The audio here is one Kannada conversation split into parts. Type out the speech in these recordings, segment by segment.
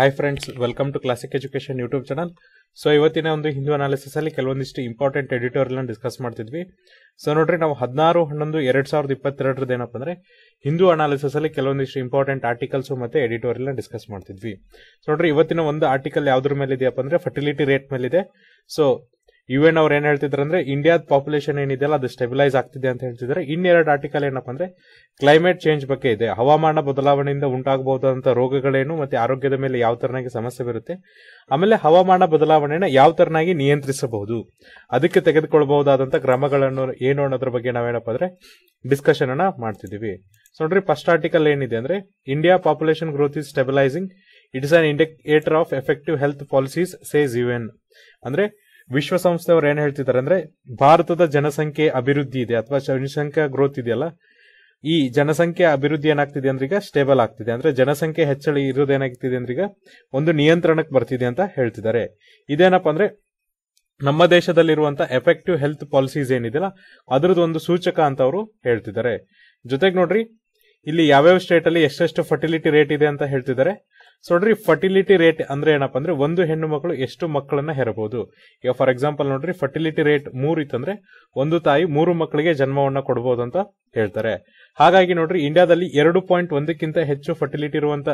Hi friends, welcome to Classic Education YouTube channel. So ಇವತ್ತಿನ ಒಂದು ಹಿಂದೂ ಅನಾಲಿಸಿಸ್ ಅಲ್ಲಿ ಕೆಲವೊಂದಿಷ್ಟು ಇಂಪಾರ್ಟೆಂಟ್ ಎಡಿಟೋರಿಯಲ್ ಅನ್ನು ಡಿಸ್ಕಸ್ ಮಾಡ್ತಿದ್ವಿ. ಸೊ ನೋಡ್ರಿ ನಾವು 16/11/2022 ರದ ಏನಪ್ಪ ಅಂದ್ರೆ ಹಿಂದೂ ಅನಾಲಿಸಿಸ್ ಅಲ್ಲಿ ಕೆಲವೊಂದಿಷ್ಟು ಇಂಪಾರ್ಟೆಂಟ್ ಆರ್ಟಿಕಲ್ಸ್ ಮತ್ತೆ ಎಡಿಟೋರಿಯಲ್ ಅನ್ನು ಡಿಸ್ಕಸ್ ಮಾಡ್ತಿದ್ವಿ. ಸೊ ನೋಡ್ರಿ ಇವತ್ತಿನ ಒಂದು ಆರ್ಟಿಕಲ್ ಯಾವುದರ ಮೇಲೆ ಇದೆಯಪ್ಪ ಅಂದ್ರೆ ಫರ್ಟಿಲಿಟಿ ರೇಟ್ ಮೇಲೆ ಇದೆ. ಸೊ UN ಅವರು ಏನ್ ಹೇಳ್ತಿದ್ರು ಅಂದ್ರೆ ಇಂಡಿಯಾದ ಪಾಪ್ಯುಲೇಷನ್ ಏನಿದೆಯಲ್ಲ ಅದು ಸ್ಟೆಬಿಲೈಸ್ ಆಗ್ತಿದೆ ಅಂತ ಹೇಳ್ತಿದ್ದಾರೆ. ಇನ್ನೆರಡು ಆರ್ಟಿಕಲ್ ಏನಪ್ಪ ಅಂದ್ರೆ ಕ್ಲೈಮೇಟ್ ಚೇಂಜ್ ಬಗ್ಗೆ ಇದೆ, ಹವಾಮಾನ ಬದಲಾವಣೆಯಿಂದ ಉಂಟಾಗಬಹುದಾದಂತಹ ರೋಗಗಳೇನು ಮತ್ತೆ ಆರೋಗ್ಯದ ಮೇಲೆ ಯಾವ ತರನಾಗಿ ಸಮಸ್ಯೆ ಬರುತ್ತೆ, ಆಮೇಲೆ ಹವಾಮಾನ ಬದಲಾವಣೆನ ಯಾವ ತರನಾಗಿ ನಿಯಂತ್ರಿಸಬಹುದು, ಅದಕ್ಕೆ ತೆಗೆದುಕೊಳ್ಳಬಹುದಾದಂತಹ ಕ್ರಮಗಳನ್ನು ಏನು ಅನ್ನೋದ್ರ ಬಗ್ಗೆ ನಾವೇನಪ್ಪ ಅಂದ್ರೆ ಡಿಸ್ಕಷನ್ ಅನ್ನ ಮಾಡ್ತಿದೀವಿ. ಸೊ ನೋಡ್ರಿ ಫಸ್ಟ್ ಆರ್ಟಿಕಲ್ ಏನಿದೆ ಅಂದ್ರೆ India population growth is stabilising, it is an indicator of effective health policies says UN. ಅಂದ್ರೆ ವಿಶ್ವಸಂಸ್ಥೆ ಅವರು ಏನ್ ಹೇಳ್ತಿದ್ದಾರೆ ಅಂದ್ರೆ ಭಾರತದ ಜನಸಂಖ್ಯೆ ಅಭಿವೃದ್ಧಿ ಇದೆ ಅಥವಾ ಜನಸಂಖ್ಯಾ ಗ್ರೋತ್ ಇದೆಯಲ್ಲ, ಈ ಜನಸಂಖ್ಯೆ ಅಭಿವೃದ್ಧಿ ಏನಾಗ್ತಿದೆ ಅಂದ್ರೆ ಈಗ ಸ್ಟೇಬಲ್ ಆಗ್ತಿದೆ, ಅಂದ್ರೆ ಜನಸಂಖ್ಯೆ ಹೆಚ್ಚಳ ಇರೋದೇನಾಗ್ತಿದೆ ಅಂದ್ರೆ ಈಗ ಒಂದು ನಿಯಂತ್ರಣಕ್ಕೆ ಬರ್ತಿದೆ ಅಂತ ಹೇಳ್ತಿದ್ದಾರೆ. ಇದೇನಪ್ಪ ಅಂದ್ರೆ ನಮ್ಮ ದೇಶದಲ್ಲಿರುವಂತಹ ಎಫೆಕ್ಟಿವ್ ಹೆಲ್ತ್ ಪಾಲಿಸೀಸ್ ಏನಿದೆಯಲ್ಲ ಅದರದ್ದು ಒಂದು ಸೂಚಕ ಅಂತ ಅವರು ಹೇಳ್ತಿದ್ದಾರೆ. ಜೊತೆಗೆ ನೋಡ್ರಿ ಇಲ್ಲಿ ಯಾವ್ಯಾವ ಸ್ಟೇಟ್ ಅಲ್ಲಿ ಎಷ್ಟೆಷ್ಟು ಫರ್ಟಿಲಿಟಿ ರೇಟ್ ಇದೆ ಅಂತ ಹೇಳ್ತಿದ್ದಾರೆ. ಸೊ ನೋಡ್ರಿ ಫರ್ಟಿಲಿಟಿ ರೇಟ್ ಅಂದ್ರೆ ಏನಪ್ಪಾ ಅಂದ್ರೆ ಒಂದು ಹೆಣ್ಣು ಮಕ್ಕಳು ಎಷ್ಟು ಮಕ್ಕಳನ್ನ ಹೆರಬಹುದು. ಈಗ ಫಾರ್ ಎಕ್ಸಾಂಪಲ್ ನೋಡ್ರಿ ಫರ್ಟಿಲಿಟಿ ರೇಟ್ 3 ಇತ್ತಂದ್ರೆ ಒಂದು ತಾಯಿ 3 ಮಕ್ಕಳಿಗೆ ಜನ್ಮವನ್ನ ಕೊಡಬಹುದು ಅಂತ ಹೇಳ್ತಾರೆ. ಹಾಗಾಗಿ ನೋಡ್ರಿ ಇಂಡಿಯಾದಲ್ಲಿ 2.1ಕ್ಕಿಂತ ಹೆಚ್ಚು ಫರ್ಟಿಲಿಟಿ ಇರುವಂತ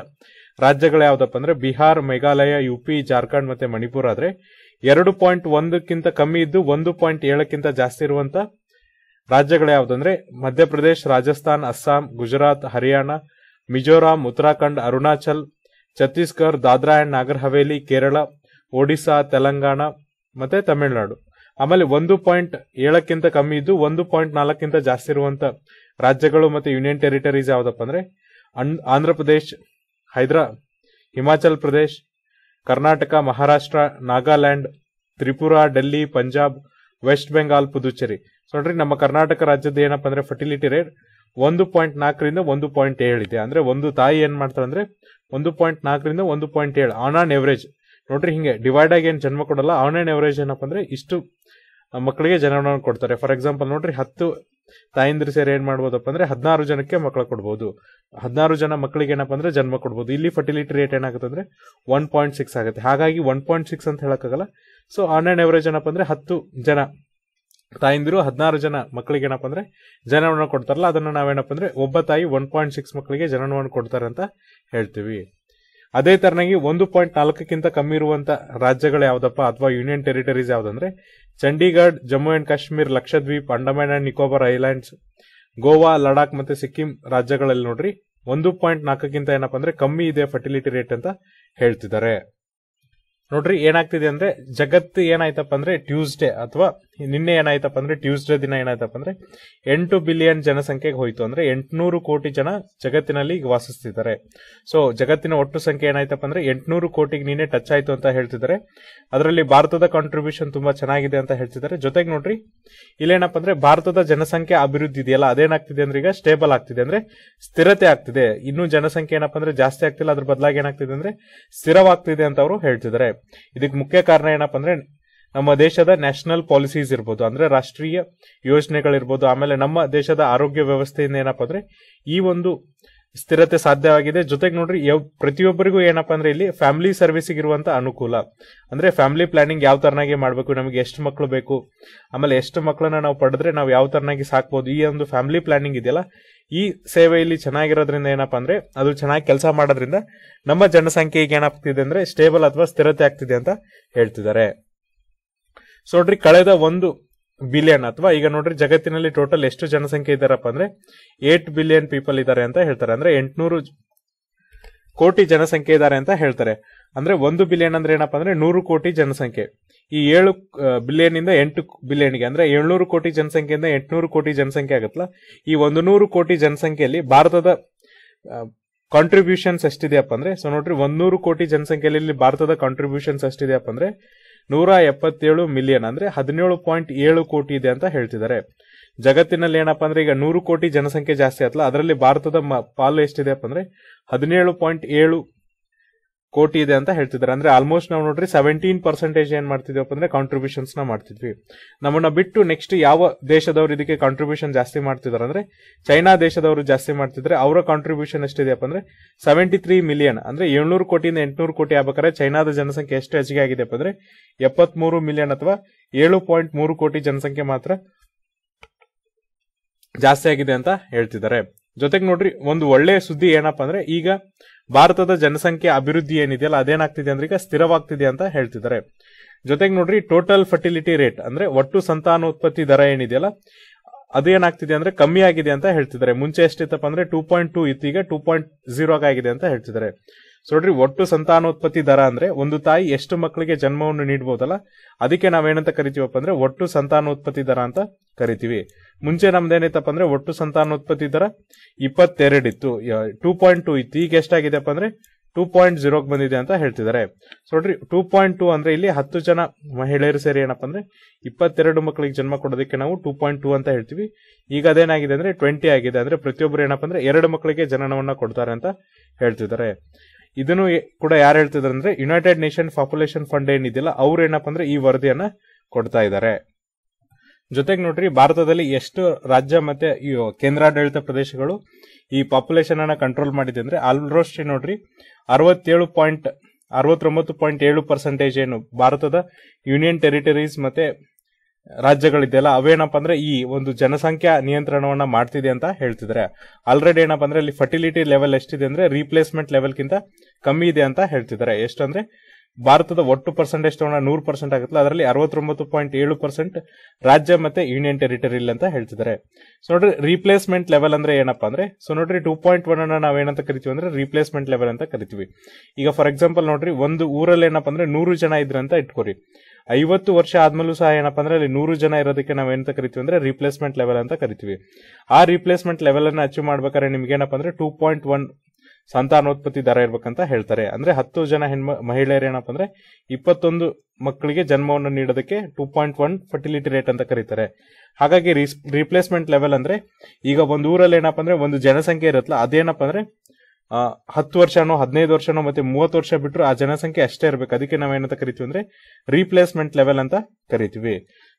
ರಾಜ್ಯಗಳು ಯಾವ್ದಪ್ಪ ಅಂದ್ರೆ ಬಿಹಾರ್, ಮೇಘಾಲಯ, UP, ಜಾರ್ಖಂಡ್ ಮತ್ತೆ ಮಣಿಪುರ. ಆದ್ರೆ 2.1ಕ್ಕಿಂತ ಕಮ್ಮಿ ಇದ್ದು 1.7ಕ್ಕಿಂತ ಜಾಸ್ತಿ ಇರುವಂತ ರಾಜ್ಯಗಳು ಯಾವ್ದಂದ್ರೆ ಮಧ್ಯಪ್ರದೇಶ್, ರಾಜಸ್ಥಾನ್, ಅಸ್ಸಾಂ, ಗುಜರಾತ್, ಹರಿಯಾಣ, ಮಿಜೋರಾಂ, ಉತ್ತರಾಖಂಡ್, ಅರುಣಾಚಲ್, ಛತ್ತೀಸ್ಗಢ, ದಾದ್ರಾ ಅಂಡ್ ನಾಗರ್ ಹವೇಲಿ, ಕೇರಳ, ಒಡಿಶಾ, ತೆಲಂಗಾಣ ಮತ್ತೆ ತಮಿಳುನಾಡು. ಆಮೇಲೆ 1.7ಕ್ಕಿಂತ ಕಮ್ಮಿ ಇದ್ದು 1.4ಕ್ಕಿಂತ ಜಾಸ್ತಿ ಇರುವಂತ ರಾಜ್ಯಗಳು ಮತ್ತೆ ಯೂನಿಯನ್ ಟೆರಿಟರೀಸ್ ಯಾವ್ದಪ್ಪ ಅಂದ್ರೆ ಆಂಧ್ರಪ್ರದೇಶ್, ಹಿಮಾಚಲ್ ಪ್ರದೇಶ್, ಕರ್ನಾಟಕ, ಮಹಾರಾಷ್ಟ್ರ, ನಾಗಾಲ್ಯಾಂಡ್, ತ್ರಿಪುರಾ, ಡೆಲ್ಲಿ, ಪಂಜಾಬ್, ವೆಸ್ಟ್ ಬೆಂಗಾಲ್, ಪುದುಚೇರಿ. ಸೊ ನೋಡ್ರಿ ನಮ್ಮ ಕರ್ನಾಟಕ ರಾಜ್ಯದ ಏನಪ್ಪ ಅಂದ್ರೆ ಫರ್ಟಿಲಿಟಿ ರೇಟ್ 1.4ರಿಂದ 1.7 ಇದೆ. ಅಂದ್ರೆ ಒಂದು ತಾಯಿ ಏನ್ ಮಾಡ್ತಾರೆ ಅಂದ್ರೆ 1.4ರಿಂದ 1.7 ಆನ್ ಆನ್ ಎವರೇಜ್ ನೋಡ್ರಿ ಹಿಂಗೆ ಡಿವೈಡ್ ಆಗಿ ಏನ್ ಜನ್ಮ ಕೊಡಲ್ಲ, ಆನ್ ಆನ್ ಎವರೇಜ್ ಏನಪ್ಪ ಅಂದ್ರೆ ಇಷ್ಟು ಮಕ್ಕಳಿಗೆ ಜನ್ಮವನ್ನು ಕೊಡ್ತಾರೆ. ಫಾರ್ ಎಕ್ಸಾಂಪಲ್ ನೋಡ್ರಿ 10 ತಾಯಿಂದ್ರಿ ಸೇರಿ ಏನ್ ಮಾಡ್ಬೋದಪ್ಪ ಅಂದ್ರೆ 16 ಜನಕ್ಕೆ ಮಕ್ಕಳು ಕೊಡ್ಬೋದು, 16 ಜನ ಮಕ್ಕಳಿಗೆ ಏನಪ್ಪ ಅಂದ್ರೆ ಜನ್ಮ ಕೊಡ್ಬೋದು. ಇಲ್ಲಿ ಫರ್ಟಿಲಿಟಿ ರೇಟ್ ಏನಾಗುತ್ತೆ ಅಂದ್ರೆ 1.6 ಆಗುತ್ತೆ. ಹಾಗಾಗಿ 1.6 ಅಂತ ಹೇಳಕ್ಕಾಗಲ್ಲ. ಸೊ ಆನ್ ಆನ್ ಎವರೇಜ್ ಏನಪ್ಪ ಅಂದ್ರೆ 10 ಜನ ತಾಯಿಂದಿರು 16 ಜನ ಮಕ್ಕಳಿಗೆ ಏನಪ್ಪ ಅಂದ್ರೆ ಜನನವನ್ನು ಕೊಡ್ತಾರಲ್ಲ, ಅದನ್ನ ನಾವೇನಪ್ಪ ಅಂದ್ರೆ ಒಬ್ಬ ತಾಯಿ 1.6 ಮಕ್ಕಳಿಗೆ ಜನನವನ್ನು ಕೊಡ್ತಾರೆ ಅಂತ ಹೇಳ್ತೀವಿ. ಅದೇ ತರನಾಗಿ 1.4ಕ್ಕಿಂತ ಕಮ್ಮಿ ಇರುವಂತ ರಾಜ್ಯಗಳು ಯಾವ್ದಪ್ಪ ಅಥವಾ ಯೂನಿಯನ್ ಟೆರಿಟರೀಸ್ ಯಾವ್ದಂದ್ರೆ Chandigarh, Jammu and Kashmir, Lakshadweep, Andaman and Nicobar islands, Goa, Ladakh ಮತ್ತೆ ಸಿಕ್ಕಿಂ ರಾಜ್ಯಗಳಲ್ಲಿ ನೋಡ್ರಿ 1.4ಕ್ಕಿಂತ ಏನಪ್ಪ ಅಂದ್ರೆ ಕಮ್ಮಿ ಇದೆ ಫರ್ಟಿಲಿಟಿ ರೇಟ್ ಅಂತ ಹೇಳ್ತಿದ್ದಾರೆ. ನೋಡ್ರಿ ಏನಾಗ್ತಿದೆ ಅಂದ್ರೆ ಜಗತ್ತು ಏನಾಯ್ತಪ್ಪ ಅಂದ್ರೆ ಟ್ಯೂಸ್ಡೇ ಅಥವಾ ನಿನ್ನೆ ಏನಾಯ್ತಪ್ಪ ಅಂದ್ರೆ ಟ್ಯೂಸ್ಡೇ ದಿನ ಏನಾಯ್ತಪ್ಪ ಅಂದ್ರೆ 8 ಬಿಲಿಯನ್ ಜನಸಂಖ್ಯೆಗೆ ಹೋಯ್ತು. ಅಂದ್ರೆ 800 ಕೋಟಿ ಜನ ಜಗತ್ತಿನಲ್ಲಿ ವಾಸಿಸ್ತಿದ್ದಾರೆ. ಸೊ ಜಗತ್ತಿನ ಒಟ್ಟು ಸಂಖ್ಯೆ ಏನಾಯ್ತಪ್ಪ ಅಂದ್ರೆ 800 ಕೋಟಿಗೆ ನಿನ್ನೆ ಟಚ್ ಆಯ್ತು ಅಂತ ಹೇಳ್ತಿದ್ದಾರೆ. ಅದರಲ್ಲಿ ಭಾರತದ ಕಾಂಟ್ರಿಬ್ಯೂಷನ್ ತುಂಬಾ ಚೆನ್ನಾಗಿದೆ ಅಂತ ಹೇಳ್ತಿದ್ದಾರೆ. ಜೊತೆಗೆ ನೋಡ್ರಿ ಇಲ್ಲೇನಪ್ಪ ಅಂದ್ರೆ ಭಾರತದ ಜನಸಂಖ್ಯೆ ಅಭಿವೃದ್ಧಿ ಇದೆಯಲ್ಲ ಅದೇನಾಗ್ತಿದೆ ಅಂದ್ರೆ ಈಗ ಸ್ಟೇಬಲ್ ಆಗ್ತಿದೆ, ಅಂದ್ರೆ ಸ್ಥಿರತೆ ಆಗ್ತಿದೆ. ಇನ್ನೂ ಜನಸಂಖ್ಯೆ ಏನಪ್ಪ ಅಂದ್ರೆ ಜಾಸ್ತಿ ಆಗ್ತಿಲ್ಲ, ಅದ್ರ ಬದಲಾಗಿ ಏನಾಗ್ತಿದೆ ಅಂದ್ರೆ ಸ್ಥಿರವಾಗ್ತಿದೆ ಅಂತ ಅವರು ಹೇಳ್ತಿದ್ದಾರೆ. ಇದಕ್ಕೆ ಮುಖ್ಯ ಕಾರಣ ಏನಪ್ಪ ಅಂದ್ರೆ ನಮ್ಮ ದೇಶದ ನ್ಯಾಷನಲ್ ಪಾಲಿಸೀಸ್ ಇರ್ಬೋದು, ಅಂದ್ರೆ ರಾಷ್ಟ್ರೀಯ ಯೋಜನೆಗಳಿರ್ಬೋದು, ಆಮೇಲೆ ನಮ್ಮ ದೇಶದ ಆರೋಗ್ಯ ವ್ಯವಸ್ಥೆಯಿಂದ ಏನಪ್ಪ ಅಂದ್ರೆ ಈ ಒಂದು ಸ್ಥಿರತೆ ಸಾಧ್ಯವಾಗಿದೆ. ಜೊತೆಗೆ ನೋಡ್ರಿ ಪ್ರತಿಯೊಬ್ಬರಿಗೂ ಏನಪ್ಪ ಅಂದ್ರೆ ಇಲ್ಲಿ ಫ್ಯಾಮಿಲಿ ಸರ್ವಿಸ್ಗೆ ಇರುವಂತ ಅನುಕೂಲ, ಅಂದ್ರೆ ಫ್ಯಾಮಿಲಿ ಪ್ಲಾನಿಂಗ್ ಯಾವ ತರನಾಗಿ ಮಾಡ್ಬೇಕು, ನಮಗೆ ಎಷ್ಟು ಮಕ್ಕಳು ಬೇಕು, ಆಮೇಲೆ ಎಷ್ಟು ಮಕ್ಕಳನ್ನ ನಾವು ಪಡೆದ್ರೆ ನಾವು ಯಾವ ತರನಾಗಿ ಸಾಕ್ಬೋದು, ಈ ಒಂದು ಫ್ಯಾಮಿಲಿ ಪ್ಲಾನಿಂಗ್ ಇದೆಯಲ್ಲ ಈ ಸೇವೆಯಲ್ಲಿ ಚೆನ್ನಾಗಿರೋದ್ರಿಂದ ಏನಪ್ಪ ಅಂದ್ರೆ ಅದು ಚೆನ್ನಾಗಿ ಕೆಲಸ ಮಾಡೋದ್ರಿಂದ ನಮ್ಮ ಜನಸಂಖ್ಯೆಗೆ ಏನಾಗ್ತಿದೆ ಅಂದ್ರೆ ಸ್ಟೇಬಲ್ ಅಥವಾ ಸ್ಥಿರತೆ ಆಗ್ತಿದೆ ಅಂತ ಹೇಳ್ತಿದ್ದಾರೆ. ಸೊ ನೋಡ್ರಿ ಕಳೆದ 1 ಬಿಲಿಯನ್ ಅಥವಾ ಈಗ ನೋಡ್ರಿ ಜಗತ್ತಿನಲ್ಲಿ ಟೋಟಲ್ ಎಷ್ಟು ಜನಸಂಖ್ಯೆ ಇದ್ದಾರಪ್ಪ ಅಂದ್ರೆ 8 ಬಿಲಿಯನ್ ಪೀಪಲ್ ಇದ್ದಾರೆ ಅಂತ ಹೇಳ್ತಾರೆ. ಅಂದ್ರೆ 800 ಕೋಟಿ ಜನಸಂಖ್ಯೆ ಇದ್ದಾರೆ ಅಂತ ಹೇಳ್ತಾರೆ. ಅಂದ್ರೆ 1 ಬಿಲಿಯನ್ ಅಂದ್ರೆ ಏನಪ್ಪ ಅಂದ್ರೆ 100 ಕೋಟಿ ಜನಸಂಖ್ಯೆ. ಈ 7 ಬಿಲಿಯನ್ ಇಂದ 8 ಬಿಲಿಯನ್ಗೆ ಅಂದ್ರೆ 700 ಕೋಟಿ ಜನಸಂಖ್ಯೆಯಿಂದ 800 ಕೋಟಿ ಜನಸಂಖ್ಯೆ ಆಗತ್ತಲ್ಲ. ಈ 100 ಕೋಟಿ ಜನಸಂಖ್ಯೆಯಲ್ಲಿ ಭಾರತದ ಕಾಂಟ್ರಿಬ್ಯೂಷನ್ಸ್ ಎಷ್ಟಿದೆಯಪ್ಪ ಅಂದ್ರೆ ಸೊ ನೋಡ್ರಿ 100 ಕೋಟಿ ಜನಸಂಖ್ಯೆಯಲ್ಲಿ ಭಾರತದ ಕಾಂಟ್ರಿಬ್ಯೂಷನ್ಸ್ ಎಷ್ಟಿದೆಯಪ್ಪ ಅಂದ್ರೆ 177 ಮಿಲಿಯನ್ ಅಂದ್ರೆ 17.7 ಕೋಟಿ ಇದೆ ಅಂತ ಹೇಳ್ತಿದ್ದಾರೆ. ಜಗತ್ತಿನಲ್ಲಿ ಏನಪ್ಪ ಅಂದ್ರೆ ಈಗ 100 ಕೋಟಿ ಜನಸಂಖ್ಯೆ ಜಾಸ್ತಿ ಆಯ್ತಲ್ಲ, ಅದರಲ್ಲಿ ಭಾರತದ ಪಾಲು ಎಷ್ಟಿದೆಯಪ್ಪ ಅಂದ್ರೆ 17.7 ಕೋಟಿ ಇದೆ ಅಂತ ಹೇಳ್ತಿದ್ದಾರೆ. ಅಂದ್ರೆ ಆಲ್ಮೋಸ್ಟ್ ನಾವು ನೋಡ್ರಿ 17% ಏನ್ ಮಾಡ್ತಿದ್ವಪ್ಪ ಅಂದ್ರೆ ಕಾಂಟ್ರಿಬ್ಯೂಷನ್ಸ್ ನ ಮಾಡ್ತಿದ್ವಿ. ನಮ್ಮನ್ನ ಬಿಟ್ಟು ನೆಕ್ಸ್ಟ್ ಯಾವ ದೇಶದವರು ಇದಕ್ಕೆ ಕಾಂಟ್ರಿಬ್ಯೂಷನ್ ಜಾಸ್ತಿ ಮಾಡ್ತಿದಾರೆ ಅಂದ್ರೆ ಚೈನಾ ದೇಶದವರು ಜಾಸ್ತಿ ಮಾಡ್ತಿದ್ರೆ ಅವರ ಕಾಂಟ್ರಿಬ್ಯೂಷನ್ ಎಷ್ಟಿದೆಯಪ್ಪ ಅಂದ್ರೆ 73 ಮಿಲಿಯನ್. ಅಂದ್ರೆ 700 ಕೋಟಿಯಿಂದ 800 ಕೋಟಿ ಆಗ್ಬೇಕಾದ್ರೆ ಚೈನಾದ ಜನಸಂಖ್ಯೆ ಎಷ್ಟು ಹೆಚ್ಚಿಗೆ ಆಗಿದೆ ಅಂದ್ರೆ 73 ಮಿಲಿಯನ್ ಅಥವಾ 7.3 ಕೋಟಿ ಜನಸಂಖ್ಯೆ ಮಾತ್ರ ಜಾಸ್ತಿ ಆಗಿದೆ ಅಂತ ಹೇಳ್ತಿದ್ದಾರೆ. ಜೊತೆಗೆ ನೋಡ್ರಿ ಒಂದು ಒಳ್ಳೆಯ ಸುದ್ದಿ ಏನಪ್ಪಾ ಅಂದ್ರೆ ಈಗ ಭಾರತದ ಜನಸಂಖ್ಯೆ ಅಭಿವೃದ್ಧಿ ಏನಿದೆಯಲ್ಲ ಅದೇನಾಗ್ತಿದೆ ಅಂದ್ರೆ ಈಗ ಸ್ಥಿರವಾಗ್ತಿದೆ ಅಂತ ಹೇಳ್ತಿದ್ದಾರೆ. ಜೊತೆಗೆ ನೋಡ್ರಿ ಟೋಟಲ್ ಫರ್ಟಿಲಿಟಿ ರೇಟ್ ಅಂದ್ರೆ ಒಟ್ಟು ಸಂತಾನೋತ್ಪತ್ತಿ ದರ ಏನಿದೆಯಲ್ಲ ಅದೇನಾಗ್ತಿದೆ ಅಂದ್ರೆ ಕಮ್ಮಿ ಆಗಿದೆ ಅಂತ ಹೇಳ್ತಿದ್ದಾರೆ. ಮುಂಚೆ ಎಷ್ಟಿತ್ತಪ್ಪ ಅಂದ್ರೆ 2.2 ಇತ್ತು, ಈಗ 2.0 ಆಗಿದೆ ಅಂತ ಹೇಳ್ತಿದ್ದಾರೆ. ಸೊ ನೋಡ್ರಿ ಒಟ್ಟು ಸಂತಾನೋತ್ಪತ್ತಿ ದರ ಅಂದ್ರೆ ಒಂದು ತಾಯಿ ಎಷ್ಟು ಮಕ್ಕಳಿಗೆ ಜನ್ಮವನ್ನು ನೀಡಬಹುದಲ್ಲ ಅದಕ್ಕೆ ನಾವೇನಂತ ಕರಿತೀವಪ್ಪ ಅಂದ್ರೆ ಒಟ್ಟು ಸಂತಾನೋತ್ಪತ್ತಿ ದರ ಅಂತ ಕರಿತೀವಿ. ಮುಂಚೆ ನಮ್ದೇನೈತಪ್ಪ ಅಂದ್ರೆ ಒಟ್ಟು ಸಂತಾನೋತ್ಪತ್ತಿ ದರ 22 ಇತ್ತು, 2.2 ಇತ್ತು, ಈಗ ಎಷ್ಟಾಗಿದೆಪ್ಪ ಅಂದ್ರೆ 2.0 ಬಂದಿದೆ ಅಂತ ಹೇಳ್ತಿದ್ದಾರೆ. ಸೊ ನೋಡ್ರಿ 2.2 ಅಂದ್ರೆ ಇಲ್ಲಿ 10 ಜನ ಮಹಿಳೆಯರು ಸೇರಿ ಏನಪ್ಪ ಅಂದ್ರೆ 22 ಮಕ್ಕಳಿಗೆ ಜನ್ಮ ಕೊಡೋದಕ್ಕೆ ನಾವು 2.2 ಅಂತ ಹೇಳ್ತೀವಿ. ಈಗ ಅದೇನಾಗಿದೆ ಅಂದ್ರೆ 20 ಆಗಿದೆ. ಅಂದ್ರೆ ಪ್ರತಿಯೊಬ್ಬರು ಏನಪ್ಪ ಅಂದ್ರೆ 2 ಮಕ್ಕಳಿಗೆ ಜನನವನ್ನ ಕೊಡ್ತಾರೆ ಅಂತ ಹೇಳ್ತಿದ್ದಾರೆ. ಇದನ್ನು ಕೂಡ ಯಾರು ಹೇಳ್ತಿದಾರೆ ಅಂದ್ರೆ ಯುನೈಟೆಡ್ ನೇಷನ್ ಪಾಪ್ಯುಲೇಷನ್ ಫಂಡ್ ಏನಿದೆಯಲ್ಲ ಅವ್ರು ಏನಪ್ಪ ಅಂದ್ರೆ ಈ ವರದಿಯನ್ನ ಕೊಡ್ತಾ ಇದ್ದಾರೆ. ಜೊತೆಗೆ ನೋಡ್ರಿ ಭಾರತದಲ್ಲಿ ಎಷ್ಟು ರಾಜ್ಯ ಮತ್ತೆ ಕೇಂದ್ರಾಡಳಿತ ಪ್ರದೇಶಗಳು ಈ ಪಾಪ್ಯುಲೇಷನ್ ಅನ್ನ ಕಂಟ್ರೋಲ್ ಮಾಡಿದೆ ಅಂದ್ರೆ ಆಲ್ಮೋಸ್ಟ್ ನೋಡ್ರಿ 69.7% ಏನು ಭಾರತದ ಯೂನಿಯನ್ ಟೆರಿಟರೀಸ್ ಮತ್ತೆ ರಾಜ್ಯಗಳಿದೆಯಲ್ಲ ಅವೇನಪ್ಪ ಅಂದ್ರೆ ಈ ಒಂದು ಜನಸಂಖ್ಯಾ ನಿಯಂತ್ರಣವನ್ನ ಮಾಡ್ತಿದೆ ಅಂತ ಹೇಳ್ತಿದ್ರೆ. ಆಲ್ರೆಡಿ ಏನಪ್ಪ ಅಂದ್ರೆ ಅಲ್ಲಿ ಫರ್ಟಿಲಿಟಿ ಲೆವೆಲ್ ಎಷ್ಟಿದೆ ಅಂದ್ರೆ ರೀಪ್ಲೇಸ್ಮೆಂಟ್ ಲೆವೆಲ್ ಗಿಂತ ಕಮ್ಮಿ ಇದೆ ಅಂತ ಹೇಳ್ತಿದ್ದಾರೆ. ಎಷ್ಟಂದ್ರೆ ಭಾರತದ ಒಟ್ಟು ಪರ್ಸೆಂಟೇಜ್ ತಗೊಂಡ 100% ಆಗುತ್ತೆ, ಅದರಲ್ಲಿ 69.7% ರಾಜ್ಯ ಮತ್ತೆ ಯೂನಿಯನ್ ಟೆರಿಟರಿ ಅಂತ ಹೇಳ್ತಿದ್ದಾರೆ. ಸೊ ನೋಡ್ರಿ ರೀಪ್ಲೇಸ್ಮೆಂಟ್ ಲೆವೆಲ್ ಅಂದ್ರೆ ಏನಪ್ಪಾ ಅಂದ್ರೆ ಸೊ ನೋಡ್ರಿ 2.1 ಅನ್ನ ನಾವೇನಂತ ಕರಿತೀವಿ ಅಂದ್ರೆ ರೀಪ್ಲೇಸ್ಮೆಂಟ್ ಲೆವೆಲ್ ಅಂತ ಕರಿತೀವಿ. ಈಗ ಫಾರ್ ಎಕ್ಸಾಂಪಲ್ ನೋಡ್ರಿ ಒಂದು ಊರಲ್ಲಿ ಏನಪ್ಪ ಅಂದ್ರೆ 100 ಜನ ಇದ್ರಂತ ಇಟ್ಕೋರಿ, 50 ವರ್ಷ ಆದ್ಮೇಲೂ ಸಹ ಏನಪ್ಪ ಅಂದ್ರೆ ಅಲ್ಲಿ 100 ಜನ ಇರೋದಕ್ಕೆ ನಾವೇನಂತ ಕರಿತೀವಿ ಅಂದ್ರೆ ರೀಪ್ಲೇಸ್ಮೆಂಟ್ ಲೆವೆಲ್ ಅಂತ ಕರಿತೀವಿ. ಆ ರೀಪ್ಲೇಸ್ಮೆಂಟ್ ಲೆವೆಲ್ ಅನ್ನ ಅಚೀವ್ ಮಾಡ್ಬೇಕಾದ್ರೆ ನಿಮ್ಗೆ ಏನಪ್ಪ ಅಂದ್ರೆ 2.1 ಸಂತಾನೋತ್ಪತ್ತಿ ದರ ಇರ್ಬೇಕಂತ ಹೇಳ್ತಾರೆ. ಅಂದ್ರೆ 10 ಜನ ಮಹಿಳೆಯರು ಏನಪ್ಪ ಅಂದ್ರೆ 21 ಮಕ್ಕಳಿಗೆ ಜನ್ಮವನ್ನು ನೀಡೋದಕ್ಕೆ 2.1 ಫರ್ಟಿಲಿಟಿ ರೇಟ್ ಅಂತ ಕರೀತಾರೆ. ಹಾಗಾಗಿ ರೀಪ್ಲೇಸ್ಮೆಂಟ್ ಲೆವೆಲ್ ಅಂದ್ರೆ ಈಗ ಒಂದು ಊರಲ್ಲಿ ಏನಪ್ಪ ಅಂದ್ರೆ ಒಂದು ಜನಸಂಖ್ಯೆ ಇರುತ್ತಲ್ಲ ಅದೇನಪ್ಪ ಅಂದ್ರೆ 10 ವರ್ಷನೋ 15 ವರ್ಷನೋ ಮತ್ತೆ 30 ವರ್ಷ ಬಿಟ್ಟರು ಆ ಜನಸಂಖ್ಯೆ ಅಷ್ಟೇ ಇರ್ಬೇಕು, ಅದಕ್ಕೆ ನಾವೇನಂತ ಕರಿತೀವಿ ಅಂದ್ರೆ ರೀಪ್ಲೇಸ್ಮೆಂಟ್ ಲೆವೆಲ್ ಅಂತ ಕರಿತೀವಿ.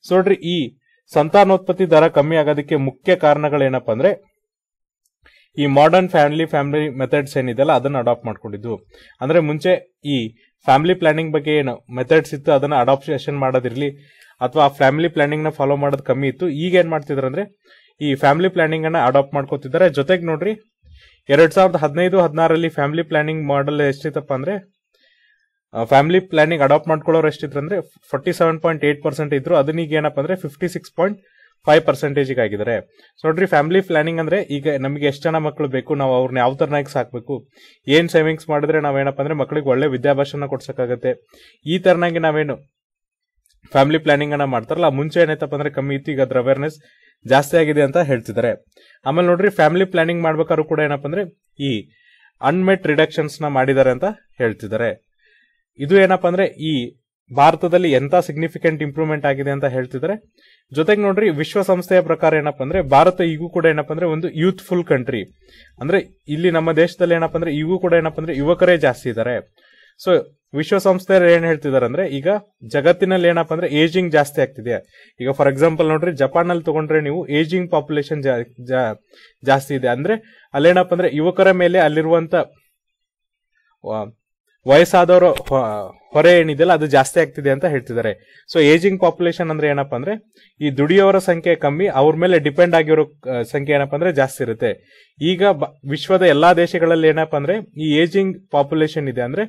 ಸೊ ನೋಡ್ರಿ ಈ ಸಂತಾನೋತ್ಪತ್ತಿ ದರ ಕಮ್ಮಿ ಆಗೋದಕ್ಕೆ ಮುಖ್ಯ ಕಾರಣಗಳೇನಪ್ಪ ಅಂದ್ರೆ ಈ ಮಾಡರ್ನ್ ಫ್ಯಾಮಿಲಿ ಮೆಥಡ್ಸ್ ಏನಿದೆಯಲ್ಲ ಅದನ್ನ ಅಡಾಪ್ಟ್ ಮಾಡ್ಕೊಂಡಿದ್ದು. ಅಂದ್ರೆ ಮುಂಚೆ ಈ ಫ್ಯಾಮಿಲಿ ಪ್ಲಾನಿಂಗ್ ಬಗ್ಗೆ ಏನು ಮೆಥಡ್ಸ್ ಇತ್ತು ಅದನ್ನ ಅಡಾಪ್ಟೇಷನ್ ಮಾಡೋದಿರ್ಲಿ ಅಥವಾ ಫ್ಯಾಮಿಲಿ ಪ್ಲಾನಿಂಗ್ ನ ಫಾಲೋ ಮಾಡೋದು ಕಮ್ಮಿ ಇತ್ತು. ಈಗ ಏನ್ ಮಾಡ್ತಿದಾರೆ ಅಂದ್ರೆ ಈ ಫ್ಯಾಮಿಲಿ ಪ್ಲಾನಿಂಗ್ ಅನ್ನ ಅಡಾಪ್ಟ್ ಮಾಡ್ಕೊತಿದ್ದಾರೆ. ಜೊತೆಗೆ ನೋಡ್ರಿ 2015-16 ಫ್ಯಾಮಿಲಿ ಪ್ಲಾನಿಂಗ್ ಮಾಡಲ್ ಎಷ್ಟಿತ್ತಪ್ಪ ಅಂದ್ರೆ ಫ್ಯಾಮಿಲಿ ಪ್ಲಾನಿಂಗ್ ಅಡಾಪ್ಟ್ ಮಾಡ್ಕೊಳ್ಳೋರು ಎಷ್ಟಿದ್ರು ಅಂದ್ರೆ 47.8% ಇದ್ರು, ಅದನ್ನೀಗ ಏನಪ್ಪ ಅಂದ್ರೆ 56.5% ಆಗಿದ್ದಾರೆ. ಸೊ ನೋಡ್ರಿ ಫ್ಯಾಮಿಲಿ ಪ್ಲಾನಿಂಗ್ ಅಂದ್ರೆ ಈಗ ನಮಗೆ ಎಷ್ಟು ಜನ ಮಕ್ಕಳು ಬೇಕು, ನಾವು ಅವ್ರನ್ನ ಯಾವ ತರನಾಗಿ ಸಾಕ್ಬೇಕು, ಏನ್ ಸೇವಿಂಗ್ಸ್ ಮಾಡಿದ್ರೆ ನಾವೇನಪ್ಪ ಅಂದ್ರೆ ಮಕ್ಕಳಿಗೆ ಒಳ್ಳೆ ವಿದ್ಯಾಭ್ಯಾಸನ ಕೊಡ್ಸಕ್ಕಾಗತ್ತೆ, ಈ ತರನಾಗಿ ನಾವೇನು ಫ್ಯಾಮಿಲಿ ಪ್ಲಾನಿಂಗ್ ಅನ್ನ ಮಾಡ್ತಾರಲ್ಲ. ಮುಂಚೆ ಏನೈತಪ್ಪ ಅಂದ್ರೆ ಕಮ್ಮಿ ಇತ್ತು, ಈಗ ಅದ್ರ ಅವೇರ್ನೆಸ್ ಜಾಸ್ತಿ ಆಗಿದೆ ಅಂತ ಹೇಳ್ತಿದ್ದಾರೆ. ಆಮೇಲೆ ನೋಡ್ರಿ ಫ್ಯಾಮಿಲಿ ಪ್ಲಾನಿಂಗ್ ಮಾಡ್ಬೇಕಾದ್ರೂ ಕೂಡ ಏನಪ್ಪ ಅಂದ್ರೆ ಈ ಅನ್ಮೆಟ್ ರಿಡಕ್ಷನ್ಸ್ ನ ಮಾಡಿದ್ದಾರೆ ಅಂತ ಹೇಳ್ತಿದ್ದಾರೆ. ಇದು ಏನಪ್ಪ ಅಂದ್ರೆ ಈ ಭಾರತದಲ್ಲಿ ಎಂತ ಸಿಗ್ನಿಫಿಕೆಂಟ್ ಇಂಪ್ರೂವ್ಮೆಂಟ್ ಆಗಿದೆ ಅಂತ ಹೇಳ್ತಿದ್ದಾರೆ. ಜೊತೆಗೆ ನೋಡ್ರಿ ವಿಶ್ವಸಂಸ್ಥೆಯ ಪ್ರಕಾರ ಏನಪ್ಪಾ ಅಂದ್ರೆ ಭಾರತ ಈಗೂ ಕೂಡ ಏನಪ್ಪಾ ಅಂದ್ರೆ ಒಂದು ಯೂತ್ಫುಲ್ ಕಂಟ್ರಿ. ಅಂದ್ರೆ ಇಲ್ಲಿ ನಮ್ಮ ದೇಶದಲ್ಲಿ ಏನಪ್ಪಾ ಅಂದ್ರೆ ಈಗೂ ಕೂಡ ಏನಪ್ಪಾ ಅಂದ್ರೆ ಯುವಕರೇ ಜಾಸ್ತಿ ಇದ್ದಾರೆ. ಸೊ ವಿಶ್ವಸಂಸ್ಥೆಯವರು ಏನ್ ಹೇಳ್ತಿದಾರೆ ಅಂದ್ರೆ ಈಗ ಜಗತ್ತಿನಲ್ಲಿ ಏನಪ್ಪಾ ಅಂದ್ರೆ ಏಜಿಂಗ್ ಜಾಸ್ತಿ ಆಗ್ತಿದೆ. ಈಗ ಫಾರ್ ಎಕ್ಸಾಂಪಲ್ ನೋಡ್ರಿ ಜಪಾನ್ ಅಲ್ಲಿ ತಗೊಂಡ್ರೆ ನೀವು ಏಜಿಂಗ್ ಪಾಪ್ಯುಲೇಷನ್ ಜಾಸ್ತಿ ಇದೆ. ಅಂದ್ರೆ ಅಲ್ಲೇನಪ್ಪ ಅಂದ್ರೆ ಯುವಕರ ಮೇಲೆ ಅಲ್ಲಿರುವಂತ ವಯಸ್ಸಾದವರ ಹೊರೆ ಏನಿದೆಯಲ್ಲ ಅದು ಜಾಸ್ತಿ ಆಗ್ತಿದೆ ಅಂತ ಹೇಳ್ತಿದ್ದಾರೆ. ಸೊ ಏಜಿಂಗ್ ಪಾಪ್ಯುಲೇಷನ್ ಅಂದ್ರೆ ಏನಪ್ಪಾ ಅಂದ್ರೆ ಈ ದುಡಿಯೋರ ಸಂಖ್ಯೆ ಕಮ್ಮಿ, ಅವ್ರ ಮೇಲೆ ಡಿಪೆಂಡ್ ಆಗಿರೋ ಸಂಖ್ಯೆ ಏನಪ್ಪಾ ಅಂದ್ರೆ ಜಾಸ್ತಿ ಇರುತ್ತೆ. ಈಗ ವಿಶ್ವದ ಎಲ್ಲಾ ದೇಶಗಳಲ್ಲಿ ಏನಪ್ಪಾ ಅಂದ್ರೆ ಈ ಏಜಿಂಗ್ ಪಾಪ್ಯುಲೇಷನ್ ಇದೆ. ಅಂದ್ರೆ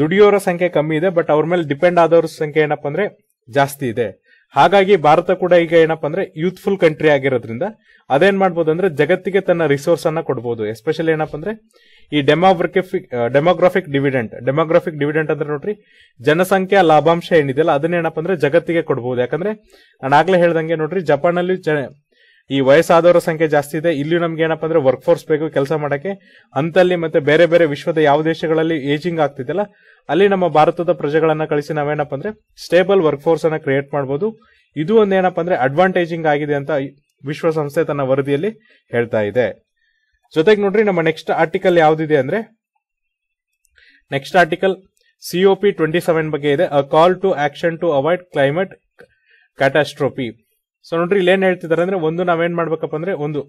ದುಡಿಯೋರ ಸಂಖ್ಯೆ ಕಮ್ಮಿ ಇದೆ, ಬಟ್ ಅವ್ರ ಮೇಲೆ ಡಿಪೆಂಡ್ ಆದವ್ರ ಸಂಖ್ಯೆ ಏನಪ್ಪಾ ಅಂದ್ರೆ ಜಾಸ್ತಿ ಇದೆ. ಹಾಗಾಗಿ ಭಾರತ ಕೂಡ ಈಗ ಏನಪ್ಪಾ ಅಂದ್ರೆ ಯೂತ್ಫುಲ್ ಕಂಟ್ರಿ ಆಗಿರೋದ್ರಿಂದ ಅದೇನ್ ಮಾಡ್ಬೋದು ಅಂದ್ರೆ ಜಗತ್ತಿಗೆ ತನ್ನ ರಿಸೋರ್ಸ್ ಅನ್ನ ಕೊಡ್ಬೋದು. ಎಸ್ಪೆಷಲಿ ಏನಪ್ಪಾ ಅಂದ್ರೆ ಈ ಡೆಮೋಗ್ರಾಫಿಕ್ ಡಿವಿಡೆಂಟ್ ಅಂದ್ರೆ ನೋಡ್ರಿ ಜನಸಂಖ್ಯಾ ಲಾಭಾಂಶ ಏನಿದೆಯಲ್ಲ ಅದನ್ನೇನಪ್ಪ ಅಂದ್ರೆ ಜಗತ್ತಿಗೆ ಕೊಡಬಹುದು. ಯಾಕಂದ್ರೆ ನಾನು ಆಗ್ಲೇ ಹೇಳ್ದಂಗೆ ನೋಡ್ರಿ ಜಪಾನ್ ಅಲ್ಲಿ ಈ ವಯಸ್ಸಾದವರ ಸಂಖ್ಯೆ ಜಾಸ್ತಿ ಇದೆ. ಇಲ್ಲಿ ನಮ್ಗೆ ಏನಪ್ಪ ಅಂದ್ರೆ ವರ್ಕ್ ಫೋರ್ಸ್ ಬೇಕು ಕೆಲಸ ಮಾಡಕ್ಕೆ ಅಂತಲ್ಲಿ, ಮತ್ತೆ ಬೇರೆ ಬೇರೆ ವಿಶ್ವದ ಯಾವ ದೇಶಗಳಲ್ಲಿ ಏಜಿಂಗ್ ಆಗ್ತಿದೆಯಲ್ಲ ಅಲ್ಲಿ ನಮ್ಮ ಭಾರತದ ಪ್ರಜೆಗಳನ್ನ ಕಳಿಸಿ ನಾವೇನಪ್ಪ ಅಂದ್ರೆ ಸ್ಟೇಬಲ್ ವರ್ಕ್ ಫೋರ್ಸ್ ಅನ್ನ ಕ್ರಿಯೇಟ್ ಮಾಡಬಹುದು. ಇದು ಒಂದೇನಪ್ಪ ಅಂದ್ರೆ ಅಡ್ವಾಂಟೇಜಿಂಗ್ ಆಗಿದೆ ಅಂತ ವಿಶ್ವಸಂಸ್ಥೆ ತನ್ನ ವರದಿಯಲ್ಲಿ ಹೇಳ್ತಾ ಇದೆ. ಜೊತೆಗೆ ನೋಡ್ರಿ ನಮ್ಮ ನೆಕ್ಸ್ಟ್ ಆರ್ಟಿಕಲ್ ಯಾವ್ದಿದೆ ಅಂದ್ರೆ Next article COP27 ಬಗ್ಗೆ ಇದೆ, a call to action to avoid climate catastrophe. So ನೋಡ್ರಿ ಇಲ್ಲಿ ಏನ್ ಹೇಳ್ತಿದ್ದಾರೆ ಅಂದ್ರೆ, ಒಂದು ನಾವೇನ್ ಮಾಡ್ಬೇಕಪ್ಪ ಅಂದ್ರೆ ಒಂದು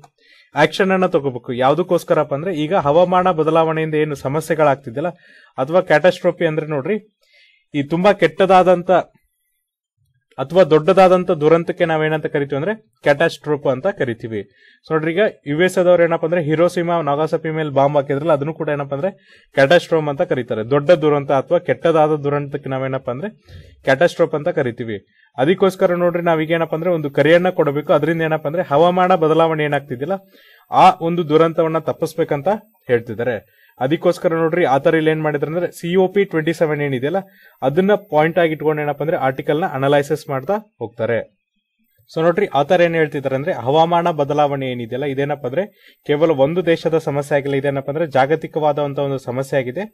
ಆಕ್ಷನ್ ಅನ್ನ ತಗೋಬೇಕು. ಯಾವ್ದಕ್ಕೋಸ್ಕರಪ್ಪ ಅಂದ್ರೆ ಈಗ ಹವಾಮಾನ ಬದಲಾವಣೆಯಿಂದ ಏನು ಸಮಸ್ಯೆಗಳಾಗ್ತಿದ್ದಿಲ್ಲ ಅಥವಾ ಕ್ಯಾಟಾಸ್ಟ್ರೋಫಿ ಅಂದ್ರೆ ನೋಡ್ರಿ ಈ ತುಂಬಾ ಕೆಟ್ಟದಾದಂತ ಅಥವಾ ದೊಡ್ಡದಾದಂತ ದುರಂತಕ್ಕೆ ನಾವೇನಂತ ಕರಿತೀವಿ ಅಂದ್ರೆ ಕ್ಯಾಟಾಸ್ಟ್ರೋಫ್ ಅಂತ ಕರಿತೀವಿ. ಸೊ ನೋಡ್ರಿ ಈಗ US ದವ್ರು ಏನಪ್ಪ ಅಂದ್ರೆ ಹಿರೋಸಿಮಾ ನಾಗಾಸಕಿ ಮೇಲೆ ಬಾಂಬ್ ಹಾಕಿದ್ರಲ್ಲ ಅದನ್ನು ಕೂಡ ಏನಪ್ಪ ಅಂದ್ರೆ ಕ್ಯಾಟಾಸ್ಟ್ರೋಫ್ ಅಂತ ಕರೀತಾರೆ. ದೊಡ್ಡ ದುರಂತ ಅಥವಾ ಕೆಟ್ಟದಾದ ದುರಂತಕ್ಕೆ ನಾವೇನಪ್ಪ ಅಂದ್ರೆ ಕ್ಯಾಟಾಸ್ಟ್ರೋಫ್ ಅಂತ ಕರಿತೀವಿ. ಅದಕ್ಕೋಸ್ಕರ ನೋಡ್ರಿ ನಾವೀಗೇನಪ್ಪ ಅಂದ್ರೆ ಒಂದು ಕರೆಯನ್ನ ಕೊಡಬೇಕು. ಅದರಿಂದ ಏನಪ್ಪ ಅಂದ್ರೆ ಹವಾಮಾನ ಬದಲಾವಣೆ ಏನಾಗ್ತಿದ್ದಿಲ್ಲ ಆ ಒಂದು ದುರಂತವನ್ನ ತಪ್ಪಿಸ್ಬೇಕಂತ ಹೇಳ್ತಿದ್ದಾರೆ. ಅದಕ್ಕೋಸ್ಕರ ನೋಡ್ರಿ ಆತರ ಇಲ್ಲಿ ಏನ್ ಮಾಡಿದ್ರೆ ಅಂದ್ರೆ COP27 ಏನಿದೆಯಲ್ಲ ಅದನ್ನ ಪಾಯಿಂಟ್ ಆಗಿ ಇಟ್ಕೊಂಡು ಏನಪ್ಪ ಅಂದ್ರೆ ಆರ್ಟಿಕಲ್ ನ ಅನಲೈಸಿಸ್ ಮಾಡ್ತಾ ಹೋಗ್ತಾರೆ. ಸೊ ನೋಡ್ರಿ ಆತರ ಏನ್ ಹೇಳ್ತಿದ್ದಾರೆ ಅಂದ್ರೆ ಹವಾಮಾನ ಬದಲಾವಣೆ ಏನಿದೆಯಲ್ಲ ಇದೇನಪ್ಪ ಅಂದ್ರೆ ಕೇವಲ ಒಂದು ದೇಶದ ಸಮಸ್ಯೆ ಆಗಿಲ್ಲ, ಇದೇನಪ್ಪ ಅಂದ್ರೆ ಜಾಗತಿಕವಾದಂತ ಒಂದು ಸಮಸ್ಯೆ ಆಗಿದೆ.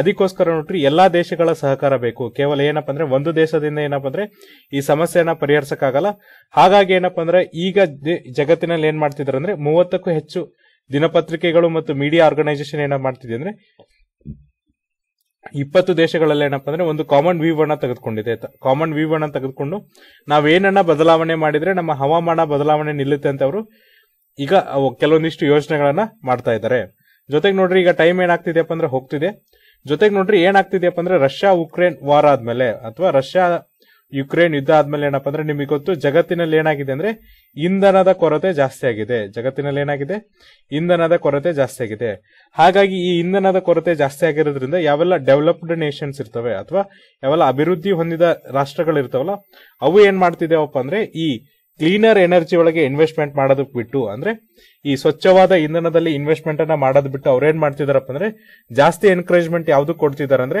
ಅದಕ್ಕೋಸ್ಕರ ನೋಡ್ರಿ ಎಲ್ಲಾ ದೇಶಗಳ ಸಹಕಾರ ಬೇಕು. ಕೇವಲ ಏನಪ್ಪ ಅಂದ್ರೆ ಒಂದು ದೇಶದಿಂದ ಏನಪ್ಪ ಅಂದ್ರೆ ಈ ಸಮಸ್ಯೆಯನ್ನ ಪರಿಹರಿಸಕ್ಕಾಗಲ್ಲ. ಹಾಗಾಗಿ ಏನಪ್ಪ ಅಂದ್ರೆ ಈಗ ಜಗತ್ತಿನಲ್ಲಿ ಏನ್ ಮಾಡ್ತಿದಾರೆ ಅಂದ್ರೆ 30ಕ್ಕೂ ಹೆಚ್ಚು ದಿನಪತ್ರಿಕೆಗಳು ಮತ್ತು ಮೀಡಿಯಾ ಆರ್ಗನೈಸೇಷನ್ ಏನಪ್ಪ ಮಾಡ್ತಿದೆ ಅಂದ್ರೆ 20 ದೇಶಗಳಲ್ಲಿ ಏನಪ್ಪ ಅಂದ್ರೆ ಒಂದು ಕಾಮನ್ ವ್ಯೂ ಅನ್ನ ತೆಗೆದುಕೊಂಡಿದೆ. ಕಾಮನ್ ವ್ಯೂ ಅನ್ನ ತೆಗೆದುಕೊಂಡು ನಾವೇನನ್ನ ಬದಲಾವಣೆ ಮಾಡಿದ್ರೆ ನಮ್ಮ ಹವಾಮಾನ ಬದಲಾವಣೆ ನಿಲ್ಲುತ್ತೆ ಅಂತ ಅವರು ಈಗ ಕೆಲವೊಂದಿಷ್ಟು ಯೋಜನೆಗಳನ್ನ ಮಾಡ್ತಾ ಇದ್ದಾರೆ. ಜೊತೆಗೆ ನೋಡ್ರಿ ಈಗ ಟೈಮ್ ಏನಾಗ್ತಿದೆಯಪ್ಪ ಅಂದ್ರೆ ಹೋಗ್ತಿದೆ. ಜೊತೆಗೆ ನೋಡ್ರಿ ಏನಾಗ್ತಿದೆಯಪ್ಪ ಅಂದ್ರೆ ರಷ್ಯಾ ಉಕ್ರೇನ್ ವಾರ್ ಆದ್ಮೇಲೆ ಅಥವಾ ರಷ್ಯಾ ಯುಕ್ರೇನ್ ಯುದ್ಧ ಆದ್ಮೇಲೆ ಏನಪ್ಪ ಅಂದ್ರೆ ನಿಮಗೆ ಗೊತ್ತು ಜಗತ್ತಿನಲ್ಲಿ ಏನಾಗಿದೆ ಅಂದ್ರೆ ಇಂಧನದ ಕೊರತೆ ಜಾಸ್ತಿ ಆಗಿದೆ. ಜಗತ್ತಿನಲ್ಲಿ ಏನಾಗಿದೆ ಇಂಧನದ ಕೊರತೆ ಜಾಸ್ತಿ ಆಗಿದೆ. ಹಾಗಾಗಿ ಈ ಇಂಧನದ ಕೊರತೆ ಜಾಸ್ತಿ ಆಗಿರೋದ್ರಿಂದ ಯಾವೆಲ್ಲ ಡೆವಲಪ್ಡ್ ನೇಷನ್ಸ್ ಇರ್ತವೆ ಅಥವಾ ಯಾವೆಲ್ಲ ಅಭಿವೃದ್ಧಿ ಹೊಂದಿದ ರಾಷ್ಟ್ರಗಳಿರ್ತಾವಲ್ಲ ಅವು ಏನ್ ಮಾಡ್ತಿದಾವಪ್ಪ ಅಂದ್ರೆ ಈ ಕ್ಲೀನರ್ ಎನರ್ಜಿ ಒಳಗೆ ಇನ್ವೆಸ್ಟ್ಮೆಂಟ್ ಮಾಡೋದಕ್ ಬಿಟ್ಟು ಅಂದ್ರೆ ಈ ಸ್ವಚ್ಛವಾದ ಇಂಧನದಲ್ಲಿ ಇನ್ವೆಸ್ಟ್ಮೆಂಟ್ ಅನ್ನ ಮಾಡೋದ್ ಬಿಟ್ಟು ಅವ್ರೇನ್ ಮಾಡ್ತಿದಾರಪ್ಪ ಅಂದ್ರೆ ಜಾಸ್ತಿ ಎನ್ಕರೇಜ್ಮೆಂಟ್ ಯಾವ್ದು ಕೊಡ್ತಿದಾರೆ ಅಂದ್ರೆ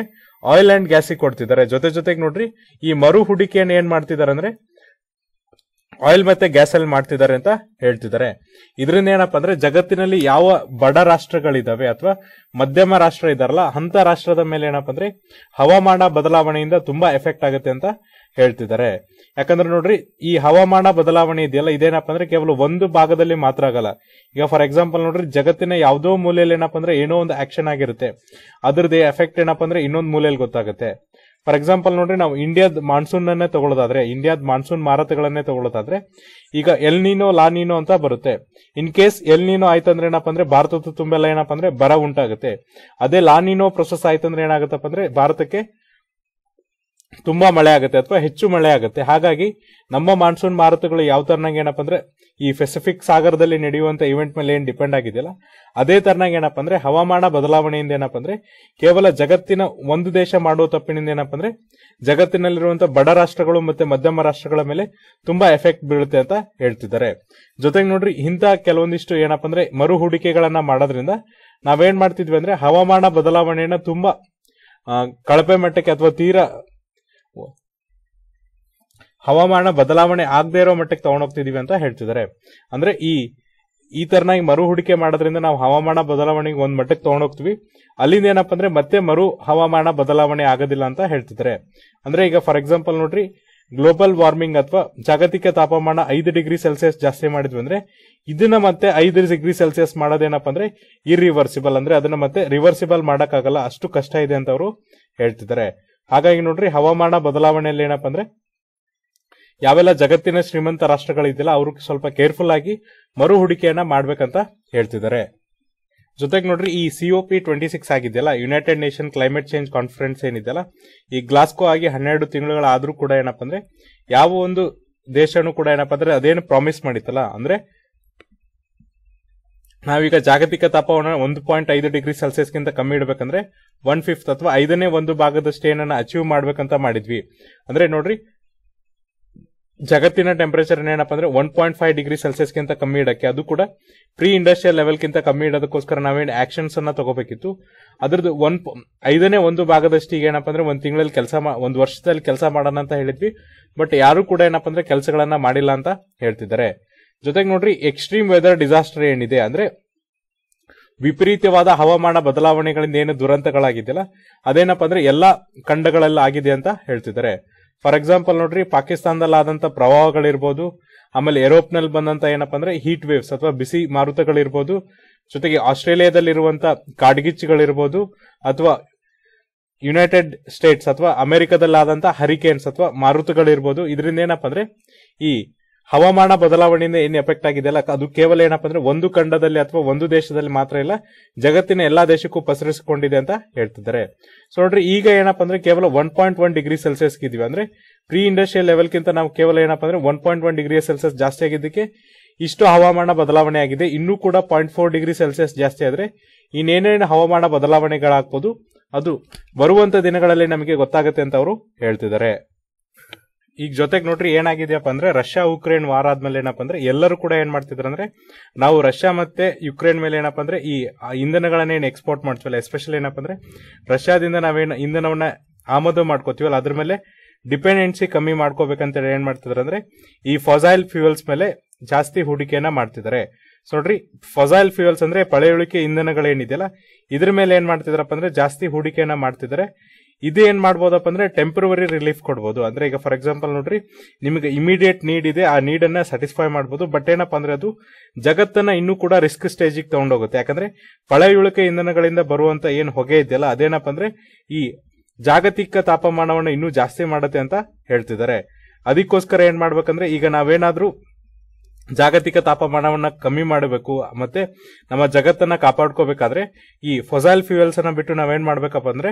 ಆಯಿಲ್ ಅಂಡ್ ಗ್ಯಾಸ್ ಕೊಡ್ತಿದ್ದಾರೆ. ಜೊತೆಗೆ ನೋಡ್ರಿ ಈ ಮರು ಹೂಡಿಕೆಯನ್ನು ಏನ್ ಮಾಡ್ತಿದಾರೆ ಅಂದ್ರೆ ಆಯಿಲ್ ಮತ್ತೆ ಗ್ಯಾಸ್ ಅಲ್ಲಿ ಮಾಡ್ತಿದ್ದಾರೆ ಅಂತ ಹೇಳ್ತಿದ್ದಾರೆ. ಇದರಿಂದ ಏನಪ್ಪ ಅಂದ್ರೆ ಜಗತ್ತಿನಲ್ಲಿ ಯಾವ ಬಡ ರಾಷ್ಟ್ರಗಳಿದಾವೆ ಅಥವಾ ಮಧ್ಯಮ ರಾಷ್ಟ್ರ ಇದಾರಲ್ಲ ಅಂತ ರಾಷ್ಟ್ರದ ಮೇಲೆ ಏನಪ್ಪ ಅಂದ್ರೆ ಹವಾಮಾನ ಬದಲಾವಣೆಯಿಂದ ತುಂಬಾ ಎಫೆಕ್ಟ್ ಆಗುತ್ತೆ ಅಂತ ಹೇಳ್ತಿದ್ದಾರೆ. ಯಾಕಂದ್ರೆ ನೋಡ್ರಿ ಈ ಹವಾಮಾನ ಬದಲಾವಣೆ ಇದೆಯಲ್ಲ ಇದೇನಪ್ಪ ಅಂದ್ರೆ ಕೇವಲ ಒಂದು ಭಾಗದಲ್ಲಿ ಮಾತ್ರ ಆಗಲ್ಲ. ಈಗ ಫಾರ್ ಎಕ್ಸಾಂಪಲ್ ನೋಡ್ರಿ ಜಗತ್ತಿನ ಯಾವ್ದೋ ಮೂಲೆಯಲ್ಲಿ ಏನಪ್ಪ ಅಂದ್ರೆ ಏನೋ ಒಂದು ಆಕ್ಷನ್ ಆಗಿರುತ್ತೆ, ಅದ್ರದ್ದು ಎಫೆಕ್ಟ್ ಏನಪ್ಪ ಅಂದ್ರೆ ಇನ್ನೊಂದು ಮೂಲೆಯಲ್ಲಿ ಗೊತ್ತಾಗುತ್ತೆ. ಫಾರ್ ಎಕ್ಸಾಂಪಲ್ ನೋಡ್ರಿ ನಾವು ಇಂಡಿಯಾದ ಮಾನ್ಸೂನ್ ಅನ್ನೇ ತಗೊಳ್ಳೋದಾದ್ರೆ, ಇಂಡಿಯಾದ ಮಾನ್ಸೂನ್ ಮಾರಾಟಗಳನ್ನೇ ತಗೊಳ್ಳೋದಾದ್ರೆ ಈಗ ಎಲ್ನಿನೋ ಲಾನಿನೋ ಅಂತ ಬರುತ್ತೆ. ಇನ್ ಕೇಸ್ ಎಲ್ನಿನೋ ಆಯ್ತಂದ್ರೆ ಏನಪ್ಪ ಅಂದ್ರೆ ಭಾರತದ ತುಂಬೆಲ್ಲ ಏನಪ್ಪ ಅಂದ್ರೆ ಬರ ಉಂಟಾಗುತ್ತೆ. ಅದೇ ಲಾನಿನೋ ಪ್ರೊಸೆಸ್ ಆಯ್ತಂದ್ರೆ ಏನಾಗತ್ತಪ್ಪ ಅಂದ್ರೆ ಭಾರತಕ್ಕೆ ತುಂಬಾ ಮಳೆ ಆಗುತ್ತೆ ಅಥವಾ ಹೆಚ್ಚು ಮಳೆ ಆಗುತ್ತೆ. ಹಾಗಾಗಿ ನಮ್ಮ ಮಾನ್ಸೂನ್ ಮಾರುತಗಳು ಯಾವ ತರನಾಗ ಏನಪ್ಪ ಅಂದ್ರೆ ಈ ಪೆಸಿಫಿಕ್ ಸಾಗರದಲ್ಲಿ ನಡೆಯುವಂತ ಇವೆಂಟ್ ಮೇಲೆ ಏನ್ ಡಿಪೆಂಡ್ ಆಗಿದೆಯಲ್ಲ ಅದೇ ತರನಾಗ ಏನಪ್ಪ ಅಂದ್ರೆ ಹವಾಮಾನ ಬದಲಾವಣೆಯಿಂದ ಏನಪ್ಪ ಅಂದ್ರೆ ಕೇವಲ ಜಗತ್ತಿನ ಒಂದು ದೇಶ ಮಾಡುವ ತಪ್ಪಿನಿಂದ ಏನಪ್ಪ ಅಂದ್ರೆ ಜಗತ್ತಿನಲ್ಲಿರುವಂತಹ ಬಡ ರಾಷ್ಟ್ರಗಳು ಮತ್ತೆ ಮಧ್ಯಮ ರಾಷ್ಟ್ರಗಳ ಮೇಲೆ ತುಂಬಾ ಎಫೆಕ್ಟ್ ಬೀಳುತ್ತೆ ಅಂತ ಹೇಳ್ತಿದ್ದಾರೆ. ಜೊತೆಗೆ ನೋಡ್ರಿ ಇಂತ ಕೆಲವೊಂದಿಷ್ಟು ಏನಪ್ಪ ಅಂದ್ರೆ ಮರು ಹೂಡಿಕೆಗಳನ್ನ ಮಾಡೋದ್ರಿಂದ ನಾವೇನ್ ಮಾಡ್ತಿದ್ವಿ ಅಂದ್ರೆ ಹವಾಮಾನ ಬದಲಾವಣೆಯನ್ನ ತುಂಬಾ ಕಳಪೆ ಮಟ್ಟಕ್ಕೆ ಅಥವಾ ತೀರಾ ಹವಾಮಾನ ಬದಲಾವಣೆ ಆಗದೆ ಇರೋ ಮಟ್ಟಕ್ಕೆ ತಗೊಂಡೋಗ್ತಿದೀವಿ ಅಂತ ಹೇಳ್ತಿದ್ದಾರೆ. ಅಂದ್ರೆ ಈ ತರನಾಗಿ ಮರು ಹೂಡಿಕೆ ಮಾಡೋದ್ರಿಂದ ನಾವು ಹವಾಮಾನ ಬದಲಾವಣೆಗೆ ಒಂದ್ ಮಟ್ಟಕ್ಕೆ ತಗೊಂಡೋಗ್ತಿವಿ, ಅಲ್ಲಿಂದ ಏನಪ್ಪ ಅಂದ್ರೆ ಮತ್ತೆ ಮರು ಹವಾಮಾನ ಬದಲಾವಣೆ ಆಗೋದಿಲ್ಲ ಅಂತ ಹೇಳ್ತಿದ್ದಾರೆ. ಅಂದ್ರೆ ಈಗ ಫಾರ್ ಎಕ್ಸಾಂಪಲ್ ನೋಡ್ರಿ ಗ್ಲೋಬಲ್ ವಾರ್ಮಿಂಗ್ ಅಥವಾ ಜಾಗತಿಕ ತಾಪಮಾನ 5 ಡಿಗ್ರಿ ಸೆಲ್ಸಿಯಸ್ ಜಾಸ್ತಿ ಮಾಡಿದ್ವಿ ಅಂದ್ರೆ ಇದನ್ನ ಮತ್ತೆ 5 ಡಿಗ್ರಿ ಸೆಲ್ಸಿಯಸ್ ಮಾಡೋದೇನಪ್ಪ ಅಂದ್ರೆ ಇರಿವರ್ಸಿಬಲ್, ಅಂದ್ರೆ ಅದನ್ನ ಮತ್ತೆ ರಿವರ್ಸಿಬಲ್ ಮಾಡೋಕ್ಕಾಗಲ್ಲ, ಅಷ್ಟು ಕಷ್ಟ ಇದೆ ಅಂತ ಅವರು ಹೇಳ್ತಿದ್ದಾರೆ. ಹಾಗಾಗಿ ನೋಡ್ರಿ ಹವಾಮಾನ ಬದಲಾವಣೆಯಲ್ಲಿ ಏನಪ್ಪ ಅಂದ್ರೆ ಯಾವೆಲ್ಲ ಜಗತ್ತಿನ ಶ್ರೀಮಂತ ರಾಷ್ಟ್ರಗಳಿದ್ದಿಲ್ಲ ಅವರು ಸ್ವಲ್ಪ ಕೇರ್ಫುಲ್ ಆಗಿ ಮರು ಹೂಡಿಕೆಯನ್ನ ಮಾಡ್ಬೇಕಂತ ಹೇಳ್ತಿದ್ದಾರೆ. ಜೊತೆಗೆ ನೋಡ್ರಿ ಈ COP26 ಆಗಿದೆಯಲ್ಲ United nation climate change conference ಏನಿದೆಯಲ್ಲ ಈ ಗ್ಲಾಸ್ಕೋ ಆಗಿ 12 ತಿಂಗಳುಗಳಾದ್ರೂ ಕೂಡ ಏನಪ್ಪ ಅಂದ್ರೆ ಯಾವ ಒಂದು ದೇಶನೂ ಕೂಡ ಏನಪ್ಪ ಅಂದ್ರೆ ಅದೇನು ಪ್ರಾಮಿಸ್ ಮಾಡಿತ್ತಲ್ಲ ಅಂದ್ರೆ ನಾವೀಗ ಜಾಗತಿಕ ತಾಪಮಾನ 1.5 ಡಿಗ್ರಿ ಸೆಲ್ಸಿಯಸ್ ಗಿಂತ ಕಮ್ಮಿ ಇಡ್ಬೇಕಂದ್ರೆ 1/5 ಅಥವಾ 1/5 ಭಾಗದಷ್ಟು ಏನನ್ನ ಅಚೀವ್ ಮಾಡ್ಬೇಕಂತ ಮಾಡಿದ್ವಿ. ಅಂದ್ರೆ ನೋಡ್ರಿ ಜಗತ್ತಿನ ಟೆಂಪರೇಚರ್ ಏನಪ್ಪ ಅಂದ್ರೆ 1.5 ಡಿಗ್ರಿ ಸೆಲ್ಸಿಯಸ್ ಗಿಂತ ಕಮ್ಮಿ ಇಡಕ್ಕೆ, ಅದು ಕೂಡ ಪ್ರೀ ಇಂಡಸ್ಟ್ರಿಯಲ್ ಲೆವೆಲ್ ಗಿಂತ ಕಮ್ಮಿ ಇಡೋದಕ್ಕೋಸ್ಕರ ನಾವೇನು ಆಕ್ಷನ್ಸ್ ಅನ್ನ ತಗೋಬೇಕಿತ್ತು. ಅದ್ರದ್ದು 1/5 ಭಾಗದಷ್ಟು ಈಗ ಏನಪ್ಪ ಅಂದ್ರೆ ಒಂದ್ ವರ್ಷದಲ್ಲಿ ಕೆಲಸ ಮಾಡೋಣ ಅಂತ ಹೇಳಿದ್ವಿ, ಬಟ್ ಯಾರು ಕೂಡ ಏನಪ್ಪ ಅಂದ್ರೆ ಕೆಲಸಗಳನ್ನ ಮಾಡಿಲ್ಲ ಅಂತ ಹೇಳ್ತಿದ್ದಾರೆ. ಜೊತೆಗೆ ನೋಡ್ರಿ ಎಕ್ಸ್ಟ್ರೀಮ್ ವೆದರ್ ಡಿಸಾಸ್ಟರ್ ಏನಿದೆ ಅಂದ್ರೆ ವಿಪರೀತವಾದ ಹವಾಮಾನ ಬದಲಾವಣೆಗಳಿಂದ ಏನು ದುರಂತಗಳಾಗಿದೆಯಲ್ಲ ಅದೇನಪ್ಪ ಅಂದ್ರೆ ಎಲ್ಲಾ ಖಂಡಗಳೆಲ್ಲ ಆಗಿದೆ ಅಂತ ಹೇಳ್ತಿದ್ದಾರೆ. ಫಾರ್ ಎಕ್ಸಾಂಪಲ್ ನೋಡ್ರಿ ಪಾಕಿಸ್ತಾನದಲ್ಲಿ ಆದಂತ ಪ್ರವಾಹಗಳಿರ್ಬೋದು, ಆಮೇಲೆ ಯುರೋಪ್ ನಲ್ಲಿ ಬಂದಂತ ಏನಪ್ಪ ಅಂದ್ರೆ ಹೀಟ್ ವೇವ್ಸ್ ಅಥವಾ ಬಿಸಿ ಮಾರುತಗಳಿರ್ಬೋದು, ಜೊತೆಗೆ ಆಸ್ಟ್ರೇಲಿಯಾದಲ್ಲಿರುವಂತ ಕಾಡ್ಗಿಚ್ಚುಗಳಿರ್ಬೋದು ಅಥವಾ ಯುನೈಟೆಡ್ ಸ್ಟೇಟ್ಸ್ ಅಥವಾ ಅಮೆರಿಕದಲ್ಲಾದಂತಹ ಹರಿಕೇನ್ಸ್ ಅಥವಾ ಮಾರುತಗಳಿರ್ಬೋದು, ಇದರಿಂದ ಏನಪ್ಪಾ ಅಂದ್ರೆ ಈ ಹವಾಮಾನ ಬದಲಾವಣೆಯಿಂದ ಏನ್ ಎಫೆಕ್ಟ್ ಆಗಿದೆ ಅಲ್ಲ, ಅದು ಕೇವಲ ಏನಪ್ಪಾ ಅಂದ್ರೆ ಒಂದು ಖಂಡದಲ್ಲಿ ಅಥವಾ ಒಂದು ದೇಶದಲ್ಲಿ ಮಾತ್ರ ಇಲ್ಲ, ಜಗತ್ತಿನ ಎಲ್ಲಾ ದೇಶಕ್ಕೂ ಪಸರಿಸಿಕೊಂಡಿದೆ ಅಂತ ಹೇಳ್ತಿದ್ದಾರೆ. ಸೊ ನೋಡ್ರಿ, ಈಗ ಏನಪ್ಪಾ ಅಂದ್ರೆ ಕೇವಲ 1.1 ಡಿಗ್ರಿ ಸೆಲ್ಸಿಯಸ್ ಇದ್ವಿ ಅಂದ್ರೆ ಪ್ರೀ ಇಂಡಸ್ಟ್ರಿಯಲ್ ಲೆವೆಲ್ ಗಿಂತ ನಾವು ಕೇವಲ ಏನಪ್ಪಾ ಅಂದ್ರೆ 1.1 ಡಿಗ್ರಿ ಸೆಲ್ಸಿಯಸ್ ಜಾಸ್ತಿ ಆಗಿದ್ದಕ್ಕೆ ಇಷ್ಟು ಹವಾಮಾನ ಬದಲಾವಣೆ ಆಗಿದೆ. ಇನ್ನೂ ಕೂಡ 0.4 ಡಿಗ್ರಿ ಸೆಲ್ಸಿಯಸ್ ಜಾಸ್ತಿ ಆದ್ರೆ ಇನ್ನೇನೇನು ಹವಾಮಾನ ಬದಲಾವಣೆಗಳಾಗ್ಬೋದು ಅದು ಬರುವಂತ ದಿನಗಳಲ್ಲಿ ನಮಗೆ ಗೊತ್ತಾಗುತ್ತೆ ಅಂತ ಅವರು ಹೇಳ್ತಿದ್ದಾರೆ. ಈಗ ಜೊತೆಗೆ ನೋಡ್ರಿ ಏನಾಗಿದೆಯಪ್ಪ ಅಂದ್ರೆ ರಷ್ಯಾ ಯುಕ್ರೇನ್ ವಾರ ಆದ್ಮೇಲೆ ಏನಪ್ಪ ಅಂದ್ರೆ ಎಲ್ಲರೂ ಕೂಡ ಏನ್ ಮಾಡ್ತಿದ್ರು ಅಂದ್ರೆ ನಾವು ರಷ್ಯಾ ಮತ್ತೆ ಯುಕ್ರೇನ್ ಮೇಲೆ ಏನಪ್ಪ ಅಂದ್ರೆ ಈ ಇಂಧನಗಳನ್ನ ಏನ್ ಎಕ್ಸ್ಪೋರ್ಟ್ ಮಾಡ್ತೀವಲ್ಲ, ಎಸ್ಪೆಷಲಿ ಏನಪ್ಪ ಅಂದ್ರೆ ರಷ್ಯಾದಿಂದ ನಾವೇನು ಇಂಧನವನ್ನ ಆಮದು ಮಾಡ್ಕೋತೀವಲ್ಲ ಅದ್ರ ಮೇಲೆ ಡಿಪೆಂಡೆನ್ಸಿ ಕಮ್ಮಿ ಮಾಡ್ಕೋಬೇಕಂತೇಳಿ ಏನ್ ಮಾಡ್ತಿದ್ರು ಅಂದ್ರೆ ಈ ಫಾಸೈಲ್ ಫ್ಯೂಯಲ್ಸ್ ಮೇಲೆ ಜಾಸ್ತಿ ಹೂಡಿಕೆಯನ್ನ ಮಾಡ್ತಿದ್ದಾರೆ. ನೋಡ್ರಿ, ಫಸೈಲ್ ಫ್ಯೂಯಲ್ಸ್ ಅಂದ್ರೆ ಪಳೆಯುಳಿಕೆ ಇಂಧನಗಳೇನಿದೆಯಲ್ಲ ಇದ್ರ ಮೇಲೆ ಏನ್ ಮಾಡ್ತಿದ್ರಪ್ಪ ಅಂದ್ರೆ ಜಾಸ್ತಿ ಹೂಡಿಕೆಯನ್ನ ಮಾಡ್ತಿದ್ದಾರೆ. ಇದು ಏನ್ ಮಾಡ್ಬೋದಪ್ಪ ಅಂದ್ರೆ ಟೆಂಪ್ರವರಿ ರಿಲೀಫ್ ಕೊಡ್ಬೋದು. ಅಂದ್ರೆ ಈಗ ಫಾರ್ ಎಕ್ಸಾಂಪಲ್ ನೋಡ್ರಿ, ನಿಮಗೆ ಇಮಿಡಿಯೇಟ್ ನೀಡ್ ಇದೆ, ಆ ನೀಡ್ ಅನ್ನ ಸ್ಯಾಟಿಸ್ಫೈ ಮಾಡ್ಬೋದು. ಬಟ್ ಏನಪ್ಪಾ ಅಂದ್ರೆ ಅದು ಜಗತ್ತನ್ನ ಇನ್ನೂ ಕೂಡ ರಿಸ್ಕ್ ಸ್ಟೇಜಿಗೆ ತಗೊಂಡೋಗುತ್ತೆ. ಯಾಕಂದ್ರೆ ಪಳೆಯುಳಿಕೆ ಇಂಧನಗಳಿಂದ ಬರುವಂತ ಏನ್ ಹೊಗೆ ಇದೆಯಲ್ಲ ಅದೇನಪ್ಪ ಅಂದ್ರೆ ಈ ಜಾಗತಿಕ ತಾಪಮಾನವನ್ನ ಇನ್ನೂ ಜಾಸ್ತಿ ಮಾಡುತ್ತೆ ಅಂತ ಹೇಳ್ತಿದ್ದಾರೆ. ಅದಕ್ಕೋಸ್ಕರ ಏನ್ ಮಾಡ್ಬೇಕಂದ್ರೆ ಈಗ ನಾವೇನಾದ್ರೂ ಜಾಗತಿಕ ತಾಪಮಾನವನ್ನ ಕಮ್ಮಿ ಮಾಡಬೇಕು ಮತ್ತೆ ನಮ್ಮ ಜಗತ್ತನ್ನ ಕಾಪಾಡ್ಕೋಬೇಕಾದ್ರೆ ಈ ಫಸೈಲ್ ಫ್ಯೂಯಲ್ಸ್ ಅನ್ನ ಬಿಟ್ಟು ನಾವೇನ್ ಮಾಡ್ಬೇಕಪ್ಪ ಅಂದ್ರೆ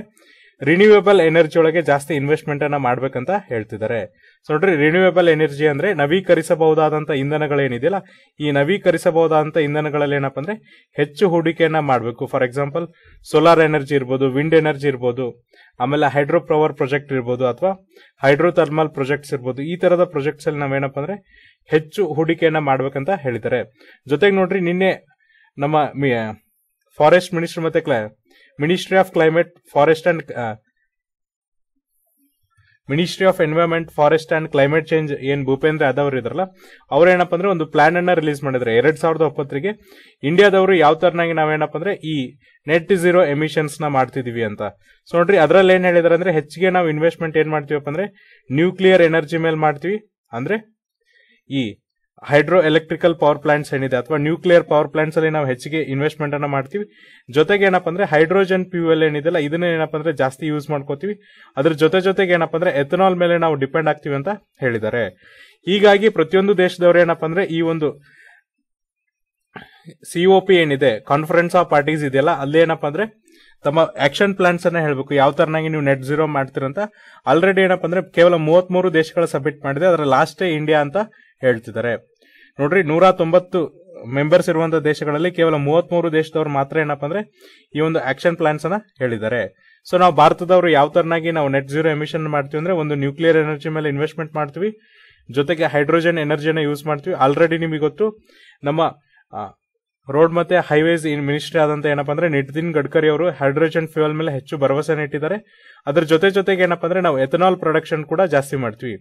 ರಿನ್ಯೂವೇಬಲ್ ಎನರ್ಜಿ ಒಳಗೆ ಜಾಸ್ತಿ ಇನ್ವೆಸ್ಟ್ಮೆಂಟ್ ಅನ್ನ ಮಾಡ್ಬೇಕಂತ ಹೇಳ್ತಿದ್ದಾರೆ. ಸೊ ನೋಡ್ರಿ, ರಿನ್ಯೂವೇಬಲ್ ಎನರ್ಜಿ ಅಂದ್ರೆ ನವೀಕರಿಸಬಹುದಾದಂತ ಇಂಧನಗಳೇನಿದೆಯಲ್ಲ ಈ ನವೀಕರಿಸಬಹುದಾದಂತ ಇಂಧನಗಳಲ್ಲಿ ಏನಪ್ಪ ಅಂದ್ರೆ ಹೆಚ್ಚು ಹೂಡಿಕೆಯನ್ನ ಮಾಡಬೇಕು. ಫಾರ್ ಎಕ್ಸಾಂಪಲ್ ಸೋಲಾರ್ ಎನರ್ಜಿ ಇರ್ಬೋದು, ವಿಂಡ್ ಎನರ್ಜಿ ಇರ್ಬೋದು, ಆಮೇಲೆ ಹೈಡ್ರೋ ಪವರ್ ಪ್ರಾಜೆಕ್ಟ್ ಇರ್ಬೋದು ಅಥವಾ ಹೈಡ್ರೋ ಥರ್ಮಲ್ ಪ್ರಾಜೆಕ್ಟ್ಸ್ ಇರ್ಬೋದು. ಈ ತರದ ಪ್ರಾಜೆಕ್ಟ್ಸ್ ಅಲ್ಲಿ ನಾವೇನಪ್ಪ ಅಂದ್ರೆ ಹೆಚ್ಚು ಹೂಡಿಕೆಯನ್ನ ಮಾಡ್ಬೇಕಂತ ಹೇಳಿದ್ದಾರೆ. ಜೊತೆಗೆ ನೋಡ್ರಿ, ನಿನ್ನೆ ನಮ್ಮ ಫಾರೆಸ್ಟ್ ಮಿನಿಸ್ಟರ್ ಮತ್ತೆ ministry of climate forest and ministry of environment forest and climate change ಏನ್ ಭೂಪೇಂದ್ರ ಯಾದವ್ ಇದ್ರಲ್ಲ ಅವ್ರ ಏನಪ್ಪ ಅಂದ್ರೆ ಒಂದು ಪ್ಲಾನ್ ಅನ್ನ ರಿಲೀಸ್ ಮಾಡಿದ್ರೆ 2020 ಇಂಡಿಯಾದವರು ಯಾವ ತರನಾಗಿ ನಾವೇನಪ್ಪ ಅಂದ್ರೆ ಈ ನೆಟ್ ಝೀರೋ ಎಮಿಷನ್ಸ್ ನ ಮಾಡ್ತಿದೀವಿ ಅಂತ. ಸೊ ನೋಡ್ರಿ, ಅದ್ರಲ್ಲಿ ಏನ್ ಹೇಳಿದಾರೆ ಅಂದ್ರೆ ಹೆಚ್ಚಿಗೆ ನಾವು ಇನ್ವೆಸ್ಟ್ಮೆಂಟ್ ಏನ್ ಮಾಡ್ತೀವಪ್ಪ ಅಂದ್ರೆ ನ್ಯೂಕ್ಲಿಯರ್ ಎನರ್ಜಿ ಮೇಲೆ ಮಾಡ್ತೀವಿ. ಅಂದ್ರೆ ಈ ಹೈಡ್ರೋ ಎಲೆಕ್ಟ್ರಿಕಲ್ ಪವರ್ ಪ್ಲಾಂಟ್ಸ್ ಏನಿದೆ ಅಥವಾ ನ್ಯೂಕ್ಲಿಯರ್ ಪವರ್ ಪ್ಲಾಂಟ್ಸ್ ಅಲ್ಲಿ ನಾವು ಹೆಚ್ಚಿಗೆ ಇನ್ವೆಸ್ಟ್ಮೆಂಟ್ ಅನ್ನ ಮಾಡ್ತೀವಿ. ಜೊತೆಗೆ ಏನಪ್ಪ ಅಂದ್ರೆ ಹೈಡ್ರೋಜನ್ ಫ್ಯೂಯಲ್ ಏನಿದೆಲ್ಲ ಇದನ್ನ ಏನಪ್ಪ ಅಂದ್ರೆ ಜಾಸ್ತಿ ಯೂಸ್ ಮಾಡ್ಕೋತೀವಿ. ಅದ್ರ ಜೊತೆಗೆ ಏನಪ್ಪ ಅಂದ್ರೆ ಎಥನಾಲ್ ಮೇಲೆ ನಾವು ಡಿಪೆಂಡ್ ಆಗ್ತೀವಿ ಅಂತ ಹೇಳಿದ್ದಾರೆ. ಹೀಗಾಗಿ ಪ್ರತಿಯೊಂದು ದೇಶದವರು ಏನಪ್ಪ ಅಂದ್ರೆ ಈ ಒಂದು ಸಿಒಪಿ ಏನಿದೆ ಕಾನ್ಫರೆನ್ಸ್ ಆಫ್ ಪಾರ್ಟೀಸ್ ಇದೆಯಲ್ಲ ಅಲ್ಲಿ ಏನಪ್ಪ ಅಂದ್ರೆ ತಮ್ಮ ಆಕ್ಷನ್ ಪ್ಲಾನ್ಸ್ ಅನ್ನ ಹೇಳ್ಬೇಕು, ಯಾವ ತರನಾಗಿ ನೀವು ನೆಟ್ ಝೀರೋ ಮಾಡ್ತೀರಂತ. ಆಲ್ರೆಡಿ ಏನಪ್ಪ ಅಂದ್ರೆ ಕೇವಲ 33 ದೇಶಗಳ ಸಬ್ಮಿಟ್ ಮಾಡಿದೆ, ಅದರ ಲಾಸ್ಟ್ ಇಂಡಿಯಾ ಅಂತ ಹೇಳ್ತಿದ್ದಾರೆ. ನೋಡ್ರಿ, 190 ಮೆಂಬರ್ಸ್ ಇರುವಂತಹ ದೇಶಗಳಲ್ಲಿ ಕೇವಲ 33 ದೇಶದವ್ರು ಮಾತ್ರ ಏನಪ್ಪ ಅಂದ್ರೆ ಈ ಒಂದು ಆಕ್ಷನ್ ಪ್ಲಾನ್ಸ್ ಅನ್ನ ಹೇಳಿದ್ದಾರೆ. ಸೊ ನಾವು ಭಾರತದವರು ಯಾವ ತರನಾಗಿ ನಾವು ನೆಟ್ ಝೀರೋ ಎಮಿಷನ್ ಮಾಡ್ತೀವಿ ಅಂದ್ರೆ ಒಂದು ನ್ಯೂಕ್ಲಿಯರ್ ಎನರ್ಜಿ ಮೇಲೆ ಇನ್ವೆಸ್ಟ್ಮೆಂಟ್ ಮಾಡ್ತೀವಿ, ಜೊತೆಗೆ ಹೈಡ್ರೋಜನ್ ಎನರ್ಜಿನ ಯೂಸ್ ಮಾಡ್ತೀವಿ. ಆಲ್ರೆಡಿ ನಿಮಗೆ ಗೊತ್ತು, ನಮ್ಮ ರೋಡ್ ಮತ್ತೆ ಹೈವೇಸ್ ಮಿನಿಸ್ಟ್ರಿ ಆದಂತ ಏನಪ್ಪಾ ಅಂದ್ರೆ ನಿತಿನ್ ಗಡ್ಕರಿ ಅವರು ಹೈಡ್ರೋಜನ್ ಫ್ಯೂಯಲ್ ಮೇಲೆ ಹೆಚ್ಚು ಭರವಸೆ ಇಟ್ಟಿದ್ದಾರೆ. ಅದ್ರ ಜೊತೆಗೆ ಏನಪ್ಪಾ ಅಂದ್ರೆ ನಾವು ಎಥನಾಲ್ ಪ್ರೊಡಕ್ಷನ್ ಕೂಡ ಜಾಸ್ತಿ ಮಾಡ್ತೀವಿ.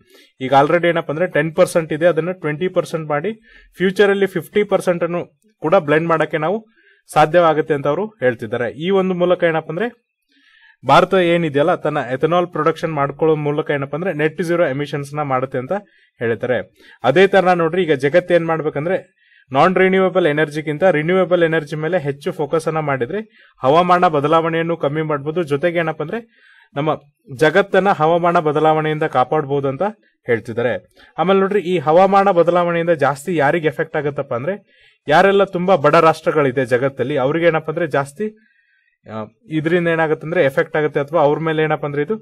ಈಗ ಆಲ್ರೆಡಿ ಏನಪ್ಪಾ ಅಂದ್ರೆ 10% ಇದೆ, ಅದನ್ನು 20% ಮಾಡಿ ಫ್ಯೂಚರ್ ಅಲ್ಲಿ 50% ಅನ್ನು ಕೂಡ ಬ್ಲೆಂಡ್ ಮಾಡಕ್ಕೆ ನಾವು ಸಾಧ್ಯವಾಗುತ್ತೆ ಅಂತ ಅವರು ಹೇಳ್ತಿದ್ದಾರೆ. ಈ ಒಂದು ಮೂಲಕ ಏನಪ್ಪಾ ಅಂದ್ರೆ ಭಾರತ ಏನಿದೆಯಲ್ಲ ತನ್ನ ಎಥನಾಲ್ ಪ್ರೊಡಕ್ಷನ್ ಮಾಡ್ಕೊಳ್ಳೋ ಮೂಲಕ ಏನಪ್ಪ ಅಂದ್ರೆ ನೆಟ್ ಝೀರೋ ಎಮಿಷನ್ಸ್ ನ ಮಾಡುತ್ತೆ ಅಂತ ಹೇಳ್ತಾರೆ. ಅದೇ ತರ ನೋಡ್ರಿ, ಈಗ ಜಗತ್ತು ಏನ್ ಮಾಡ್ಬೇಕಂದ್ರೆ ನಾನ್ ರಿನ್ಯೂವೇಬಲ್ ಎನರ್ಜಿಗಿಂತ ರಿನ್ಯೂವೇಬಲ್ ಎನರ್ಜಿ ಮೇಲೆ ಹೆಚ್ಚು ಫೋಕಸ್ ಅನ್ನ ಮಾಡಿದ್ರೆ ಹವಾಮಾನ ಬದಲಾವಣೆಯನ್ನು ಕಮ್ಮಿ ಮಾಡಬಹುದು. ಜೊತೆಗೆ ಏನಪ್ಪ ಅಂದ್ರೆ ನಮ್ಮ ಜಗತ್ತನ್ನ ಹವಾಮಾನ ಬದಲಾವಣೆಯಿಂದ ಕಾಪಾಡಬಹುದು ಅಂತ ಹೇಳ್ತಿದ್ದಾರೆ. ಆಮೇಲೆ ನೋಡ್ರಿ, ಈ ಹವಾಮಾನ ಬದಲಾವಣೆಯಿಂದ ಜಾಸ್ತಿ ಯಾರಿಗೆ ಎಫೆಕ್ಟ್ ಆಗುತ್ತಪ್ಪ ಅಂದ್ರೆ ಯಾರೆಲ್ಲ ತುಂಬಾ ಬಡ ರಾಷ್ಟ್ರಗಳಿದೆ ಜಗತ್ತಲ್ಲಿ ಅವ್ರಿಗೆ ಏನಪ್ಪ ಅಂದ್ರೆ ಜಾಸ್ತಿ ಇದರಿಂದ ಏನಾಗುತ್ತೆ ಅಂದ್ರೆ ಎಫೆಕ್ಟ್ ಆಗುತ್ತೆ ಅಥವಾ ಅವ್ರ ಮೇಲೆ ಏನಪ್ಪ ಅಂದ್ರೆ ಇದು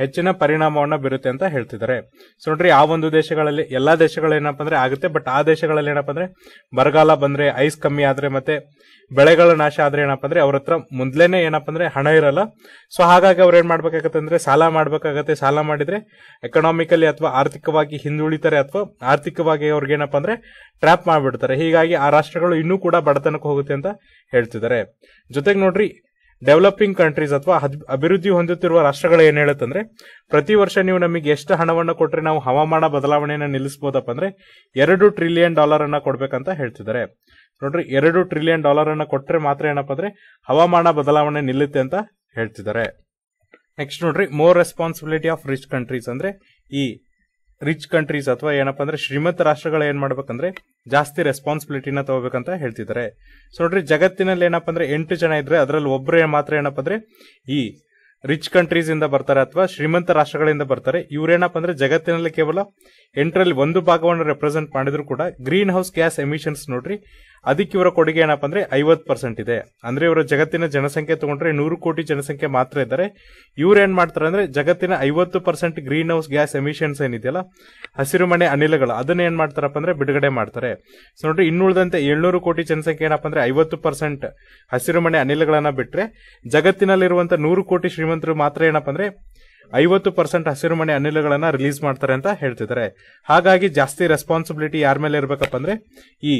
ಹೆಚ್ಚಿನ ಪರಿಣಾಮವನ್ನ ಬೀರುತ್ತೆ ಅಂತ ಹೇಳ್ತಿದ್ದಾರೆ. ಸೊ ನೋಡ್ರಿ, ಆ ಒಂದು ದೇಶಗಳಲ್ಲಿ ಎಲ್ಲಾ ದೇಶಗಳು ಏನಪ್ಪ ಅಂದ್ರೆ ಆಗುತ್ತೆ. ಬಟ್ ಆ ದೇಶಗಳಲ್ಲಿ ಏನಪ್ಪ ಅಂದ್ರೆ ಬರಗಾಲ ಬಂದ್ರೆ, ಐಸ್ ಕಮ್ಮಿ ಆದ್ರೆ ಮತ್ತೆ ಬೆಳೆಗಳ ನಾಶ ಆದ್ರೆ ಏನಪ್ಪ ಅಂದ್ರೆ ಅವ್ರ ಹತ್ರ ಮೊದ್ಲೇನೆ ಏನಪ್ಪ ಅಂದ್ರೆ ಹಣ ಇರಲ್ಲ. ಸೊ ಹಾಗಾಗಿ ಅವ್ರು ಏನ್ ಮಾಡ್ಬೇಕಾಗತ್ತೆ ಅಂದ್ರೆ ಸಾಲ ಮಾಡ್ಬೇಕಾಗತ್ತೆ. ಸಾಲ ಮಾಡಿದ್ರೆ ಎಕನಾಮಿಕಲಿ ಅಥವಾ ಆರ್ಥಿಕವಾಗಿ ಹಿಂದುಳಿತಾರೆ ಅಥವಾ ಆರ್ಥಿಕವಾಗಿ ಅವ್ರಿಗೆ ಏನಪ್ಪ ಅಂದ್ರೆ ಟ್ರ್ಯಾಪ್ ಮಾಡ್ಬಿಡ್ತಾರೆ. ಹೀಗಾಗಿ ಆ ರಾಷ್ಟ್ರಗಳು ಇನ್ನೂ ಕೂಡ ಬಡತನಕ್ಕೆ ಹೋಗುತ್ತೆ ಅಂತ ಹೇಳ್ತಿದ್ದಾರೆ. ಜೊತೆಗೆ ನೋಡ್ರಿ, ಡೆವಲಪಿಂಗ್ ಕಂಟ್ರೀಸ್ ಅಥವಾ ಅಭಿವೃದ್ಧಿ ಹೊಂದುತ್ತಿರುವ ರಾಷ್ಟ್ರಗಳು ಏನ್ ಹೇಳುತ್ತಂದ್ರೆ ಪ್ರತಿ ವರ್ಷ ನೀವು ನಮಗೆ ಎಷ್ಟು ಹಣವನ್ನು ಕೊಟ್ರೆ ನಾವು ಹವಾಮಾನ ಬದಲಾವಣೆಯನ್ನು ನಿಲ್ಲಿಸಬಹುದಪ್ಪ ಅಂದ್ರೆ $2 ಟ್ರಿಲಿಯನ್ ಅನ್ನ ಕೊಡ್ಬೇಕಂತ ಹೇಳ್ತಿದ್ದಾರೆ. ನೋಡ್ರಿ, $2 ಟ್ರಿಲಿಯನ್ ಅನ್ನ ಕೊಟ್ರೆ ಮಾತ್ರ ಏನಪ್ಪ ಅಂದ್ರೆ ಹವಾಮಾನ ಬದಲಾವಣೆ ನಿಲ್ಲುತ್ತೆ ಅಂತ ಹೇಳ್ತಿದ್ದಾರೆ. ನೆಕ್ಸ್ಟ್ ನೋಡ್ರಿ, more responsibility of rich countries ಅಂದ್ರೆ ಈ ರಿಚ್ ಕಂಟ್ರೀಸ್ ಅಥವಾ ಏನಪ್ಪ ಅಂದ್ರೆ ಶ್ರೀಮಂತ ರಾಷ್ಟ್ರಗಳು ಏನ್ ಮಾಡ್ಬೇಕಂದ್ರೆ ಜಾಸ್ತಿ ರೆಸ್ಪಾನ್ಸಿಬಿಲಿಟಿನ ತಗೋಬೇಕಂತ ಹೇಳ್ತಿದ್ದಾರೆ. ಸೊ ನೋಡ್ರಿ, ಜಗತ್ತಿನಲ್ಲಿ ಏನಪ್ಪ ಅಂದ್ರೆ 8 ಜನ ಇದ್ರೆ ಅದರಲ್ಲಿ ಒಬ್ರು ಮಾತ್ರ ಏನಪ್ಪ ಅಂದ್ರೆ ಈ ರಿಚ್ ಕಂಟ್ರೀಸ್ ಇಂದ ಬರ್ತಾರೆ ಅಥವಾ ಶ್ರೀಮಂತ ರಾಷ್ಟ್ರಗಳಿಂದ ಬರ್ತಾರೆ. ಇವರೇನಪ್ಪ ಅಂದ್ರೆ ಜಗತ್ತಿನಲ್ಲಿ ಕೇವಲ 8ರಲ್ಲಿ ಒಂದು ಭಾಗವನ್ನು ರೆಪ್ರೆಸೆಂಟ್ ಮಾಡಿದ್ರು ಕೂಡ ಗ್ರೀನ್ ಹೌಸ್ ಗ್ಯಾಸ್ ಎಮಿಷನ್ಸ್ ನೋಡ್ರಿ, ಅದಕ್ಕೆ ಇವರ ಕೊಡುಗೆ ಏನಪ್ಪ ಅಂದ್ರೆ 50% ಇದೆ. ಅಂದ್ರೆ ಇವರ ಜಗತ್ತಿನ ಜನಸಂಖ್ಯೆ ತಗೊಂಡ್ರೆ 100 ಕೋಟಿ ಜನಸಂಖ್ಯೆ ಮಾತ್ರ ಇದ್ದಾರೆ. ಇವ್ರೇನ್ ಮಾಡ್ತಾರೆ ಅಂದ್ರೆ ಜಗತ್ತಿನ 50% ಗ್ರೀನ್ ಹೌಸ್ ಗ್ಯಾಸ್ ಎಮಿಷನ್ಸ್ ಏನಿದೆಯಲ್ಲ ಹಸಿರು ಮನೆ ಅನಿಲಗಳು, ಅದನ್ನ ಏನ್ ಮಾಡ್ತಾರಪ್ಪ ಅಂದ್ರೆ ಬಿಡುಗಡೆ ಮಾಡ್ತಾರೆ. ಸೊ ನೋಡ್ರಿ, ಇನ್ನುಳಿದಂತೆ 700 ಕೋಟಿ ಜನಸಂಖ್ಯೆ ಏನಪ್ಪ ಅಂದ್ರೆ 50% ಹಸಿರು ಮನೆ ಅನಿಲಗಳನ್ನ ಬಿಟ್ರೆ ಜಗತ್ತಿನಲ್ಲಿರುವಂತಹ 100 ಕೋಟಿ ಶ್ರೀಮಂತರು ಮಾತ್ರ ಏನಪ್ಪ ಅಂದ್ರೆ 50% ಹಸಿರು ಮನೆ ಅನಿಲಗಳನ್ನ ರಿಲೀಸ್ ಮಾಡ್ತಾರೆ ಅಂತ ಹೇಳ್ತಿದ್ದಾರೆ. ಹಾಗಾಗಿ ಜಾಸ್ತಿ ರೆಸ್ಪಾನ್ಸಿಬಿಲಿಟಿ ಯಾರ ಮೇಲೆ ಇರ್ಬೇಕಪ್ಪ ಅಂದ್ರೆ ಈ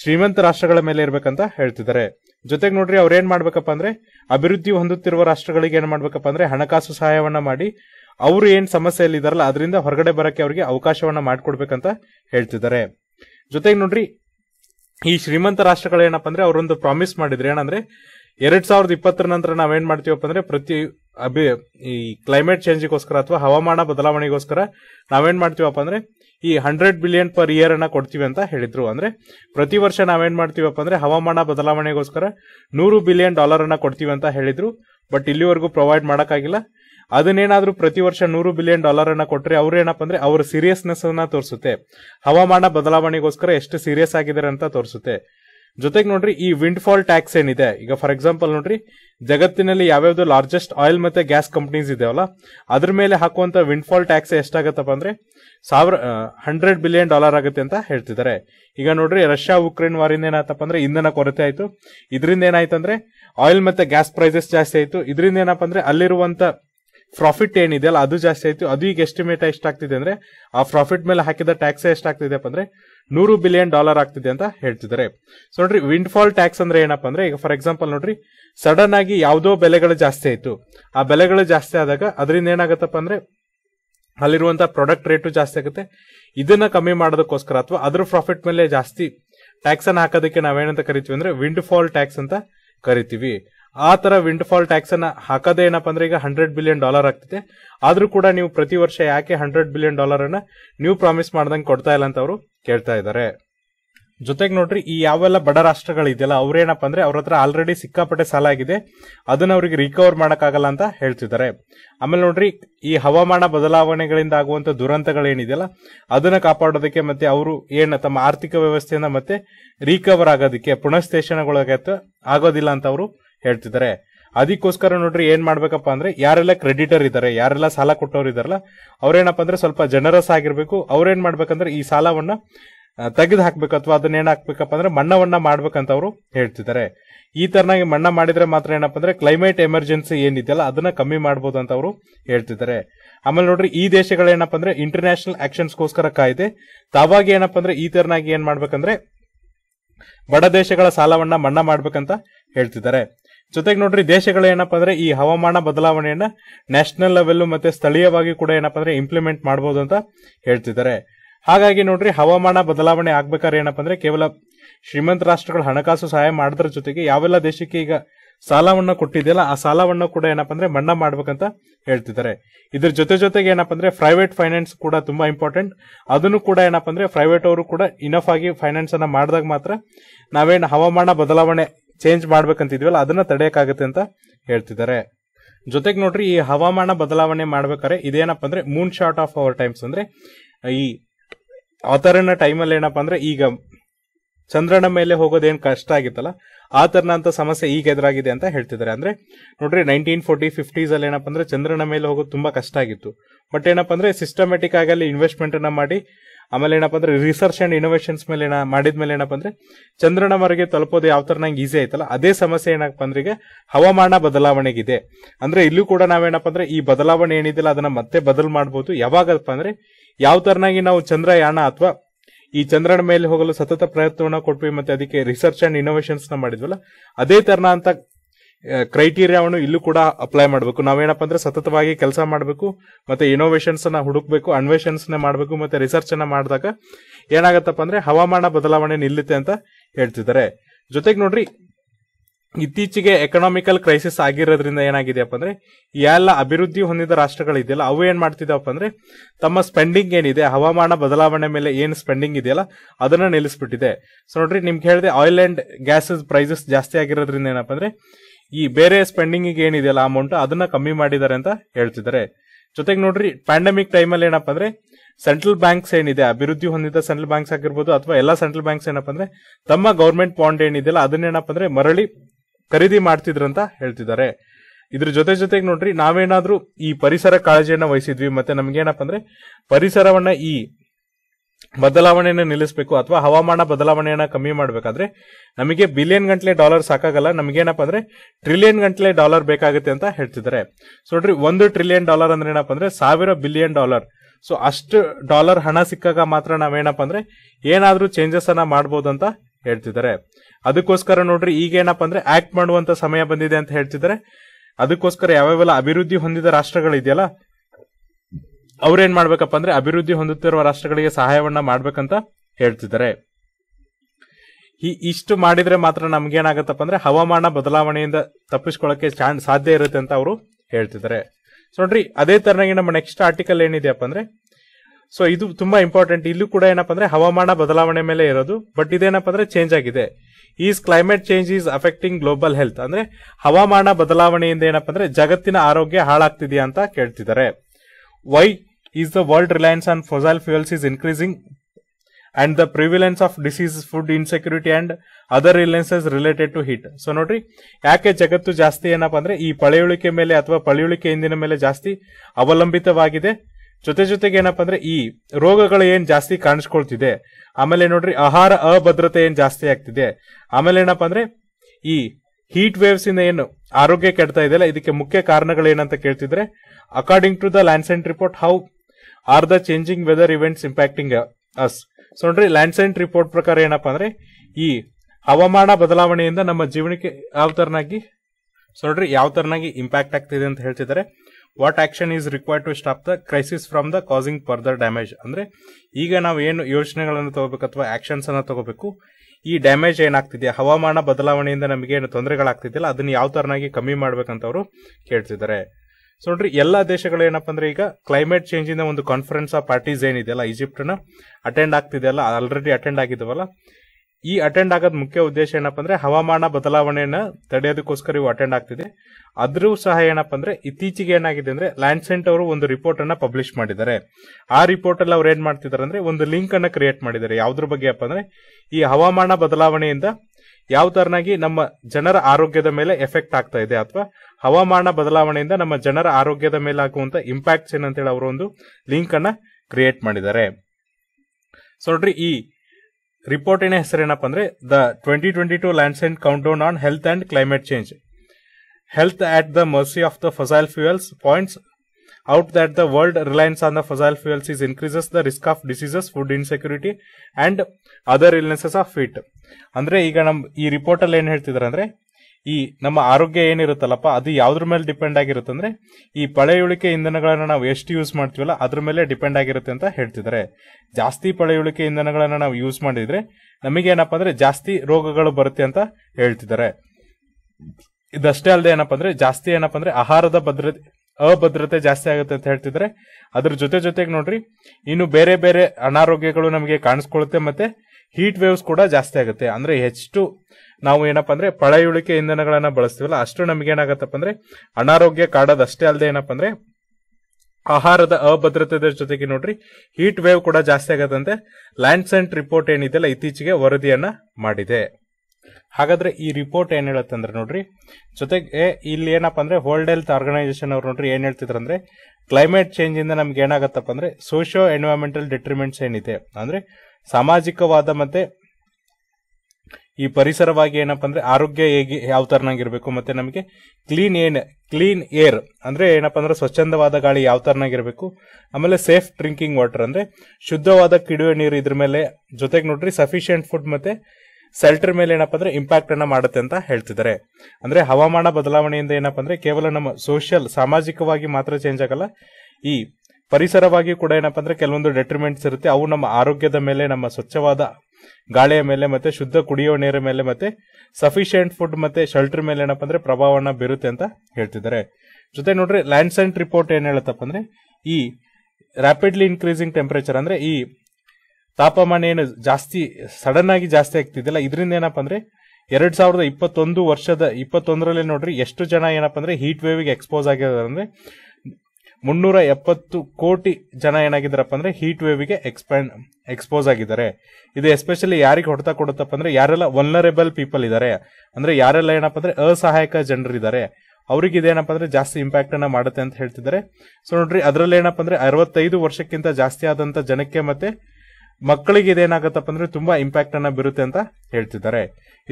ಶ್ರೀಮಂತ ರಾಷ್ಟ್ರಗಳ ಮೇಲೆ ಇರ್ಬೇಕಂತ ಹೇಳ್ತಿದ್ದಾರೆ. ಜೊತೆಗೆ ನೋಡ್ರಿ, ಅವ್ರೇನ್ ಮಾಡ್ಬೇಕಪ್ಪ ಅಂದ್ರೆ ಅಭಿವೃದ್ಧಿ ಹೊಂದುತ್ತಿರುವ ರಾಷ್ಟ್ರಗಳಿಗೆ ಏನ್ ಮಾಡ್ಬೇಕಪ್ಪ ಅಂದ್ರೆ ಹಣಕಾಸು ಸಹಾಯವನ್ನ ಮಾಡಿ ಅವ್ರು ಏನ್ ಸಮಸ್ಯೆಯಲ್ಲಿ ಇದಾರಲ್ಲ ಅದರಿಂದ ಹೊರಗಡೆ ಬರಕ್ಕೆ ಅವರಿಗೆ ಅವಕಾಶವನ್ನ ಮಾಡಿಕೊಡ್ಬೇಕಂತ ಹೇಳ್ತಿದ್ದಾರೆ. ಜೊತೆಗೆ ನೋಡ್ರಿ, ಈ ಶ್ರೀಮಂತ ರಾಷ್ಟ್ರಗಳು ಏನಪ್ಪ ಅಂದ್ರೆ ಅವರೊಂದು ಪ್ರಾಮಿಸ್ ಮಾಡಿದ್ರೆ ಏನಂದ್ರೆ 2020 ನಂತರ ನಾವೇನ್ ಮಾಡ್ತೀವಪ್ಪ ಅಂದ್ರೆ ಪ್ರತಿ ಈ ಕ್ಲೈಮೇಟ್ ಚೇಂಜ್ಗೋಸ್ಕರ ಅಥವಾ ಹವಾಮಾನ ಬದಲಾವಣೆಗೋಸ್ಕರ ನಾವೇನ್ ಮಾಡ್ತೀವಪ್ಪ ಅಂದ್ರೆ ಈ 100 ಬಿಲಿಯನ್ ಪರ್ ಇಯರ್ ಅನ್ನ ಕೊಡ್ತೀವಿ ಅಂತ ಹೇಳಿದ್ರು. ಅಂದ್ರೆ ಪ್ರತಿ ವರ್ಷ ನಾವೇನ್ ಮಾಡ್ತೀವಪ್ಪ ಅಂದ್ರೆ ಹವಾಮಾನ ಬದಲಾವಣೆಗೋಸ್ಕರ $100 ಬಿಲಿಯನ್ ಅನ್ನ ಕೊಡ್ತೀವಿ ಅಂತ ಹೇಳಿದ್ರು. ಬಟ್ ಇಲ್ಲಿವರೆಗೂ ಪ್ರೊವೈಡ್ ಮಾಡಕ್ಕಾಗಿಲ್ಲ. ಅದನ್ನೇನಾದ್ರೂ ಪ್ರತಿ ವರ್ಷ $100 ಬಿಲಿಯನ್ ಅನ್ನ ಕೊಟ್ರೆ ಅವ್ರು ಏನಪ್ಪ ಅಂದ್ರೆ ಅವ್ರ ಸೀರಿಯಸ್ನೆಸ್ ಅನ್ನ ತೋರಿಸುತ್ತೆ, ಹವಾಮಾನ ಬದಲಾವಣೆಗೋಸ್ಕರ ಎಷ್ಟು ಸೀರಿಯಸ್ ಆಗಿದ್ದಾರೆ ಅಂತ ತೋರಿಸುತ್ತೆ. ಜೊತೆಗೆ ನೋಡ್ರಿ, ಈ ವಿಂಡ್ ಫಾಲ್ ಟ್ಯಾಕ್ಸ್ ಏನಿದೆ, ಈಗ ಫಾರ್ ಎಕ್ಸಾಂಪಲ್ ನೋಡ್ರಿ, ಜಗತ್ತಿನಲ್ಲಿ ಯಾವ್ಯಾವ್ದು ಲಾರ್ಜೆಸ್ಟ್ ಆಯಿಲ್ ಮತ್ತೆ ಗ್ಯಾಸ್ ಕಂಪನೀಸ್ ಇದೆಯಲ್ಲ ಅದ್ರ ಮೇಲೆ ಹಾಕುವಂತ ವಿಂಡ್ ಫಾಲ್ ಟ್ಯಾಕ್ಸ್ ಎಷ್ಟಾಗತ್ತಪ್ಪ ಅಂದ್ರೆ $100 ಬಿಲಿಯನ್ ಆಗುತ್ತೆ ಅಂತ ಹೇಳ್ತಿದ್ದಾರೆ. ಈಗ ನೋಡ್ರಿ, ರಷ್ಯಾ ಉಕ್ರೇನ್ ವಾರಿಂದ ಏನಾಯ್ತಪ್ಪ ಅಂದ್ರೆ ಇಂಧನ ಕೊರತೆ ಆಯ್ತು. ಇದರಿಂದ ಏನಾಯ್ತಂದ್ರೆ ಆಯಿಲ್ ಮತ್ತೆ ಗ್ಯಾಸ್ ಪ್ರೈಸಸ್ ಜಾಸ್ತಿ ಆಯ್ತು. ಇದರಿಂದ ಏನಪ್ಪ ಅಂದ್ರೆ ಅಲ್ಲಿರುವಂತ ಪ್ರಾಫಿಟ್ ಏನಿದೆಯಲ್ಲ ಅದು ಜಾಸ್ತಿ ಆಯ್ತು. ಅದು ಈಗ ಎಸ್ಟಿಮೇಟ್ ಎಷ್ಟಾಗ್ತಿದೆ ಅಂದ್ರೆ ಆ ಪ್ರಾಫಿಟ್ ಮೇಲೆ ಹಾಕಿದ ಟ್ಯಾಕ್ಸ್ ಎಷ್ಟಾಗ್ತಿದೆ ಅಂದ್ರೆ $100 ಬಿಲಿಯನ್ ಆಗ್ತಿದೆ ಅಂತ ಹೇಳ್ತಿದ್ದಾರೆ. ಸೊ ನೋಡ್ರಿ, ವಿಂಡ್ ಫಾಲ್ ಟ್ಯಾಕ್ಸ್ ಅಂದ್ರೆ ಏನಪ್ಪಾ ಅಂದ್ರೆ ಈಗ ಫಾರ್ ಎಕ್ಸಾಂಪಲ್ ನೋಡ್ರಿ, ಸಡನ್ ಆಗಿ ಯಾವುದೋ ಬೆಲೆಗಳು ಜಾಸ್ತಿ ಆಯ್ತು. ಆ ಬೆಲೆಗಳು ಜಾಸ್ತಿ ಆದಾಗ ಅದರಿಂದ ಏನಾಗತ್ತಪ್ಪ ಅಂದ್ರೆ ಅಲ್ಲಿರುವಂತಹ ಪ್ರಾಡಕ್ಟ್ ರೇಟು ಜಾಸ್ತಿ ಆಗುತ್ತೆ. ಇದನ್ನ ಕಮ್ಮಿ ಮಾಡೋದಕ್ಕೋಸ್ಕರ ಅಥವಾ ಅದ್ರ ಪ್ರಾಫಿಟ್ ಮೇಲೆ ಜಾಸ್ತಿ ಟ್ಯಾಕ್ಸ್ ಅನ್ನ ಹಾಕೋದಕ್ಕೆ ನಾವೇನಂತ ಕರಿತೀವಿ ಅಂದ್ರೆ ವಿಂಡ್ ಫಾಲ್ ಟ್ಯಾಕ್ಸ್ ಅಂತ ಕರಿತೀವಿ. ಆ ತರ ವಿಂಡ್ ಫಾಲ್ ಟ್ಯಾಕ್ಸ್ ಅನ್ನ ಹಾಕೋದೇ ಏನಪ್ಪ ಅಂದ್ರೆ ಈಗ $100 ಬಿಲಿಯನ್ ಆಗ್ತಿದೆ. ಆದ್ರೂ ಕೂಡ ನೀವು ಪ್ರತಿ ವರ್ಷ ಯಾಕೆ $100 ಬಿಲಿಯನ್ ಅನ್ನ ನೀವು ಪ್ರಾಮಿಸ್ ಮಾಡ್ದಂಗೆ ಕೊಡ್ತಾ ಇಲ್ಲ ಅಂತ ಅವರು ಕೇಳ್ತಾ ಇದ್ದಾರೆ. ಜೊತೆಗೆ ನೋಡ್ರಿ, ಈ ಯಾವೆಲ್ಲ ಬಡ ರಾಷ್ಟ್ರಗಳಿದೆಯಲ್ಲ ಅವ್ರೇನಪ್ಪ ಅಂದ್ರೆ ಅವ್ರ ಹತ್ರ ಆಲ್ರೆಡಿ ಸಿಕ್ಕಾಪಟ್ಟೆ ಸಾಲ ಆಗಿದೆ, ಅದನ್ನ ಅವ್ರಿಗೆ ರಿಕವರ್ ಮಾಡಕ್ಕಾಗಲ್ಲ ಅಂತ ಹೇಳ್ತಿದ್ದಾರೆ. ಆಮೇಲೆ ನೋಡ್ರಿ, ಈ ಹವಾಮಾನ ಬದಲಾವಣೆಗಳಿಂದ ಆಗುವಂತ ದುರಂತಗಳೇನಿದೆಯಲ್ಲ ಅದನ್ನ ಕಾಪಾಡೋದಕ್ಕೆ ಮತ್ತೆ ಅವರು ತಮ್ಮ ಆರ್ಥಿಕ ವ್ಯವಸ್ಥೆಯನ್ನ ಮತ್ತೆ ರಿಕವರ್ ಆಗೋದಕ್ಕೆ ಪುನಃಸ್ಥೇಷನಗೊಳಗೋದಿಲ್ಲ ಅಂತ ಅವರು ಹೇಳ್ತಿದ್ದಾರೆ. ಅದಕ್ಕೋಸ್ಕರ ನೋಡ್ರಿ, ಏನ್ ಮಾಡ್ಬೇಕಪ್ಪ ಅಂದ್ರೆ ಯಾರೆಲ್ಲ ಕ್ರೆಡಿಟರ್ ಇದಾರೆ, ಯಾರೆಲ್ಲ ಸಾಲ ಕೊಟ್ಟವ್ರು ಇದಾರಲ್ಲ ಅವ್ರೇನಪ್ಪ ಅಂದ್ರೆ ಸ್ವಲ್ಪ ಜನರಸ್ ಆಗಿರ್ಬೇಕು. ಅವ್ರೇನ್ ಮಾಡ್ಬೇಕಂದ್ರೆ ಈ ಸಾಲವನ್ನ ತೆಗೆದು ಹಾಕ್ಬೇಕು ಅಥವಾ ಅದನ್ನೇನ್ ಹಾಕ್ಬೇಕಪ್ಪ ಅಂದ್ರೆ ಮನ್ನವನ್ನ ಮಾಡ್ಬೇಕಂತ ಅವರು ಹೇಳ್ತಿದ್ದಾರೆ. ಈ ತರನಾಗಿ ಮನ್ನಾ ಮಾಡಿದ್ರೆ ಮಾತ್ರ ಏನಪ್ಪ ಅಂದ್ರೆ ಕ್ಲೈಮೇಟ್ ಎಮರ್ಜೆನ್ಸಿ ಏನಿದೆಯಲ್ಲ ಅದನ್ನ ಕಮ್ಮಿ ಮಾಡಬಹುದು ಅಂತ ಅವರು ಹೇಳ್ತಿದ್ದಾರೆ. ಆಮೇಲೆ ನೋಡ್ರಿ, ಈ ದೇಶಗಳೇನಪ್ಪ ಅಂದ್ರೆ ಇಂಟರ್ನ್ಯಾಷನಲ್ ಆಕ್ಷನ್ಸ್ಗೋಸ್ಕರ ಕಾಯ್ದೆ ತಾವಾಗಿ ಏನಪ್ಪ ಅಂದ್ರೆ ಈ ತರನಾಗಿ ಏನ್ ಮಾಡ್ಬೇಕಂದ್ರೆ ಬಡ ದೇಶಗಳ ಸಾಲವನ್ನ ಮನ್ನಾ ಮಾಡ್ಬೇಕಂತ ಹೇಳ್ತಿದ್ದಾರೆ. ಜೊತೆಗೆ ನೋಡ್ರಿ, ದೇಶಗಳು ಏನಪ್ಪ ಅಂದ್ರೆ ಈ ಹವಾಮಾನ ಬದಲಾವಣೆಯನ್ನ ನ್ಯಾಷನಲ್ ಲೆವೆಲ್ ಮತ್ತೆ ಸ್ಥಳೀಯವಾಗಿ ಕೂಡ ಏನಪ್ಪ ಅಂದ್ರೆ ಇಂಪ್ಲಿಮೆಂಟ್ ಮಾಡಬಹುದು ಅಂತ ಹೇಳ್ತಿದ್ದಾರೆ. ಹಾಗಾಗಿ ನೋಡ್ರಿ, ಹವಾಮಾನ ಬದಲಾವಣೆ ಆಗ್ಬೇಕಾದ್ರೆ ಏನಪ್ಪ ಅಂದ್ರೆ ಕೇವಲ ಶ್ರೀಮಂತ ರಾಷ್ಟ್ರಗಳು ಹಣಕಾಸು ಸಹಾಯ ಮಾಡೋದ್ರ ಜೊತೆಗೆ ಯಾವೆಲ್ಲ ದೇಶಕ್ಕೆ ಈಗ ಸಾಲವನ್ನ ಕೊಟ್ಟಿದೆಯಲ್ಲ ಆ ಸಾಲವನ್ನ ಕೂಡ ಏನಪ್ಪ ಅಂದ್ರೆ ಮನ್ನಾ ಮಾಡ್ಬೇಕಂತ ಹೇಳ್ತಿದ್ದಾರೆ. ಇದ್ರ ಜೊತೆಗೆ ಏನಪ್ಪ ಅಂದ್ರೆ ಪ್ರೈವೇಟ್ ಫೈನಾನ್ಸ್ ಕೂಡ ತುಂಬಾ ಇಂಪಾರ್ಟೆಂಟ್. ಅದನ್ನು ಕೂಡ ಏನಪ್ಪ ಅಂದ್ರೆ ಪ್ರೈವೇಟ್ ಅವರು ಕೂಡ ಇನಫ್ ಆಗಿ ಫೈನಾನ್ಸ್ ಅನ್ನ ಮಾಡಿದಾಗ ಮಾತ್ರ ನಾವೇನು ಹವಾಮಾನ ಬದಲಾವಣೆ ಚೇಂಜ್ ಮಾಡ್ಬೇಕಂತಿದ್ವಲ್ಲ ಅದನ್ನ ತಡೆಯಕ್ಕಾಗತ್ತೆ ಅಂತ ಹೇಳ್ತಿದ್ದಾರೆ. ಜೊತೆಗೆ ನೋಡ್ರಿ, ಈ ಹವಾಮಾನ ಬದಲಾವಣೆ ಮಾಡ್ಬೇಕಾದ್ರೆ ಇದೇನಪ್ಪ ಅಂದ್ರೆ Moon shot of our times ಅಂದ್ರೆ ಈ ಆತರನ ಟೈಮಲ್ಲಿ ಏನಪ್ಪ ಅಂದ್ರೆ ಈಗ ಚಂದ್ರನ ಮೇಲೆ ಹೋಗೋದೇನ್ ಕಷ್ಟ ಆಗಿತ್ತಲ್ಲ ಆ ತರನಂತ ಸಮಸ್ಯೆ ಈಗ ಎದುರಾಗಿದೆ ಅಂತ ಹೇಳ್ತಿದ್ದಾರೆ. ಅಂದ್ರೆ ನೋಡ್ರಿ, 1940s, 1950s ಅಲ್ಲಿ ಏನಪ್ಪ ಅಂದ್ರೆ ಚಂದ್ರನ ಮೇಲೆ ಹೋಗೋದು ತುಂಬಾ ಕಷ್ಟ ಆಗಿತ್ತು. ಬಟ್ ಏನಪ್ಪ ಅಂದ್ರೆ ಸಿಸ್ಟಮೆಟಿಕ್ ಆಗಿ ಅಲ್ಲಿ ಇನ್ವೆಸ್ಟ್ಮೆಂಟ್ ಅನ್ನ ಮಾಡಿ ಆಮೇಲೆ ಏನಪ್ಪ ಅಂದ್ರೆ ರಿಸರ್ಚ್ ಅಂಡ್ ಇನೋವೇಷನ್ಸ್ ಮೇಲೆ ಮಾಡಿದ್ಮೇಲೆ ಏನಪ್ಪ ಅಂದ್ರೆ ಚಂದ್ರನ ಮರೆಗೆ ತಲುಪೋದು ಯಾವ ತರ ನಂಗೆ ಈಸಿ ಆಯ್ತಲ್ಲ ಅದೇ ಸಮಸ್ಯೆ ಏನಪ್ಪ ಅಂದ್ರೆ ಈಗ ಹವಾಮಾನ ಬದಲಾವಣೆಗಿದೆ. ಅಂದ್ರೆ ಇಲ್ಲೂ ಕೂಡ ನಾವೇನಪ್ಪ ಅಂದ್ರೆ ಈ ಬದಲಾವಣೆ ಏನಿದೆಯಲ್ಲ ಅದನ್ನ ಮತ್ತೆ ಬದಲು ಮಾಡಬಹುದು. ಯಾವಾಗಪ್ಪ ಅಂದ್ರೆ ಯಾವ ತರನಾಗಿ ನಾವು ಚಂದ್ರಯಾನ ಅಥವಾ ಈ ಚಂದ್ರನ ಮೇಲೆ ಹೋಗಲು ಸತತ ಪ್ರಯತ್ನವನ್ನ ಕೊಟ್ವಿ ಮತ್ತೆ ಅದಕ್ಕೆ ರಿಸರ್ಚ್ ಅಂಡ್ ಇನೋವೇಷನ್ಸ್ ನ ಮಾಡಿದ್ವಲ್ಲ ಅದೇ ತರನ ಅಂತ ಕ್ರೈಟೀರಿಯಾವನ್ನು ಇಲ್ಲೂ ಕೂಡ ಅಪ್ಲೈ ಮಾಡಬೇಕು. ನಾವೇನಪ್ಪ ಅಂದ್ರೆ ಸತತವಾಗಿ ಕೆಲಸ ಮಾಡಬೇಕು ಮತ್ತೆ ಇನೋವೇಷನ್ಸ್ ಅನ್ನ ಹುಡುಕ್ಬೇಕು, ಅನ್ವೇಷನ್ಸ್ ನ ಮಾಡಬೇಕು ಮತ್ತೆ ರಿಸರ್ಚ್ ಅನ್ನ ಮಾಡಿದಾಗ ಏನಾಗತ್ತಪ್ಪ ಅಂದ್ರೆ ಹವಾಮಾನ ಬದಲಾವಣೆ ನಿಲ್ಲುತ್ತೆ ಅಂತ ಹೇಳ್ತಿದ್ದಾರೆ. ಜೊತೆಗೆ ನೋಡ್ರಿ, ಇತ್ತೀಚೆಗೆ ಎಕನಾಮಿಕಲ್ ಕ್ರೈಸಿಸ್ ಆಗಿರೋದ್ರಿಂದ ಏನಾಗಿದೆಯಪ್ಪ ಅಂದ್ರೆ ಎಲ್ಲ ಅಭಿವೃದ್ಧಿ ಹೊಂದಿದ ರಾಷ್ಟ್ರಗಳಿದೆಯಲ್ಲ ಅವು ಏನ್ ಮಾಡ್ತಿದಾವಪ್ಪ ಅಂದ್ರೆ ತಮ್ಮ ಸ್ಪೆಂಡಿಂಗ್ ಏನಿದೆ ಹವಾಮಾನ ಬದಲಾವಣೆ ಮೇಲೆ ಏನ್ ಸ್ಪೆಂಡಿಂಗ್ ಇದೆಯಲ್ಲ ಅದನ್ನ ನಿಲ್ಲಿಸ್ಬಿಟ್ಟಿದೆ. ಸೊ ನೋಡ್ರಿ, ನಿಮ್ಗೆ ಹೇಳಿದೆ ಆಯಿಲ್ ಅಂಡ್ ಗ್ಯಾಸ್ ಪ್ರೈಸಸ್ ಜಾಸ್ತಿ ಆಗಿರೋದ್ರಿಂದ ಏನಪ್ಪ ಅಂದ್ರೆ ಈ ಬೇರೆ ಸ್ಪೆಂಡಿಂಗ್ ಏನಿದೆಯಲ್ಲ ಅಮೌಂಟ್ ಅದನ್ನ ಕಮ್ಮಿ ಮಾಡಿದ್ದಾರೆ ಅಂತ ಹೇಳ್ತಿದ್ದಾರೆ. ಜೊತೆಗೆ ನೋಡ್ರಿ ಪ್ಯಾಂಡಮಿಕ್ ಟೈಮ್ ಅಲ್ಲಿ ಏನಪ್ಪಾ ಅಂದ್ರೆ ಸೆಂಟ್ರಲ್ ಬ್ಯಾಂಕ್ಸ್ ಏನಿದೆ ಅಭಿವೃದ್ಧಿ ಹೊಂದಿದ ಸೆಂಟ್ರಲ್ ಬ್ಯಾಂಕ್ಸ್ ಆಗಿರ್ಬೋದು ಅಥವಾ ಎಲ್ಲಾ ಸೆಂಟ್ರಲ್ ಬ್ಯಾಂಕ್ಸ್ ಏನಪ್ಪಾ ಅಂದ್ರೆ ತಮ್ಮ ಗವರ್ಮೆಂಟ್ ಬಾಂಡ್ ಏನಿದೆಯಲ್ಲ ಅದನ್ನೇನಪ್ಪ ಅಂದ್ರೆ ಮರಳಿ ಖರೀದಿ ಮಾಡ್ತಿದ್ರಂತ ಹೇಳ್ತಿದ್ದಾರೆ. ಇದ್ರ ಜೊತೆಗೆ ನೋಡ್ರಿ ನಾವೇನಾದ್ರೂ ಈ ಪರಿಸರ ಕಾಳಜಿಯನ್ನ ವಹಿಸಿದ್ವಿ ಮತ್ತೆ ನಮ್ಗೆ ಏನಪ್ಪಾ ಅಂದ್ರೆ ಪರಿಸರವನ್ನ ಈ ಬದಲಾವಣೆಯನ್ನು ನಿಲ್ಲಿಸಬೇಕು ಅಥವಾ ಹವಾಮಾನ ಬದಲಾವಣೆಯನ್ನ ಕಮ್ಮಿ ಮಾಡಬೇಕಾದ್ರೆ ನಮಗೆ ಬಿಲಿಯನ್ ಗಂಟಲೆ ಡಾಲರ್ ಸಾಕಾಗಲ್ಲ, ನಮಗೇನಪ್ಪ ಅಂದ್ರೆ ಟ್ರಿಲಿಯನ್ ಗಂಟಲೆ ಡಾಲರ್ ಬೇಕಾಗುತ್ತೆ ಅಂತ ಹೇಳ್ತಿದ್ದಾರೆ. ಸೊ ನೋಡ್ರಿ $1 ಟ್ರಿಲಿಯನ್ ಅಂದ್ರೆ ಏನಪ್ಪ ಅಂದ್ರೆ $1000 ಬಿಲಿಯನ್. ಸೊ ಅಷ್ಟು ಡಾಲರ್ ಹಣ ಸಿಕ್ಕಾಗ ಮಾತ್ರ ನಾವೇನಪ್ಪ ಅಂದ್ರೆ ಏನಾದ್ರೂ ಚೇಂಜಸ್ ಅನ್ನ ಮಾಡಬಹುದು ಅಂತ ಹೇಳ್ತಿದ್ದಾರೆ. ಅದಕ್ಕೋಸ್ಕರ ನೋಡ್ರಿ ಈಗ ಏನಪ್ಪ ಅಂದ್ರೆ ಆಕ್ಟ್ ಮಾಡುವಂತ ಸಮಯ ಬಂದಿದೆ ಅಂತ ಹೇಳ್ತಿದ್ದಾರೆ. ಅದಕ್ಕೋಸ್ಕರ ಯಾವ್ಯಾವೆಲ್ಲ ಅಭಿವೃದ್ಧಿ ಹೊಂದಿದ ರಾಷ್ಟ್ರಗಳಿದೆಯಲ್ಲ ಅವ್ರೇನ್ ಮಾಡ್ಬೇಕಪ್ಪ ಅಂದ್ರೆ ಅಭಿವೃದ್ಧಿ ಹೊಂದುತ್ತಿರುವ ರಾಷ್ಟ್ರಗಳಿಗೆ ಸಹಾಯವನ್ನ ಮಾಡ್ಬೇಕಂತ ಹೇಳ್ತಿದ್ದಾರೆ. ಇಷ್ಟು ಮಾಡಿದ್ರೆ ಮಾತ್ರ ನಮ್ಗೇನಾಗತ್ತಪ್ಪ ಅಂದ್ರೆ ಹವಾಮಾನ ಬದಲಾವಣೆಯಿಂದ ತಪ್ಪಿಸ್ಕೊಳ್ಳಕ್ಕೆ ಸಾಧ್ಯ ಇರುತ್ತೆ ಅಂತ ಅವರು ಹೇಳ್ತಿದ್ದಾರೆ. ಸೊ ನೋಡ್ರಿ ಅದೇ ತರನಾಗಿ ನಮ್ಮ ನೆಕ್ಸ್ಟ್ ಆರ್ಟಿಕಲ್ ಏನಿದೆಯಪ್ಪ ಅಂದ್ರೆ ಸೊ ಇದು ತುಂಬಾ ಇಂಪಾರ್ಟೆಂಟ್. ಇಲ್ಲೂ ಕೂಡ ಏನಪ್ಪ ಅಂದ್ರೆ ಹವಾಮಾನ ಬದಲಾವಣೆ ಮೇಲೆ ಇರೋದು, ಬಟ್ ಇದೇನಪ್ಪ ಅಂದ್ರೆ ಚೇಂಜ್ ಆಗಿದೆ. Is climate change is affecting global health, ಅಂದ್ರೆ ಹವಾಮಾನ ಬದಲಾವಣೆಯಿಂದ ಏನಪ್ಪ ಅಂದ್ರೆ ಜಗತ್ತಿನ ಆರೋಗ್ಯ ಹಾಳಾಗ್ತಿದೆಯಾ ಅಂತ ಕೇಳ್ತಿದ್ದಾರೆ. Why is the world reliance on fossil fuels is increasing and the prevalence of diseases, food insecurity and other illnesses related to heat. So ನೋಡ್ರಿ ಯಾಕೆ ಜಗತ್ತು ಜಾಸ್ತಿ ಏನಪ್ಪಾ ಅಂದ್ರೆ ಈ ಪಳೆಯುಳಿಕೆ ಮೇಲೆ ಅಥವಾ ಪಳೆಯುಳಿಕೆ ಇಂದಿನ ಮೇಲೆ ಜಾಸ್ತಿ ಅವಲಂಬಿತವಾಗಿದೆ. ಜೊತೆಗೆ ಏನಪ್ಪಾ ಅಂದ್ರೆ ಈ ರೋಗಗಳು ಏನ್ ಜಾಸ್ತಿ ಕಾಣಿಸ್ಕೊಳ್ತಿದೆ. ಆಮೇಲೆ ನೋಡ್ರಿ ಆಹಾರ ಅಭದ್ರತೆ ಏನ್ ಜಾಸ್ತಿ ಆಗ್ತಿದೆ. ಆಮೇಲೆ ಏನಪ್ಪಾ ಅಂದ್ರೆ ಈ ಹೀಟ್ ವೇವ್ಸ್ ಇಂದ ಏನು ಆರೋಗ್ಯ ಕೆಡ್ತಾ ಇದೆಯಲ್ಲ ಇದಕ್ಕೆ ಮುಖ್ಯ ಕಾರಣಗಳು ಏನಂತ ಕೇಳ್ತಿದ್ರೆ according to the Lancet report how are the changing weather events impacting us. So ನೋಡ್ರಿ ಲ್ಯಾನ್ಸೆಂಟ್ ರಿಪೋರ್ಟ್ ಪ್ರಕಾರ ಏನಪ್ಪಾ ಅಂದ್ರೆ ಈ ಹವಾಮಾನ ಬದಲಾವಣೆಯಿಂದ ನಮ್ಮ ಜೀವನಕ್ಕೆ ಯಾವ ತರನಾಗಿ ಇಂಪ್ಯಾಕ್ಟ್ ಆಗ್ತಿದೆ ಅಂತ ಹೇಳ್ತಿದ್ದಾರೆ. What action is required to stop the crisis from the causing further damage, ಅಂದ್ರೆ ಈಗ ನಾವು ಏನು ಯೋಜನೆಗಳನ್ನು ತಗೋಬೇಕು ಅಥವಾ ಆಕ್ಷನ್ಸ್ ಅನ್ನ ತಗೋಬೇಕು, ಈ ಡ್ಯಾಮೇಜ್ ಏನಾಗ್ತಿದೆ ಹವಾಮಾನ ಬದಲಾವಣೆಯಿಂದ ನಮಗೆ ಏನು ತೊಂದರೆಗಳಾಗ್ತಿದೆಯಲ್ಲ ಅದನ್ನ ಯಾವ ತರನಾಗಿ ಕಮ್ಮಿ ಮಾಡ್ಬೇಕಂತ ಅವರು ಕೇಳ್ತಿದ್ದಾರೆ. ಸೊ ನೋಡ್ರಿ ಎಲ್ಲಾ ದೇಶಗಳು ಏನಪ್ಪಾ ಅಂದ್ರೆ ಈಗ ಕ್ಲೈಮೇಟ್ ಚೇಂಜ್ ಇಂದ ಒಂದು ಕಾನ್ಫರೆನ್ಸ್ ಆಫ್ ಪಾರ್ಟೀಸ್ ಏನಿದೆಯಲ್ಲ ಈಜಿಪ್ಟ್ನ ಅಟೆಂಡ್ ಆಗ್ತಿದೆಯಲ್ಲ, ಆಲ್ರೆಡಿ ಅಟೆಂಡ್ ಆಗಿದವಲ್ಲ. ಈ ಅಟೆಂಡ್ ಆಗೋದ್ ಮುಖ್ಯ ಉದ್ದೇಶ ಏನಪ್ಪಾ ಅಂದ್ರೆ ಹವಾಮಾನ ಬದಲಾವಣೆಯನ್ನ ತಡೆಯೋದಕ್ಕೋಸ್ಕರ ಇವು ಅಟೆಂಡ್ ಆಗ್ತಿದೆ. ಅದ್ರೂ ಸಹ ಏನಪ್ಪಾ ಅಂದ್ರೆ ಇತ್ತೀಚೆಗೆ ಏನಾಗಿದೆ ಅಂದ್ರೆ ಲ್ಯಾನ್ಸೆಂಟ್ ಅವರು ಒಂದು ರಿಪೋರ್ಟ್ ಅನ್ನ ಪಬ್ಲಿಷ್ ಮಾಡಿದ್ದಾರೆ. ಆ ರಿಪೋರ್ಟ್ ಅಲ್ಲಿ ಅವ್ರು ಏನ್ ಮಾಡ್ತಿದ್ದಾರೆ ಅಂದ್ರೆ ಒಂದು ಲಿಂಕ್ ಅನ್ನ ಕ್ರಿಯೇಟ್ ಮಾಡಿದ್ದಾರೆ. ಯಾವ್ದ್ರ ಬಗ್ಗೆ ಅಪ್ಪ ಅಂದ್ರೆ ಈ ಹವಾಮಾನ ಬದಲಾವಣೆಯಿಂದ ಯಾವ ತರನಾಗಿ ನಮ್ಮ ಜನರ ಆರೋಗ್ಯದ ಮೇಲೆ ಎಫೆಕ್ಟ್ ಆಗ್ತಾ ಇದೆ ಅಥವಾ ಹವಾಮಾನ ಬದಲಾವಣೆಯಿಂದ ನಮ್ಮ ಜನರ ಆರೋಗ್ಯದ ಮೇಲೆ ಆಗುವಂತ ಇಂಪ್ಯಾಕ್ಟ್ಸ್ ಏನಂತೇಳಿ ಅವರು ಒಂದು ಲಿಂಕ್ ಅನ್ನ ಕ್ರಿಯೇಟ್ ಮಾಡಿದ್ದಾರೆ. ಸೊ ನೋಡ್ರಿ ಈ ರಿಪೋರ್ಟಿನ ಹೆಸರೇನಪ್ಪ ಅಂದ್ರೆ the 2022 Lancet countdown on health and climate change, health at the mercy of the fossil fuels, points out that the world reliance on the fossil fuels is increases the risk of diseases, food insecurity and other illnesses of heat. ಅಂದ್ರೆ ಈಗ ಈ ರಿಪೋರ್ಟ್ ಅಲ್ಲಿ ಏನ್ ಹೇಳ್ತಿದಾರೆ ಅಂದ್ರೆ ಈ ನಮ್ಮ ಆರೋಗ್ಯ ಏನಿರುತ್ತಲ್ಲಪ್ಪ ಅದು ಯಾವ್ದ್ರ ಮೇಲೆ ಡಿಪೆಂಡ್ ಆಗಿರುತ್ತೆ ಅಂದ್ರೆ ಈ ಪಳೆಯುಳಿಕೆ ಇಂಧನಗಳನ್ನ ನಾವು ಎಷ್ಟು ಯೂಸ್ ಮಾಡ್ತೀವಲ್ಲ ಅದ್ರ ಮೇಲೆ ಡಿಪೆಂಡ್ ಆಗಿರುತ್ತೆ ಅಂತ ಹೇಳ್ತಿದ್ದಾರೆ. ಜಾಸ್ತಿ ಪಳೆಯುಳಿಕೆ ಇಂಧನಗಳನ್ನ ನಾವು ಯೂಸ್ ಮಾಡಿದ್ರೆ ನಮಗೇನಪ್ಪ ಅಂದ್ರೆ ಜಾಸ್ತಿ ರೋಗಗಳು ಬರುತ್ತೆ ಅಂತ ಹೇಳ್ತಿದ್ದಾರೆ. ಇದಷ್ಟೇ ಅಲ್ಲದೆ ಏನಪ್ಪ ಅಂದ್ರೆ ಜಾಸ್ತಿ ಏನಪ್ಪ ಅಂದ್ರೆ ಆಹಾರದ ಅಭದ್ರತೆ ಜಾಸ್ತಿ ಆಗುತ್ತೆ ಅಂತ ಹೇಳ್ತಿದ್ರೆ. ಅದ್ರ ಜೊತೆಗೆ ನೋಡ್ರಿ ಇನ್ನು ಬೇರೆ ಬೇರೆ ಅನಾರೋಗ್ಯಗಳು ನಮಗೆ ಕಾಣಿಸ್ಕೊಳ್ಳುತ್ತೆ ಮತ್ತೆ ಹೀಟ್ ವೇವ್ಸ್ ಕೂಡ ಜಾಸ್ತಿ ಆಗುತ್ತೆ. ಅಂದ್ರೆ ಹೆಚ್ಚು ನಾವು ಏನಪ್ಪ ಅಂದ್ರೆ ಪಳೆಯುಳಿಕೆ ಇಂಧನಗಳನ್ನ ಬಳಸ್ತೀವಲ್ಲ ಅಷ್ಟು ನಮ್ಗೆ ಏನಾಗತ್ತಪ್ಪ ಅಂದ್ರೆ ಅನಾರೋಗ್ಯ ಕಾಡೋದಷ್ಟೇ ಅಲ್ಲದೆ ಏನಪ್ಪ ಅಂದ್ರೆ ಆಹಾರದ ಅಭದ್ರತೆ ಜೊತೆಗೆ ನೋಡ್ರಿ ಹೀಟ್ ವೇವ್ ಕೂಡ ಜಾಸ್ತಿ ಆಗತ್ತಂತೆ ಲ್ಯಾನ್ಸೆಂಟ್ ರಿಪೋರ್ಟ್ ಏನಿದೆಯಲ್ಲ ಇತ್ತೀಚೆಗೆ ವರದಿಯನ್ನ ಮಾಡಿದೆ. ಹಾಗಾದ್ರೆ ಈ ರಿಪೋರ್ಟ್ ಏನ್ ಹೇಳುತ್ತಂದ್ರೆ ನೋಡ್ರಿ ಜೊತೆಗೆ ಇಲ್ಲಿ ಏನಪ್ಪ ಅಂದ್ರೆ ವರ್ಲ್ಡ್ ಹೆಲ್ತ್ ಆರ್ಗನೈಸೇಷನ್ ಅವ್ರು ನೋಡ್ರಿ ಏನ್ ಹೇಳ್ತಿದ್ರಂದ್ರೆ ಕ್ಲೈಮೇಟ್ ಚೇಂಜ್ ಇಂದ ನಮ್ಗೆ ಏನಾಗತ್ತಪ್ಪ ಅಂದ್ರೆ ಸೋಶಿಯೋ ಎನ್ವೈರನ್ಮೆಂಟಲ್ ಡಿಟ್ರಿಮೆಂಟ್ಸ್ ಏನಿದೆ ಅಂದ್ರೆ ಸಾಮಾಜಿಕವಾದ ಮತ್ತೆ ಈ ಪರಿಸರವಾಗಿ ಏನಪ್ಪ ಅಂದ್ರೆ ಆರೋಗ್ಯ ಹೇಗೆ ಯಾವ ತರನಾಗಿರ್ಬೇಕು ಮತ್ತೆ ನಮಗೆ ಕ್ಲೀನ್ ಏರ್ ಅಂದ್ರೆ ಏನಪ್ಪ ಅಂದ್ರೆ ಸ್ವಚ್ಛಂದವಾದ ಗಾಳಿ ಯಾವ ತರನಾಗಿರ್ಬೇಕು, ಆಮೇಲೆ ಸೇಫ್ ಡ್ರಿಂಕಿಂಗ್ ವಾಟರ್ ಅಂದ್ರೆ ಶುದ್ಧವಾದ ಕುಡಿಯುವ ನೀರು ಇದ್ರ ಮೇಲೆ, ಜೊತೆಗೆ ನೋಡ್ರಿ ಸಫಿಶಿಯೆಂಟ್ ಫುಡ್ ಮತ್ತೆ ಸೆಲ್ಟರ್ ಮೇಲೆ ಏನಪ್ಪ ಅಂದ್ರೆ ಇಂಪ್ಯಾಕ್ಟ್ ಅನ್ನ ಮಾಡುತ್ತೆ ಅಂತ ಹೇಳ್ತಿದ್ದಾರೆ. ಅಂದ್ರೆ ಹವಾಮಾನ ಬದಲಾವಣೆಯಿಂದ ಏನಪ್ಪ ಅಂದ್ರೆ ಕೇವಲ ನಮ್ಮ ಸಾಮಾಜಿಕವಾಗಿ ಮಾತ್ರ ಚೇಂಜ್ ಆಗಲ್ಲ, ಈ ಪರಿಸರವಾಗಿ ಕೂಡ ಏನಪ್ಪ ಅಂದ್ರೆ ಕೆಲವೊಂದು ಡೆಟ್ರಿಮೆಂಟ್ಸ್ ಇರುತ್ತೆ. ಅವು ನಮ್ಮ ಆರೋಗ್ಯದ ಮೇಲೆ, ನಮ್ಮ ಸ್ವಚ್ಛವಾದ ಗಾಳಿಯ ಮೇಲೆ ಮತ್ತೆ ಶುದ್ಧ ಕುಡಿಯೋ ನೀರ ಮೇಲೆ ಮತ್ತೆ ಸಫಿಶಿಯೆಂಟ್ ಫುಡ್ ಮತ್ತೆ ಶೆಲ್ಟರ್ ಮೇಲೆ ಏನಪ್ಪ ಅಂದ್ರೆ ಪ್ರಭಾವನ ಬೀರುತ್ತೆ ಅಂತ ಹೇಳ್ತಿದ್ದಾರೆ. ಜೊತೆ ನೋಡ್ರಿ ಲ್ಯಾನ್ಸೆಂಟ್ ರಿಪೋರ್ಟ್ ಏನ್ ಹೇಳುತ್ತಪ್ಪ ಅಂದ್ರೆ ಈ ರಾಪಿಡ್ಲಿ ಇನ್ಕ್ರೀಸಿಂಗ್ ಟೆಂಪರೇಚರ್ ಅಂದ್ರೆ ಈ ತಾಪಮಾನ ಏನು ಜಾಸ್ತಿ ಸಡನ್ ಆಗಿ ಜಾಸ್ತಿ ಆಗ್ತಿದೆಯಲ್ಲ ಇದರಿಂದ ಏನಪ್ಪ ಅಂದ್ರೆ 2021 ವರ್ಷದ 21 ರಲ್ಲಿ ನೋಡ್ರಿ ಎಷ್ಟು ಜನ ಏನಪ್ಪ ಅಂದ್ರೆ ಹೀಟ್ ವೇವ್ ಗೆ ಎಕ್ಸ್‌ಪೋಸ್ ಆಗಿದ್ದಾರೆ ಅಂದ್ರೆ 370 ಕೋಟಿ ಜನ ಏನಾಗಿದ್ದಾರಪ್ಪ ಅಂದ್ರೆ ಹೀಟ್ ವೇವ್ ಗೆ ಎಕ್ಸ್‌ಪೋಸ್ ಆಗಿದ್ದಾರೆ ಇದು ಎಸ್ಪೆಷಲಿ ಯಾರಿಗೆ ಹೊರತಾ ಕೊಡುತ್ತಪ್ಪ ಅಂದ್ರೆ ಯಾರೆಲ್ಲ vulnerable people ಇದ್ದಾರೆ ಅಂದ್ರೆ ಯಾರೆಲ್ಲ ಏನಪ್ಪ ಅಂದ್ರೆ ಅಸಹಾಯಕ ಜನರು ಇದ್ದಾರೆ ಅವರಿಗೆ ಇದೇನಪ್ಪ ಅಂದ್ರೆ ಜಾಸ್ತಿ ಇಂಪ್ಯಾಕ್ಟ್ ಅನ್ನು ಮಾಡುತ್ತೆ ಅಂತ ಹೇಳ್ತಿದ್ದಾರೆ ಸೋ ನೋಡ್ರಿ ಅದರಲ್ಲಿ ಏನಪ್ಪ ಅಂದ್ರೆ 65 ವರ್ಷಕ್ಕಿಂತ ಜಾಸ್ತಿ ಆದಂತ ಜನಕ್ಕೆ ಮತ್ತೆ ಮಕ್ಕಳಿಗೆ ಇದೇನಾಗುತ್ತಪ್ಪ ಅಂದ್ರೆ ತುಂಬಾ ಇಂಪ್ಯಾಕ್ಟ್ ಅನ್ನು ಬಿರುತ್ತೆ ಅಂತ ಹೇಳ್ತಿದ್ದಾರೆ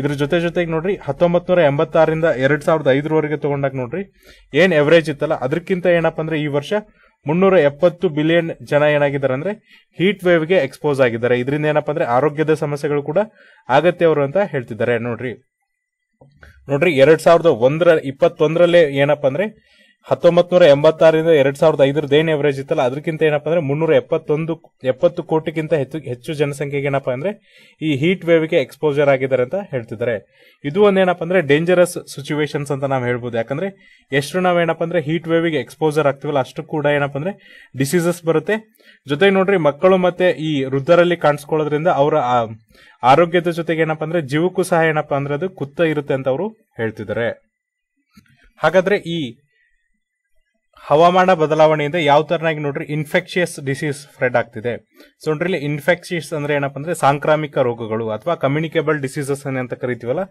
ಇದರ ಜೊತೆ ಜೊತೆಗೆ ನೋಡ್ರಿ 1986 ರಿಂದ 2005 ರವರೆಗೆ ತಗೊಂಡಾಗ ನೋಡ್ರಿ ಏನ್ ಎವರೇಜ್ ಇತ್ತಲ್ಲ ಅದಕ್ಕಿಂತ ಏನಪ್ಪ ಅಂದ್ರೆ ಈ ವರ್ಷ 370 ಬಿಲಿಯನ್ ಜನ ಏನಾಗಿದ್ದಾರೆ ಅಂದ್ರೆ ಹೀಟ್ ವೇವ್ ಗೆ ಎಕ್ಸ್‌ಪೋಸ್ ಆಗಿದ್ದಾರೆ ಇದರಿಂದ ಏನಪ್ಪ ಅಂದ್ರೆ ಆರೋಗ್ಯದ ಸಮಸ್ಯೆಗಳು ಕೂಡ ಆಗತ್ತೆ ಅವರು ಅಂತ ಹೇಳ್ತಿದ್ದಾರೆ ನೋಡ್ರಿ ನೋಡ್ರಿ 2021 ರಲ್ಲಿ ಏನಪ್ಪ ಅಂದ್ರೆ 1986 ರಿಂದ 2005 ರ ದೇನ್ ಎವರೇಜ್ ಇತ್ತಲ್ಲ ಅದಕ್ಕಿಂತ ಏನಪ್ಪ ಅಂದ್ರೆ 370 ಕೋಟಿಗಿಂತ ಹೆಚ್ಚು ಜನಸಂಖ್ಯೆಗೆ ಏನಪ್ಪ ಅಂದ್ರೆ ಈ ಹೀಟ್ ವೇವ್ ಗೆ ಎಕ್ಸ್‌ಪೋಜರ್ ಆಗಿದ್ದಾರೆ ಅಂತ ಹೇಳ್ತಿದ್ದಾರೆ ಇದು ಒಂದೇನಪ್ಪ ಅಂದ್ರೆ ಡೇಂಜರಸ್ ಸಿಚುಯೇಷನ್ಸ್ ಅಂತ ನಾವು ಹೇಳಬಹುದು ಯಾಕಂದ್ರೆ ಎಷ್ಟು ನಾವು ಏನಪ್ಪ ಅಂದ್ರೆ ಹೀಟ್ ವೇವ್ ಗೆ ಎಕ್ಸ್‌ಪೋಜರ್ ಆಗ್ತಿವಲ್ಲ ಅಷ್ಟು ಕೂಡ ಏನಪ್ಪ ಅಂದ್ರೆ ಡಿಸೀಸಸ್ ಬರುತ್ತೆ ಜೊತೆಗೆ ನೋಡ್ರಿ ಮಕ್ಕಳು ಮತ್ತೆ ಈ ವೃದ್ಧರಲ್ಲಿ ಕಾಣಿಸ್ಕೊಳ್ಳೋದ್ರಿಂದ ಅವರ ಆರೋಗ್ಯದ ಜೊತೆಗೆ ಏನಪ್ಪ ಅಂದ್ರೆ ಜೀವಕ್ಕೂ ಸಹ ಏನಪ್ಪ ಅಂದ್ರೆ ಅದು ಕುತ್ತ ಇರುತ್ತೆ ಅಂತ ಅವರು ಹೇಳ್ತಿದ್ದಾರೆ ಹಾಗಾದ್ರೆ ಈ ಹವಾಮಾನ ಬದಲಾವಣೆಯಿಂದ ಯಾವ ತರನಾಗಿ ನೋಡ್ರಿ ಇನ್ಫೆಕ್ಷಿಯಸ್ ಡಿಸೀಸ್ ಸ್ಪ್ರೆಡ್ ಆಗ್ತಿದೆ ಸೊ ನೋಡ್ರಿ ಇನ್ಫೆಕ್ಷಿಯಸ್ ಅಂದ್ರೆ ಏನಪ್ಪ ಅಂದ್ರೆ ಸಾಂಕ್ರಾಮಿಕ ರೋಗಗಳು ಅಥವಾ ಕಮ್ಯುನಿಕೇಬಲ್ ಡಿಸೀಸಸ್ ಅಂತ ಕರಿತೀವಲ್ಲ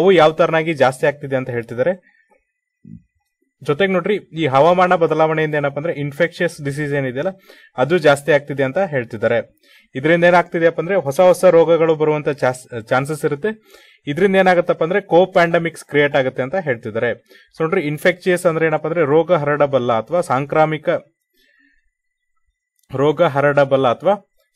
ಅವು ಯಾವ ತರನಾಗಿ ಜಾಸ್ತಿ ಆಗ್ತಿದೆ ಅಂತ ಹೇಳ್ತಿದ್ದಾರೆ ಜೊತೆಗೆ ನೋಡ್ರಿ ಈ ಹವಾಮಾನ ಬದಲಾವಣೆಯಿಂದ ಏನಪ್ಪ ಅಂದ್ರೆ ಇನ್ಫೆಕ್ಷಿಯಸ್ ಡಿಸೀಸ್ ಏನಿದೆಯಲ್ಲ ಅದು ಜಾಸ್ತಿ ಆಗ್ತಿದೆ ಅಂತ ಹೇಳ್ತಿದ್ದಾರೆ ಇದರಿಂದ ಏನಾಗ್ತಿದೆಯಪ್ಪ ಅಂದ್ರೆ ಹೊಸ ಹೊಸ ರೋಗಗಳು ಬರುವಂತ ಚಾನ್ಸಸ್ ಇರುತ್ತೆ ಇದರಿಂದ ಏನಾಗುತ್ತಪ್ಪ ಅಂದ್ರೆ ಕೋ ಪ್ಯಾಂಡಮಿಕ್ಸ್ ಕ್ರಿಯೇಟ್ ಆಗುತ್ತೆ ಅಂತ ಹೇಳ್ತಿದ್ದಾರೆ ಸೊ ನೋಡ್ರಿ ಇನ್ಫೆಕ್ಷಿಯಸ್ ಅಂದ್ರೆ ಏನಪ್ಪ ಅಂದ್ರೆ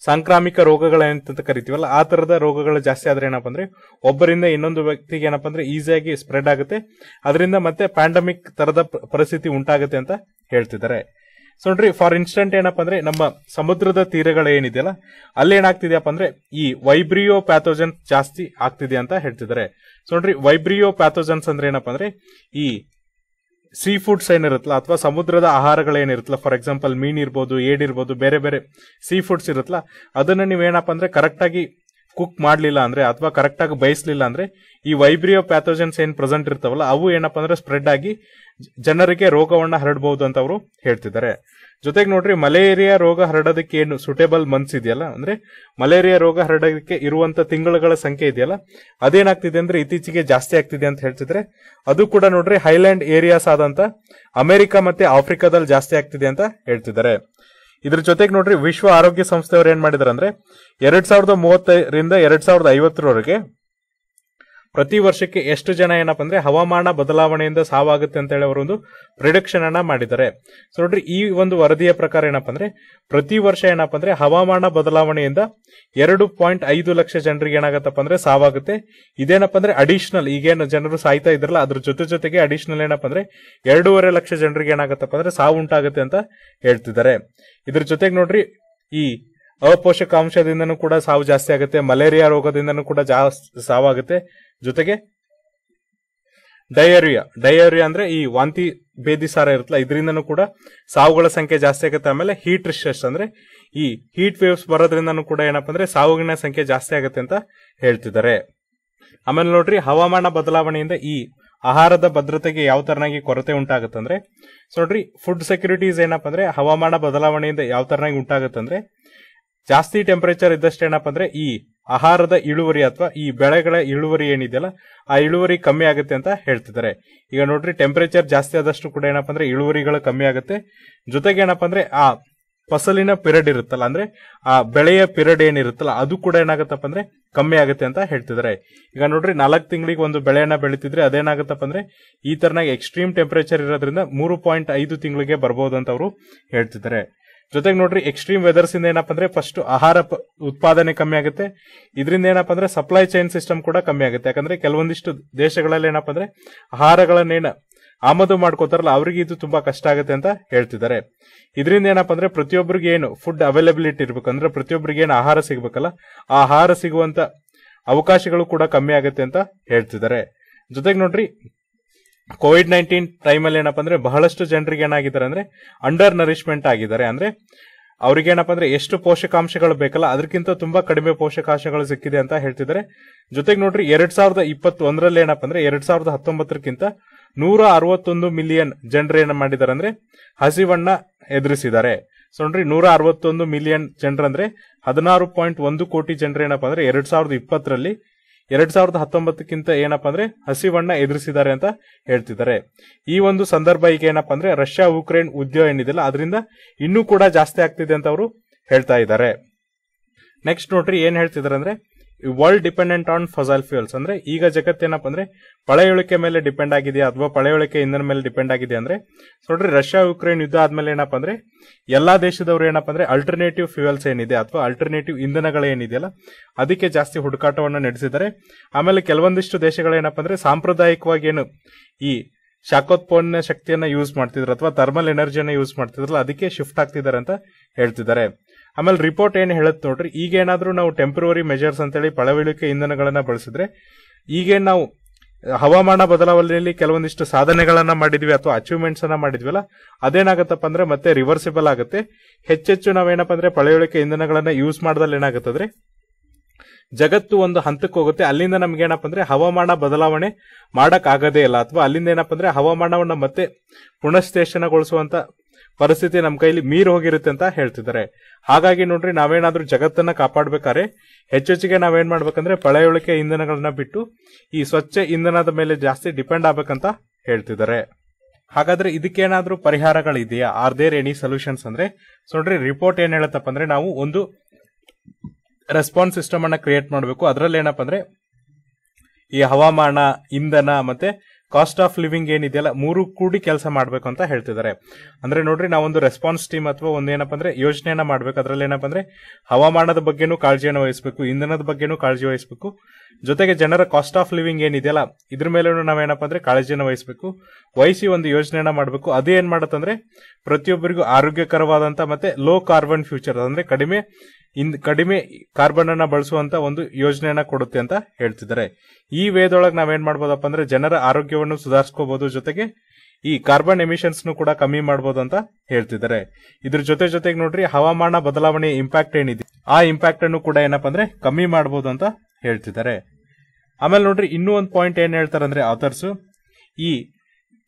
ಸಾಂಕ್ರಾಮಿಕ ರೋಗಗಳೇನಂತ ಕರಿತೀವಲ್ಲ ಆ ತರದ ರೋಗಗಳು ಜಾಸ್ತಿ ಆದ್ರೆ ಏನಪ್ಪ ಅಂದ್ರೆ ಒಬ್ಬರಿಂದ ಇನ್ನೊಂದು ವ್ಯಕ್ತಿಗೆ ಏನಪ್ಪ ಅಂದ್ರೆ ಈಸಿಯಾಗಿ ಸ್ಪ್ರೆಡ್ ಆಗುತ್ತೆ ಅದರಿಂದ ಮತ್ತೆ ಪ್ಯಾಂಡಮಿಕ್ ತರದ ಪರಿಸ್ಥಿತಿ ಉಂಟಾಗುತ್ತೆ ಅಂತ ಹೇಳ್ತಿದ್ದಾರೆ ಸೊ ನೋಡ್ರಿ ಫಾರ್ ಇನ್ಸ್ಟೆಂಟ್ ಏನಪ್ಪ ಅಂದ್ರೆ ನಮ್ಮ ಸಮುದ್ರದ ತೀರಗಳೇನಿದೆಯಲ್ಲ ಅಲ್ಲಿ ಏನಾಗ್ತಿದೆಯಪ್ಪ ಅಂದ್ರೆ ಈ ವೈಬ್ರಿಯೋ ಪ್ಯಾಥೋಜನ್ ಜಾಸ್ತಿ ಆಗ್ತಿದೆ ಅಂತ ಹೇಳ್ತಿದ್ದಾರೆ ಸೊ ನೋಡ್ರಿ ವೈಬ್ರಿಯೋ ಪ್ಯಾಥೋಜನ್ಸ್ ಅಂದ್ರೆ ಏನಪ್ಪ ಅಂದ್ರೆ ಈ ಸೀ ಫುಡ್ಸ್ ಏನಿರುತ್ತಲ್ಲ ಅಥವಾ ಸಮುದ್ರದ ಆಹಾರಗಳೇನಿರುತ್ತಲ್ಲ ಫಾರ್ ಎಕ್ಸಾಂಪಲ್ ಮೀನ್ ಇರ್ಬೋದು ಏಡಿರ್ಬೋದು ಬೇರೆ ಬೇರೆ ಸೀ ಫುಡ್ಸ್ ಇರುತ್ತಲ್ಲ ಅದನ್ನ ನೀವೇನಪ್ಪ ಅಂದ್ರೆ ಕರೆಕ್ಟ್ ಆಗಿ ಕುಕ್ ಮಾಡ್ಲಿಲ್ಲ ಅಂದ್ರೆ ಅಥವಾ ಕರೆಕ್ಟ್ ಆಗಿ ಬೇಯಿಸ್ಲಿಲ್ಲ ಅಂದ್ರೆ ಈ ವೈಬ್ರಿಯೋ ಪ್ಯಾಥೋಜನ್ಸ್ ಏನ್ ಪ್ರೆಸೆಂಟ್ ಇರ್ತಾವಲ್ಲ ಅವು ಏನಪ್ಪ ಅಂದ್ರೆ ಸ್ಪ್ರೆಡ್ ಆಗಿ ಜನರಿಗೆ ರೋಗವನ್ನ ಹರಡಬಹುದು ಅಂತ ಅವರು ಹೇಳ್ತಿದ್ದಾರೆ ಜೊತೆಗೆ ನೋಡ್ರಿ ಮಲೇರಿಯಾ ರೋಗ ಹರಡೋದಕ್ಕೆ ಏನು ಸೂಟೇಬಲ್ ಮಂತ್ಸ್ ಇದೆಯಲ್ಲ ಅಂದ್ರೆ ಮಲೇರಿಯಾ ರೋಗ ಹರಡೋದಕ್ಕೆ ಇರುವಂತ ತಿಂಗಳುಗಳ ಸಂಖ್ಯೆ ಇದೆಯಲ್ಲ ಅದೇನಾಗ್ತಿದೆ ಅಂದ್ರೆ ಇತ್ತೀಚೆಗೆ ಜಾಸ್ತಿ ಆಗ್ತಿದೆ ಅಂತ ಹೇಳ್ತಿದ್ರೆ ಅದು ಕೂಡ ನೋಡ್ರಿ ಹೈಲ್ಯಾಂಡ್ ಏರಿಯಾಸ್ ಆದಂತ ಅಮೆರಿಕ ಮತ್ತೆ ಆಫ್ರಿಕಾದಲ್ಲಿ ಜಾಸ್ತಿ ಆಗ್ತಿದೆ ಅಂತ ಹೇಳ್ತಿದ್ದಾರೆ ಇದ್ರ ಜೊತೆಗೆ ನೋಡ್ರಿ ವಿಶ್ವ ಆರೋಗ್ಯ ಸಂಸ್ಥೆಯವರು ಏನ್ ಮಾಡಿದಾರೆ ಅಂದ್ರೆ 2030 ರಿಂದ 2050 ಪ್ರತಿ ವರ್ಷಕ್ಕೆ ಎಷ್ಟು ಜನ ಏನಪ್ಪ ಅಂದ್ರೆ ಹವಾಮಾನ ಬದಲಾವಣೆಯಿಂದ ಸಾವಾಗುತ್ತೆ ಅಂತ ಹೇಳಿ ಅವರೊಂದು ಪ್ರಿಡಿಕ್ಷನ್ ಅನ್ನ ಮಾಡಿದ್ದಾರೆ ಸೊ ನೋಡ್ರಿ ಈ ಒಂದು ವರದಿಯ ಪ್ರಕಾರ ಏನಪ್ಪ ಅಂದ್ರೆ ಪ್ರತಿ ವರ್ಷ ಏನಪ್ಪ ಅಂದ್ರೆ ಹವಾಮಾನ ಬದಲಾವಣೆಯಿಂದ 2.5 ಲಕ್ಷ ಜನರಿಗೆ ಏನಾಗತ್ತಪ್ಪ ಅಂದ್ರೆ ಸಾವಾಗುತ್ತೆ ಇದೇನಪ್ಪ ಅಂದ್ರೆ ಅಡಿಷನಲ್ ಈಗೇನು ಜನರು ಸಾಯ್ತಾ ಇದ್ರಲ್ಲ ಅದ್ರ ಜೊತೆಗೆ ಅಡಿಷನಲ್ ಏನಪ್ಪ ಅಂದ್ರೆ 2.5 ಲಕ್ಷ ಜನರಿಗೆ ಏನಾಗತ್ತಪ್ಪ ಅಂದ್ರೆ ಸಾವು ಉಂಟಾಗುತ್ತೆ ಅಂತ ಹೇಳ್ತಿದ್ದಾರೆ ಇದ್ರ ಜೊತೆಗೆ ನೋಡ್ರಿ ಈ ಅಪೋಷಕಾಂಶದಿಂದನೂ ಕೂಡ ಸಾವು ಜಾಸ್ತಿ ಆಗುತ್ತೆ ಮಲೇರಿಯಾ ರೋಗದಿಂದನೂ ಕೂಡ ಸಾವಾಗುತ್ತೆ ಜೊತೆಗೆ ಡಯೇರಿಯಾ ಅಂದ್ರೆ ಈ ವಾಂತಿ ಬೇದಿ ಸಾರ ಇರುತ್ತಲ್ಲ ಇದರಿಂದನೂ ಕೂಡ ಸಾವುಗಳ ಸಂಖ್ಯೆ ಜಾಸ್ತಿ ಆಗುತ್ತೆ ಆಮೇಲೆ ಹೀಟ್ ಸ್ಟ್ರೆಸ್ ಅಂದ್ರೆ ಈ ಹೀಟ್ ವೇವ್ಸ್ ಬರೋದ್ರಿಂದನೂ ಕೂಡ ಏನಪ್ಪ ಅಂದ್ರೆ ಸಾವುಗಳ ಸಂಖ್ಯೆ ಜಾಸ್ತಿ ಆಗುತ್ತೆ ಅಂತ ಹೇಳ್ತಿದ್ದಾರೆ ಆಮೇಲೆ ನೋಡ್ರಿ ಹವಾಮಾನ ಬದಲಾವಣೆಯಿಂದ ಈ ಆಹಾರದ ಭದ್ರತೆಗೆ ಯಾವ ತರನಾಗಿ ಕೊರತೆ ಉಂಟಾಗುತ್ತೆ ಅಂದ್ರೆ ಸೊ ನೋಡ್ರಿ ಫುಡ್ ಸೆಕ್ಯೂರಿಟೀಸ್ ಏನಪ್ಪ ಅಂದ್ರೆ ಹವಾಮಾನ ಬದಲಾವಣೆಯಿಂದ ಯಾವ ತರನಾಗಿ ಉಂಟಾಗುತ್ತೆ ಅಂದ್ರೆ ಜಾಸ್ತಿ ಟೆಂಪರೇಚರ್ ಇದ್ದಷ್ಟು ಏನಪ್ಪ ಅಂದ್ರೆ ಈ ಆಹಾರದ ಇಳುವರಿ ಅಥವಾ ಈ ಬೆಳೆಗಳ ಇಳುವರಿ ಏನಿದೆಯಲ್ಲ ಆ ಇಳುವರಿ ಕಮ್ಮಿ ಆಗುತ್ತೆ ಅಂತ ಹೇಳ್ತಿದ್ದಾರೆ ಈಗ ನೋಡ್ರಿ ಟೆಂಪರೇಚರ್ ಜಾಸ್ತಿ ಆದಷ್ಟು ಕೂಡ ಏನಪ್ಪ ಅಂದ್ರೆ ಇಳುವರಿಗಳು ಕಮ್ಮಿ ಆಗುತ್ತೆ ಜೊತೆಗೆ ಏನಪ್ಪ ಅಂದ್ರೆ ಆ ಫಸಲಿನ ಪಿರಿಯಡ್ ಇರುತ್ತಲ್ಲ ಅಂದ್ರೆ ಆ ಬೆಳೆಯ ಪಿರಿಯಡ್ ಏನಿರುತ್ತಲ್ಲ ಅದು ಕೂಡ ಏನಾಗತ್ತಪ್ಪ ಅಂದ್ರೆ ಕಮ್ಮಿ ಆಗುತ್ತೆ ಅಂತ ಹೇಳ್ತಿದ್ದಾರೆ ಈಗ ನೋಡ್ರಿ 4 ತಿಂಗಳಿಗೆ ಒಂದು ಬೆಳೆಯನ್ನ ಬೆಳೀತಿದ್ರೆ ಅದೇನಾಗತ್ತಪ್ಪ ಅಂದ್ರೆ ಈ ತರನಾಗಿ ಎಕ್ಸ್ಟ್ರೀಮ್ ಟೆಂಪರೇಚರ್ ಇರೋದ್ರಿಂದ 3.5 ತಿಂಗಳಿಗೆ ಬರ್ಬೋದು ಅಂತ ಅವರು ಹೇಳ್ತಿದ್ದಾರೆ ಜೊತೆಗೆ ನೋಡ್ರಿ ಎಕ್ಸ್ಟ್ರೀಮ್ ವೆದರ್ಸ್ ಇಂದ ಏನಪ್ಪ ಅಂದ್ರೆ ಫಸ್ಟ್ ಆಹಾರ ಉತ್ಪಾದನೆ ಕಮ್ಮಿ ಆಗುತ್ತೆ ಇದರಿಂದ ಏನಪ್ಪ ಅಂದ್ರೆ ಸಪ್ಲೈ ಚೈನ್ ಸಿಸ್ಟಮ್ ಕೂಡ ಕಮ್ಮಿ ಆಗುತ್ತೆ ಯಾಕಂದ್ರೆ ಕೆಲವೊಂದಿಷ್ಟು ದೇಶಗಳಲ್ಲಿ ಏನಪ್ಪ ಅಂದ್ರೆ ಆಹಾರಗಳನ್ನೇನ ಆಮದು ಮಾಡ್ಕೋತಾರಲ್ಲ ಅವರಿಗೆ ಇದು ತುಂಬಾ ಕಷ್ಟ ಆಗುತ್ತೆ ಅಂತ ಹೇಳ್ತಿದ್ದಾರೆ ಇದರಿಂದ ಏನಪ್ಪ ಅಂದ್ರೆ ಪ್ರತಿಯೊಬ್ಬರಿಗೆ ಏನು ಫುಡ್ ಅವೈಲಬಿಲಿಟಿ ಇರ್ಬೇಕಂದ್ರೆ ಪ್ರತಿಯೊಬ್ಬರಿಗೆ ಏನು ಆಹಾರ ಸಿಗ್ಬೇಕಲ್ಲ ಆ ಆಹಾರ ಸಿಗುವಂತ ಅವಕಾಶಗಳು ಕೂಡ ಕಮ್ಮಿ ಆಗುತ್ತೆ ಅಂತ ಹೇಳ್ತಿದ್ದಾರೆ ಜೊತೆಗೆ ನೋಡ್ರಿ ಕೋವಿಡ್-19 ಟೈಮಲ್ಲಿ ಏನಪ್ಪ ಅಂದ್ರೆ ಬಹಳಷ್ಟು ಜನರಿಗೆ ಏನಾಗಿದ್ದಾರೆ ಅಂದ್ರೆ ಅಂಡರ್ ನರಿಶ್ಮೆಂಟ್ ಆಗಿದ್ದಾರೆ ಅಂದ್ರೆ ಅವರಿಗೆ ಏನಪ್ಪಾ ಅಂದ್ರೆ ಎಷ್ಟು ಪೋಷಕಾಂಶಗಳು ಬೇಕಲ್ಲ ಅದಕ್ಕಿಂತ ತುಂಬಾ ಕಡಿಮೆ ಪೋಷಕಾಂಶಗಳು ಸಿಕ್ಕಿದೆ ಅಂತ ಹೇಳ್ತಿದ್ದಾರೆ. ಜೊತೆಗೆ ನೋಡ್ರಿ 2021 ಏನಪ್ಪಾ ಅಂದ್ರೆ 2019ಕ್ಕಿಂತ 161 ಮಿಲಿಯನ್ ಜನರು ಏನ್ ಮಾಡಿದಾರೆ ಅಂದ್ರೆ ಹಸಿವನ್ನ ಎದುರಿಸಿದ್ದಾರೆ. ಸೊ ನೋಡ್ರಿ 161 ಮಿಲಿಯನ್ ಜನರಂದ್ರೆ 16.1 ಕೋಟಿ ಜನರು ಏನಪ್ಪಾ ಅಂದ್ರೆ 2020 2019ಕ್ಕಿಂತ ಏನಪ್ಪಾ ಅಂದ್ರೆ ಹಸಿವನ್ನ ಎದುರಿಸಿದ್ದಾರೆ ಅಂತ ಹೇಳ್ತಿದ್ದಾರೆ. ಈ ಒಂದು ಸಂದರ್ಭ ಈಗ ಏನಪ್ಪಾ ಅಂದ್ರೆ ರಷ್ಯಾ ಉಕ್ರೇನ್ ಯುದ್ಧ ಏನಿದೆಲ್ಲ ಅದರಿಂದ ಇನ್ನೂ ಕೂಡ ಜಾಸ್ತಿ ಆಗ್ತಿದೆ ಅಂತ ಅವರು ಹೇಳ್ತಾ ಇದ್ದಾರೆ. ನೆಕ್ಸ್ಟ್ ನೋಡ್ರಿ ಏನ್ ಹೇಳ್ತಿದ್ದಾರೆ ಅಂದ್ರೆ world dependent on fossil fuels ಅಂದ್ರೆ ಈಗ ಜಗತ್ತೇನಪ್ಪ ಅಂದ್ರೆ ಪಳೆಯುಳಿಕೆ ಮೇಲೆ ಡಿಪೆಂಡ್ ಆಗಿದೆ ಅಥವಾ ಪಳೆಯುಳಿಕೆ ಇಂಧನ ಮೇಲೆ ಡಿಪೆಂಡ್ ಆಗಿದೆ ಅಂದ್ರೆ ನೋಡ್ರಿ ರಷ್ಯಾ ಯುಕ್ರೇನ್ ಯುದ್ಧ ಆದ್ಮೇಲೆ ಏನಪ್ಪಾ ಅಂದ್ರೆ ಎಲ್ಲಾ ದೇಶದವರು ಏನಪ್ಪಾ ಅಂದ್ರೆ ಅಲ್ಟರ್ನೇಟಿವ್ ಫ್ಯೂಯಲ್ಸ್ ಏನಿದೆ ಅಥವಾ ಅಲ್ಟರ್ನೇಟಿವ್ ಇಂಧನಗಳೇನಿದೆಯಲ್ಲ ಅದಕ್ಕೆ ಜಾಸ್ತಿ ಹುಡುಕಾಟವನ್ನು ನಡೆಸಿದ್ದಾರೆ. ಆಮೇಲೆ ಕೆಲವೊಂದಿಷ್ಟು ದೇಶಗಳೇನಪ್ಪ ಅಂದ್ರೆ ಸಾಂಪ್ರದಾಯಿಕವಾಗಿ ಏನು ಈ ಶಾಖೋತ್ಪನ್ನ ಶಕ್ತಿಯನ್ನ ಯೂಸ್ ಮಾಡ್ತಿದ್ರು ಅಥವಾ ಥರ್ಮಲ್ ಎನರ್ಜಿಯನ್ನ ಯೂಸ್ ಮಾಡ್ತಿದ್ರಲ್ಲ ಅದಕ್ಕೆ ಶಿಫ್ಟ್ ಆಗ್ತಿದ್ದಾರೆ ಅಂತ ಹೇಳ್ತಿದ್ದಾರೆ. ಆಮೇಲೆ ರಿಪೋರ್ಟ್ ಏನ್ ಹೇಳುತ್ತೆ ನೋಡ್ರಿ, ಈಗೇನಾದ್ರೂ ನಾವು ಟೆಂಪ್ರವರಿ ಮೆಜರ್ಸ್ ಅಂತೇಳಿ ಪಳವಳಿಕೆ ಇಂಧನಗಳನ್ನ ಬಳಸಿದ್ರೆ ಈಗೇನ್ ನಾವು ಹವಾಮಾನ ಬದಲಾವಣೆಯಲ್ಲಿ ಕೆಲವೊಂದಿಷ್ಟು ಸಾಧನೆಗಳನ್ನ ಮಾಡಿದ್ವಿ ಅಥವಾ ಅಚೀವ್ಮೆಂಟ್ಸ್ ಅನ್ನ ಮಾಡಿದ್ವಿಲ್ಲ ಅದೇನಾಗತ್ತಪ್ಪ ಅಂದ್ರೆ ಮತ್ತೆ ರಿವರ್ಸಿಬಲ್ ಆಗುತ್ತೆ. ಹೆಚ್ಚೆಚ್ಚು ನಾವೇನಪ್ಪ ಅಂದ್ರೆ ಪಳವಳಿಕೆ ಇಂಧನಗಳನ್ನ ಯೂಸ್ ಮಾಡಿದಲ್ಲಿ ಏನಾಗತ್ತಂದ್ರೆ ಜಗತ್ತು ಒಂದು ಹಂತಕ್ಕೆ ಹೋಗುತ್ತೆ, ಅಲ್ಲಿಂದ ನಮ್ಗೆ ಏನಪ್ಪ ಅಂದ್ರೆ ಹವಾಮಾನ ಬದಲಾವಣೆ ಮಾಡಕ್ ಆಗದೇ ಇಲ್ಲ ಅಥವಾ ಅಲ್ಲಿಂದ ಏನಪ್ಪ ಅಂದ್ರೆ ಹವಾಮಾನವನ್ನ ಮತ್ತೆ ಪುನಃಸ್ಥೇಷನಗೊಳಿಸುವಂತ ಪರಿಸ್ಥಿತಿ ನಮ್ಮ ಕೈಲಿ ಮೀರ್ ಹೋಗಿರುತ್ತೆ ಅಂತ ಹೇಳ್ತಿದ್ದಾರೆ. ಹಾಗಾಗಿ ನೋಡ್ರಿ ನಾವೇನಾದ್ರೂ ಜಗತ್ತನ್ನ ಕಾಪಾಡ್ಬೇಕಾದ್ರೆ ಹೆಚ್ಚೆಚ್ಚಿಗೆ ನಾವೇನ್ ಮಾಡ್ಬೇಕಂದ್ರೆ ಪಳೆಯುಳಿಕೆ ಇಂಧನಗಳನ್ನ ಬಿಟ್ಟು ಈ ಸ್ವಚ್ಛ ಇಂಧನದ ಮೇಲೆ ಜಾಸ್ತಿ ಡಿಪೆಂಡ್ ಆಗ್ಬೇಕಂತ ಹೇಳ್ತಿದ್ದಾರೆ. ಹಾಗಾದ್ರೆ ಇದಕ್ಕೇನಾದ್ರೂ ಪರಿಹಾರಗಳಿದೆಯಾ, ಆರ್ ದೇರ್ ಎನಿ ಸೊಲ್ಯೂಷನ್ಸ್ ಅಂದ್ರೆ ನೋಡ್ರಿ ರಿಪೋರ್ಟ್ ಏನ್ ಹೇಳುತ್ತಪ್ಪ ಅಂದ್ರೆ ನಾವು ಒಂದು ರೆಸ್ಪಾನ್ಸ್ ಸಿಸ್ಟಮ್ ಅನ್ನ ಕ್ರಿಯೇಟ್ ಮಾಡಬೇಕು. ಅದರಲ್ಲಿ ಏನಪ್ಪ ಅಂದ್ರೆ ಈ ಹವಾಮಾನ ಇಂಧನ ಮತ್ತೆ ಕಾಸ್ಟ್ ಆಫ್ ಲಿವಿಂಗ್ ಏನಿದೆಯಲ್ಲ ಮೂರು ಕೂಡಿ ಕೆಲಸ ಮಾಡಬೇಕು ಅಂತ ಹೇಳ್ತಿದ್ದಾರೆ. ಅಂದ್ರೆ ನೋಡ್ರಿ ನಾವೊಂದು ರೆಸ್ಪಾನ್ಸ್ ಟೀಮ್ ಅಥವಾ ಒಂದೇನಪ್ಪ ಅಂದ್ರೆ ಯೋಜನೆಯನ್ನ ಮಾಡ್ಬೇಕು. ಅದರಲ್ಲಿ ಏನಪ್ಪ ಅಂದ್ರೆ ಹವಾಮಾನದ ಬಗ್ಗೆನೂ ಕಾಳಜಿಯನ್ನು ವಹಿಸಬೇಕು, ಇಂಧನದ ಬಗ್ಗೆನೂ ಕಾಳಜಿ ವಹಿಸಬೇಕು, ಜೊತೆಗೆ ಜನರ ಕಾಸ್ಟ್ ಆಫ್ ಲಿವಿಂಗ್ ಏನಿದೆಯಲ್ಲ ಇದ್ರ ಮೇಲೂ ನಾವೇನಪ್ಪ ಅಂದ್ರೆ ಕಾಳಜಿಯನ್ನು ವಹಿಸಬೇಕು. ವಹಿಸಿ ಒಂದು ಯೋಜನೆಯನ್ನ ಮಾಡಬೇಕು. ಅದೇ ಏನ್ ಮಾಡತ್ತಂದ್ರೆ ಪ್ರತಿಯೊಬ್ಬರಿಗೂ ಆರೋಗ್ಯಕರವಾದಂತ ಮತ್ತೆ ಲೋ ಕಾರ್ಬನ್ ಫ್ಯೂಚರ್ ಅಂದ್ರೆ ಕಡಿಮೆ ಕಾರ್ಬನ್ ಅನ್ನ ಬಳಸುವಂತ ಒಂದು ಯೋಜನೆಯನ್ನ ಕೊಡುತ್ತೆ ಅಂತ ಹೇಳ್ತಿದ್ದಾರೆ. ಈ ವೇದೊಳಗೆ ನಾವೇನ್ ಮಾಡ್ಬೋದಪ್ಪ ಅಂದ್ರೆ ಜನರ ಆರೋಗ್ಯವನ್ನು ಸುಧಾರಿಸ್ಕೋಬಹುದು, ಜೊತೆಗೆ ಈ ಕಾರ್ಬನ್ ಎಮಿಷನ್ಸ್ ಕೂಡ ಕಮ್ಮಿ ಮಾಡಬಹುದು ಅಂತ ಹೇಳ್ತಿದ್ದಾರೆ. ಇದ್ರ ಜೊತೆಗೆ ನೋಡ್ರಿ ಹವಾಮಾನ ಬದಲಾವಣೆ ಇಂಪ್ಯಾಕ್ಟ್ ಏನಿದೆ ಆ ಇಂಪ್ಯಾಕ್ಟ್ ಅನ್ನು ಕೂಡ ಏನಪ್ಪ ಅಂದ್ರೆ ಕಮ್ಮಿ ಮಾಡಬಹುದು ಅಂತ ಹೇಳ್ತಿದ್ದಾರೆ. ಆಮೇಲೆ ನೋಡ್ರಿ ಇನ್ನೂ ಒಂದು ಪಾಯಿಂಟ್ ಏನ್ ಹೇಳ್ತಾರೆ ಅಂದ್ರೆ ಆಥರ್ಸ್ ಈ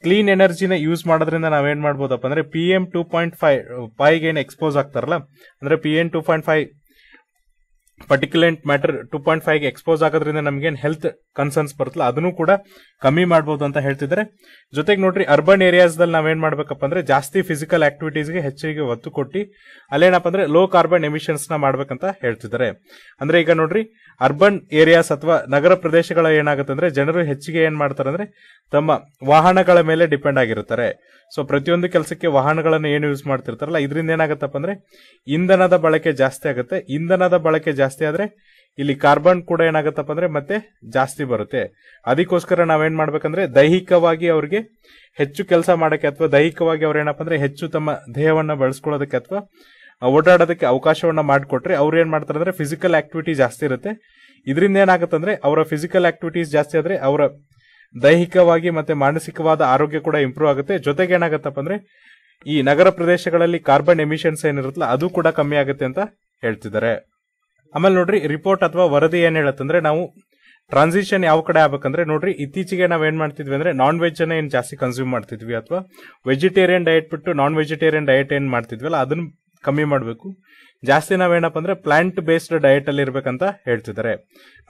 ಕ್ಲೀನ್ ಎನರ್ಜಿನ ಯೂಸ್ ಮಾಡೋದ್ರಿಂದ ನಾವೇನ್ ಮಾಡ್ಬೋದಪ್ಪ ಅಂದ್ರೆ PM 2.5 ಏನ್ ಎಕ್ಸ್ಪೋಸ್ ಆಗ್ತಾರಲ್ಲ ಅಂದ್ರೆ PM 2.5 ಪರ್ಟಿಕ್ಯುಲೆಂಟ್ ಮ್ಯಾಟರ್ 2.5 ಎಕ್ಸ್ಪೋಸ್ ಆಗೋದ್ರಿಂದ ನಮ್ಗೇನ್ ಹೆಲ್ತ್ ಕನ್ಸರ್ನ್ಸ್ ಬರುತ್ತಲ್ಲ ಅದನ್ನು ಕೂಡ ಕಮ್ಮಿ ಮಾಡಬಹುದು ಅಂತ ಹೇಳ್ತಿದ್ದಾರೆ. ಜೊತೆಗೆ ನೋಡ್ರಿ ಅರ್ಬನ್ ಏರಿಯಾಸ್ ದಲ್ಲಿ ನಾವೇನ್ ಮಾಡ್ಬೇಕಪ್ಪ ಅಂದ್ರೆ ಜಾಸ್ತಿ ಫಿಸಿಕಲ್ ಆಕ್ಟಿವಿಟೀಸ್ಗೆ ಹೆಚ್ಚಿಗೆ ಒತ್ತು ಕೊಟ್ಟು ಅಲ್ಲೇನಪ್ಪ ಅಂದ್ರೆ ಲೋ ಕಾರ್ಬನ್ ಎಮಿಷನ್ಸ್ ನ ಮಾಡ್ಬೇಕಂತ ಹೇಳ್ತಿದ್ದಾರೆ. ಅಂದ್ರೆ ಈಗ ನೋಡ್ರಿ ಅರ್ಬನ್ ಏರಿಯಾಸ್ ಅಥವಾ ನಗರ ಪ್ರದೇಶಗಳ ಏನಾಗುತ್ತೆ ಅಂದ್ರೆ ಜನರು ಹೆಚ್ಚಿಗೆ ಏನ್ ಮಾಡ್ತಾರೆ ಅಂದ್ರೆ ತಮ್ಮ ವಾಹನಗಳ ಮೇಲೆ ಡಿಪೆಂಡ್ ಆಗಿರುತ್ತಾರೆ. ಸೊ ಪ್ರತಿಯೊಂದು ಕೆಲಸಕ್ಕೆ ವಾಹನಗಳನ್ನು ಏನು ಯೂಸ್ ಮಾಡ್ತಿರ್ತಾರಲ್ಲ ಇದರಿಂದ ಏನಾಗತ್ತಪ್ಪ ಅಂದ್ರೆ ಇಂಧನದ ಬಳಕೆ ಜಾಸ್ತಿ ಆಗುತ್ತೆ. ಇಂಧನದ ಬಳಕೆ ಜಾಸ್ತಿ ಆದ್ರೆ ಇಲ್ಲಿ ಕಾರ್ಬನ್ ಕೂಡ ಏನಾಗತ್ತಪ್ಪ ಅಂದ್ರೆ ಮತ್ತೆ ಜಾಸ್ತಿ ಬರುತ್ತೆ. ಅದಕ್ಕೋಸ್ಕರ ನಾವೇನ್ ಮಾಡ್ಬೇಕಂದ್ರೆ ದೈಹಿಕವಾಗಿ ಅವ್ರಿಗೆ ಹೆಚ್ಚು ಕೆಲಸ ಮಾಡಕ್ಕೆ ಅಥವಾ ದೈಹಿಕವಾಗಿ ಅವ್ರೇನಪ್ಪ ಅಂದ್ರೆ ಹೆಚ್ಚು ತಮ್ಮ ದೇಹವನ್ನ ಬಳಸ್ಕೊಳ್ಳೋದಕ್ಕೆ ಅಥವಾ ಓಡಾಡೋದಕ್ಕೆ ಅವಕಾಶವನ್ನ ಮಾಡಿಕೊಟ್ರೆ ಅವ್ರು ಏನ್ ಮಾಡ್ತಾರೆ ಅಂದ್ರೆ ಫಿಸಿಕಲ್ ಆಕ್ಟಿವಿಟಿ ಜಾಸ್ತಿ ಇರುತ್ತೆ. ಇದರಿಂದ ಏನಾಗತ್ತಂದ್ರೆ ಅವರ ಫಿಸಿಕಲ್ ಆಕ್ಟಿವಿಟೀಸ್ ಜಾಸ್ತಿ ಆದ್ರೆ ಅವರ ದೈಹಿಕವಾಗಿ ಮತ್ತೆ ಮಾನಸಿಕವಾದ ಆರೋಗ್ಯ ಕೂಡ ಇಂಪ್ರೂವ್ ಆಗುತ್ತೆ. ಜೊತೆಗೆ ಏನಾಗತ್ತಪ್ಪ ಅಂದ್ರೆ ಈ ನಗರ ಪ್ರದೇಶಗಳಲ್ಲಿ ಕಾರ್ಬನ್ ಎಮಿಷನ್ಸ್ ಏನಿರುತ್ತಲ್ಲ ಅದು ಕೂಡ ಕಮ್ಮಿ ಆಗುತ್ತೆ ಅಂತ ಹೇಳ್ತಿದ್ದಾರೆ. ಆಮೇಲೆ ನೋಡ್ರಿ ರಿಪೋರ್ಟ್ ಅಥವಾ ವರದಿ ಏನ್ ಹೇಳತ್ತಂದ್ರೆ ನಾವು ಟ್ರಾನ್ಸಿಷನ್ ಯಾವ ಕಡೆ ಆಗ್ಬೇಕಂದ್ರೆ ನೋಡ್ರಿ ಇತ್ತೀಚೆಗೆ ನಾವ್ ಏನ್ ಮಾಡ್ತಿದ್ವಿ ಅಂದ್ರೆ ನಾನ್ ವೆಜ್ ಅನ್ನ ಏನ್ ಜಾಸ್ತಿ ಕನ್ಸ್ಯೂಮ್ ಮಾಡ್ತಿದ್ವಿ ಅಥವಾ ವೆಜಿಟೇರಿಯನ್ ಡಯಟ್ ಬಿಟ್ಟು ನಾನ್ ವೆಜಿಟೇರಿಯನ್ ಡಯಟ್ ಏನ್ ಮಾಡ್ತಿದ್ವಲ್ಲ ಅದನ್ನ ಕಮ್ಮಿ ಮಾಡಬೇಕು. ಜಾಸ್ತಿ ನಾವೇನಪ್ಪ ಅಂದ್ರೆ ಪ್ಲಾಂಟ್ ಬೇಸ್ಡ್ ಡಯಟ್ ಅಲ್ಲಿ ಇರ್ಬೇಕಂತ ಹೇಳ್ತಿದ್ದಾರೆ.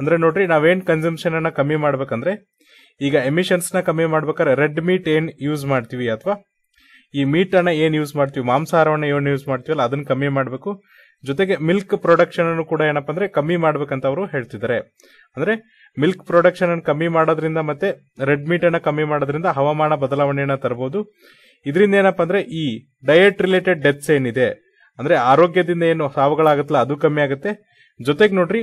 ಅಂದ್ರೆ ನೋಡ್ರಿ ನಾವೇನ್ ಕನ್ಸಂಪ್ಷನ್ ಅನ್ನ ಕಮ್ಮಿ ಮಾಡ್ಬೇಕಂದ್ರೆ ಈಗ ಎಮಿಷನ್ಸ್ ನ ಕಮ್ಮಿ ಮಾಡ್ಬೇಕಾದ್ರೆ ರೆಡ್ ಮೀಟ್ ಏನ್ ಯೂಸ್ ಮಾಡ್ತೀವಿ ಅಥವಾ ಈ ಮೀಟ್ ಅನ್ನ ಏನ್ ಯೂಸ್ ಮಾಡ್ತೀವಿ ಮಾಂಸಾಹಾರವನ್ನ ಏನ್ ಯೂಸ್ ಮಾಡ್ತೀವಲ್ಲ ಅದನ್ನ ಕಮ್ಮಿ ಮಾಡಬೇಕು. ಜೊತೆಗೆ ಮಿಲ್ಕ್ ಪ್ರೊಡಕ್ಷನ್ ಅನ್ನು ಕೂಡ ಏನಪ್ಪ ಅಂದ್ರೆ ಕಮ್ಮಿ ಮಾಡ್ಬೇಕಂತ ಅವರು ಹೇಳ್ತಿದ್ದಾರೆ. ಅಂದ್ರೆ ಮಿಲ್ಕ್ ಪ್ರೊಡಕ್ಷನ್ ಅನ್ನು ಕಮ್ಮಿ ಮಾಡೋದ್ರಿಂದ ಮತ್ತೆ ರೆಡ್ ಮೀಟ್ ಅನ್ನ ಕಮ್ಮಿ ಮಾಡೋದ್ರಿಂದ ಹವಾಮಾನ ಬದಲಾವಣೆಯನ್ನ ತರಬಹುದು. ಇದರಿಂದ ಏನಪ್ಪ ಅಂದ್ರೆ ಈ ಡಯಟ್ ರಿಲೇಟೆಡ್ ಡೆತ್ಸ್ ಏನಿದೆ ಅಂದ್ರೆ ಆರೋಗ್ಯದಿಂದ ಏನು ಸಾವುಗಳಾಗತ್ತಲ್ಲ ಅದು ಕಮ್ಮಿ ಆಗುತ್ತೆ. ಜೊತೆಗೆ ನೋಡ್ರಿ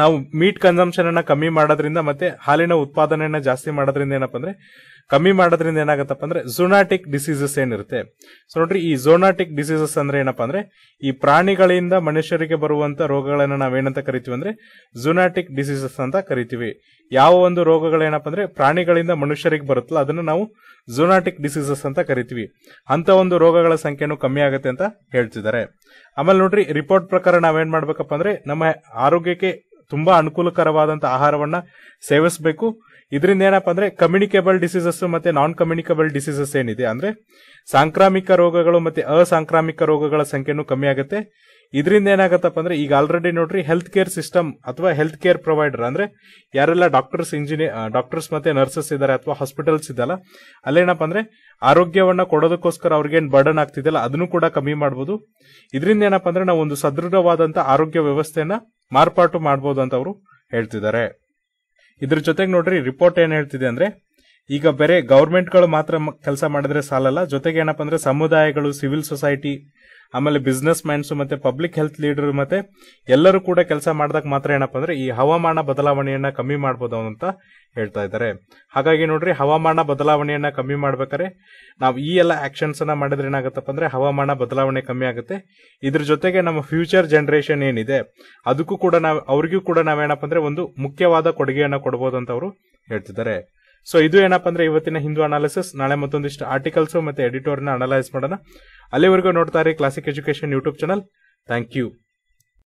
ನಾವು ಮೀಟ್ ಕನ್ಸಂಪ್ಷನ್ ಅನ್ನ ಕಮ್ಮಿ ಮಾಡೋದ್ರಿಂದ ಮತ್ತೆ ಹಾಲಿನ ಉತ್ಪಾದನೆಯನ್ನ ಜಾಸ್ತಿ ಮಾಡೋದ್ರಿಂದ ಏನಪ್ಪ ಅಂದ್ರೆ ಕಮ್ಮಿ ಮಾಡೋದ್ರಿಂದ ಏನಾಗುತ್ತಪ್ಪ ಅಂದ್ರೆ ಝೋನಾಟಿಕ್ ಡಿಸೀಸಸ್ ಏನಿರುತ್ತೆ. ಸೊ ನೋಡ್ರಿ, ಈ ಝೋನಾಟಿಕ್ ಡಿಸೀಸಸ್ ಅಂದ್ರೆ ಏನಪ್ಪಾ ಅಂದ್ರೆ ಈ ಪ್ರಾಣಿಗಳಿಂದ ಮನುಷ್ಯರಿಗೆ ಬರುವಂತ ರೋಗಗಳನ್ನ ನಾವೇನಂತ ಕರಿತೀವಿ ಅಂದ್ರೆ ಝೋನಾಟಿಕ್ ಡಿಸೀಸಸ್ ಅಂತ ಕರಿತೀವಿ. ಯಾವ ಒಂದು ರೋಗಗಳೇನಪ್ಪ ಅಂದ್ರೆ ಪ್ರಾಣಿಗಳಿಂದ ಮನುಷ್ಯರಿಗೆ ಬರುತ್ತಲ್ಲ ಅದನ್ನ ನಾವು ಝೋನಾಟಿಕ್ ಡಿಸೀಸಸ್ ಅಂತ ಕರಿತೀವಿ. ಅಂತ ಒಂದು ರೋಗಗಳ ಸಂಖ್ಯೆನೂ ಕಮ್ಮಿ ಆಗುತ್ತೆ ಅಂತ ಹೇಳ್ತಿದ್ದಾರೆ. ಆಮೇಲೆ ನೋಡ್ರಿ, ರಿಪೋರ್ಟ್ ಪ್ರಕಾರ ನಾವೇನ್ ಮಾಡ್ಬೇಕಪ್ಪ ಅಂದ್ರೆ ನಮ್ಮ ಆರೋಗ್ಯಕ್ಕೆ ತುಂಬಾ ಅನುಕೂಲಕರವಾದಂತಹ ಆಹಾರವನ್ನ ಸೇವಿಸಬೇಕು. ಇದರಿಂದ ಏನಪ್ಪಾ ಅಂದ್ರೆ ಕಮ್ಯುನಿಕೇಬಲ್ ಡಿಸೀಸಸ್ ಮತ್ತೆ ನಾನ್ ಕಮ್ಯುನಿಕೇಬಲ್ ಡಿಸೀಸಸ್ ಏನಿದೆ ಅಂದ್ರೆ ಸಾಂಕ್ರಾಮಿಕ ರೋಗಗಳು ಮತ್ತೆ ಅಸಾಂಕ್ರಾಮಿಕ ರೋಗಗಳ ಸಂಖ್ಯೆನೂ ಕಮ್ಮಿ ಆಗುತ್ತೆ. ಇದರಿಂದ ಏನಾಗತ್ತಪ್ಪ ಅಂದ್ರೆ ಈಗ ಆಲ್ರೆಡಿ ನೋಡ್ರಿ ಹೆಲ್ತ್ ಕೇರ್ ಸಿಸ್ಟಮ್ ಅಥವಾ ಹೆಲ್ತ್ ಕೇರ್ ಪ್ರೊವೈಡರ್ ಅಂದ್ರೆ ಯಾರೆಲ್ಲ ಡಾಕ್ಟರ್ಸ್ ಡಾಕ್ಟರ್ಸ್ ಮತ್ತೆ ನರ್ಸಸ್ ಇದ್ದಾರೆ ಅಥವಾ ಹಾಸ್ಪಿಟಲ್ಸ್ ಇದೆಲ್ಲ ಅಲ್ಲೇನಪ್ಪ ಅಂದ್ರೆ ಆರೋಗ್ಯವನ್ನ ಕೊಡೋದಕ್ಕೋಸ್ಕರ ಅವ್ರಿಗೇನ್ ಬರ್ಡನ್ ಆಗ್ತಿದೆಯಲ್ಲ ಅದನ್ನು ಕೂಡ ಕಮ್ಮಿ ಮಾಡಬಹುದು. ಇದರಿಂದ ಏನಪ್ಪಾ ಅಂದ್ರೆ ನಾವು ಒಂದು ಸದೃಢವಾದಂತಹ ಆರೋಗ್ಯ ವ್ಯವಸ್ಥೆಯನ್ನ ಮಾರ್ಪಾಟು ಮಾಡಬಹುದು ಅಂತ ಅವರು ಹೇಳ್ತಿದ್ದಾರೆ. ಇದ್ರ ಜೊತೆಗೆ ನೋಡ್ರಿ, ರಿಪೋರ್ಟ್ ಏನ್ ಹೇಳ್ತಿದೆ ಅಂದ್ರೆ ಈಗ ಬೇರೆ ಗವರ್ಮೆಂಟ್ಗಳು ಮಾತ್ರ ಕೆಲಸ ಮಾಡಿದ್ರೆ ಸಾಲಲ್ಲ, ಜೊತೆಗೆ ಏನಪ್ಪ ಅಂದ್ರೆ ಸಮುದಾಯಗಳು, ಸಿವಿಲ್ ಸೊಸೈಟಿ, ಆಮೇಲೆ ಬಿಸ್ನೆಸ್ ಮ್ಯಾನ್ಸ್ ಮತ್ತೆ ಪಬ್ಲಿಕ್ ಹೆಲ್ತ್ ಲೀಡರ್ ಮತ್ತೆ ಎಲ್ಲರೂ ಕೂಡ ಕೆಲಸ ಮಾಡಿದಾಗ ಮಾತ್ರ ಏನಪ್ಪ ಅಂದ್ರೆ ಈ ಹವಾಮಾನ ಬದಲಾವಣೆಯನ್ನ ಕಮ್ಮಿ ಮಾಡಬಹುದು ಅಂತ ಹೇಳ್ತಾ ಇದ್ದಾರೆ. ಹಾಗಾಗಿ ನೋಡ್ರಿ, ಹವಾಮಾನ ಬದಲಾವಣೆಯನ್ನ ಕಮ್ಮಿ ಮಾಡ್ಬೇಕಾದ್ರೆ ನಾವು ಈ ಎಲ್ಲ ಆಕ್ಷನ್ಸ್ ಅನ್ನ ಮಾಡಿದ್ರೆ ಏನಾಗತ್ತಪ್ಪ ಅಂದ್ರೆ ಹವಾಮಾನ ಬದಲಾವಣೆ ಕಮ್ಮಿ ಆಗುತ್ತೆ. ಇದ್ರ ಜೊತೆಗೆ ನಮ್ಮ ಫ್ಯೂಚರ್ ಜನರೇಷನ್ ಏನಿದೆ ಅದಕ್ಕೂ ಕೂಡ ಅವ್ರಿಗೂ ಕೂಡ ನಾವೇನಪ್ಪ ಅಂದ್ರೆ ಒಂದು ಮುಖ್ಯವಾದ ಕೊಡುಗೆಯನ್ನ ಕೊಡಬಹುದು ಅಂತ ಅವರು ಹೇಳ್ತಿದ್ದಾರೆ. ಸೊ ಇದು ಏನಪ್ಪ ಅಂದ್ರೆ ಇವತ್ತಿನ ಹಿಂದೂ ಅನಾಲಿಸಿಸ್. ನಾಳೆ ಮತ್ತೊಂದಿಷ್ಟು ಆರ್ಟಿಕಲ್ಸ್ ಮತ್ತೆ ಎಡಿಟೋರ್ನ ಅನಲೈಸ್ ಮಾಡೋಣ. ಅಲ್ಲಿವರೆಗೂ ನೋಡ್ತಾ ಇರಿ classic education YouTube channel. Thank you.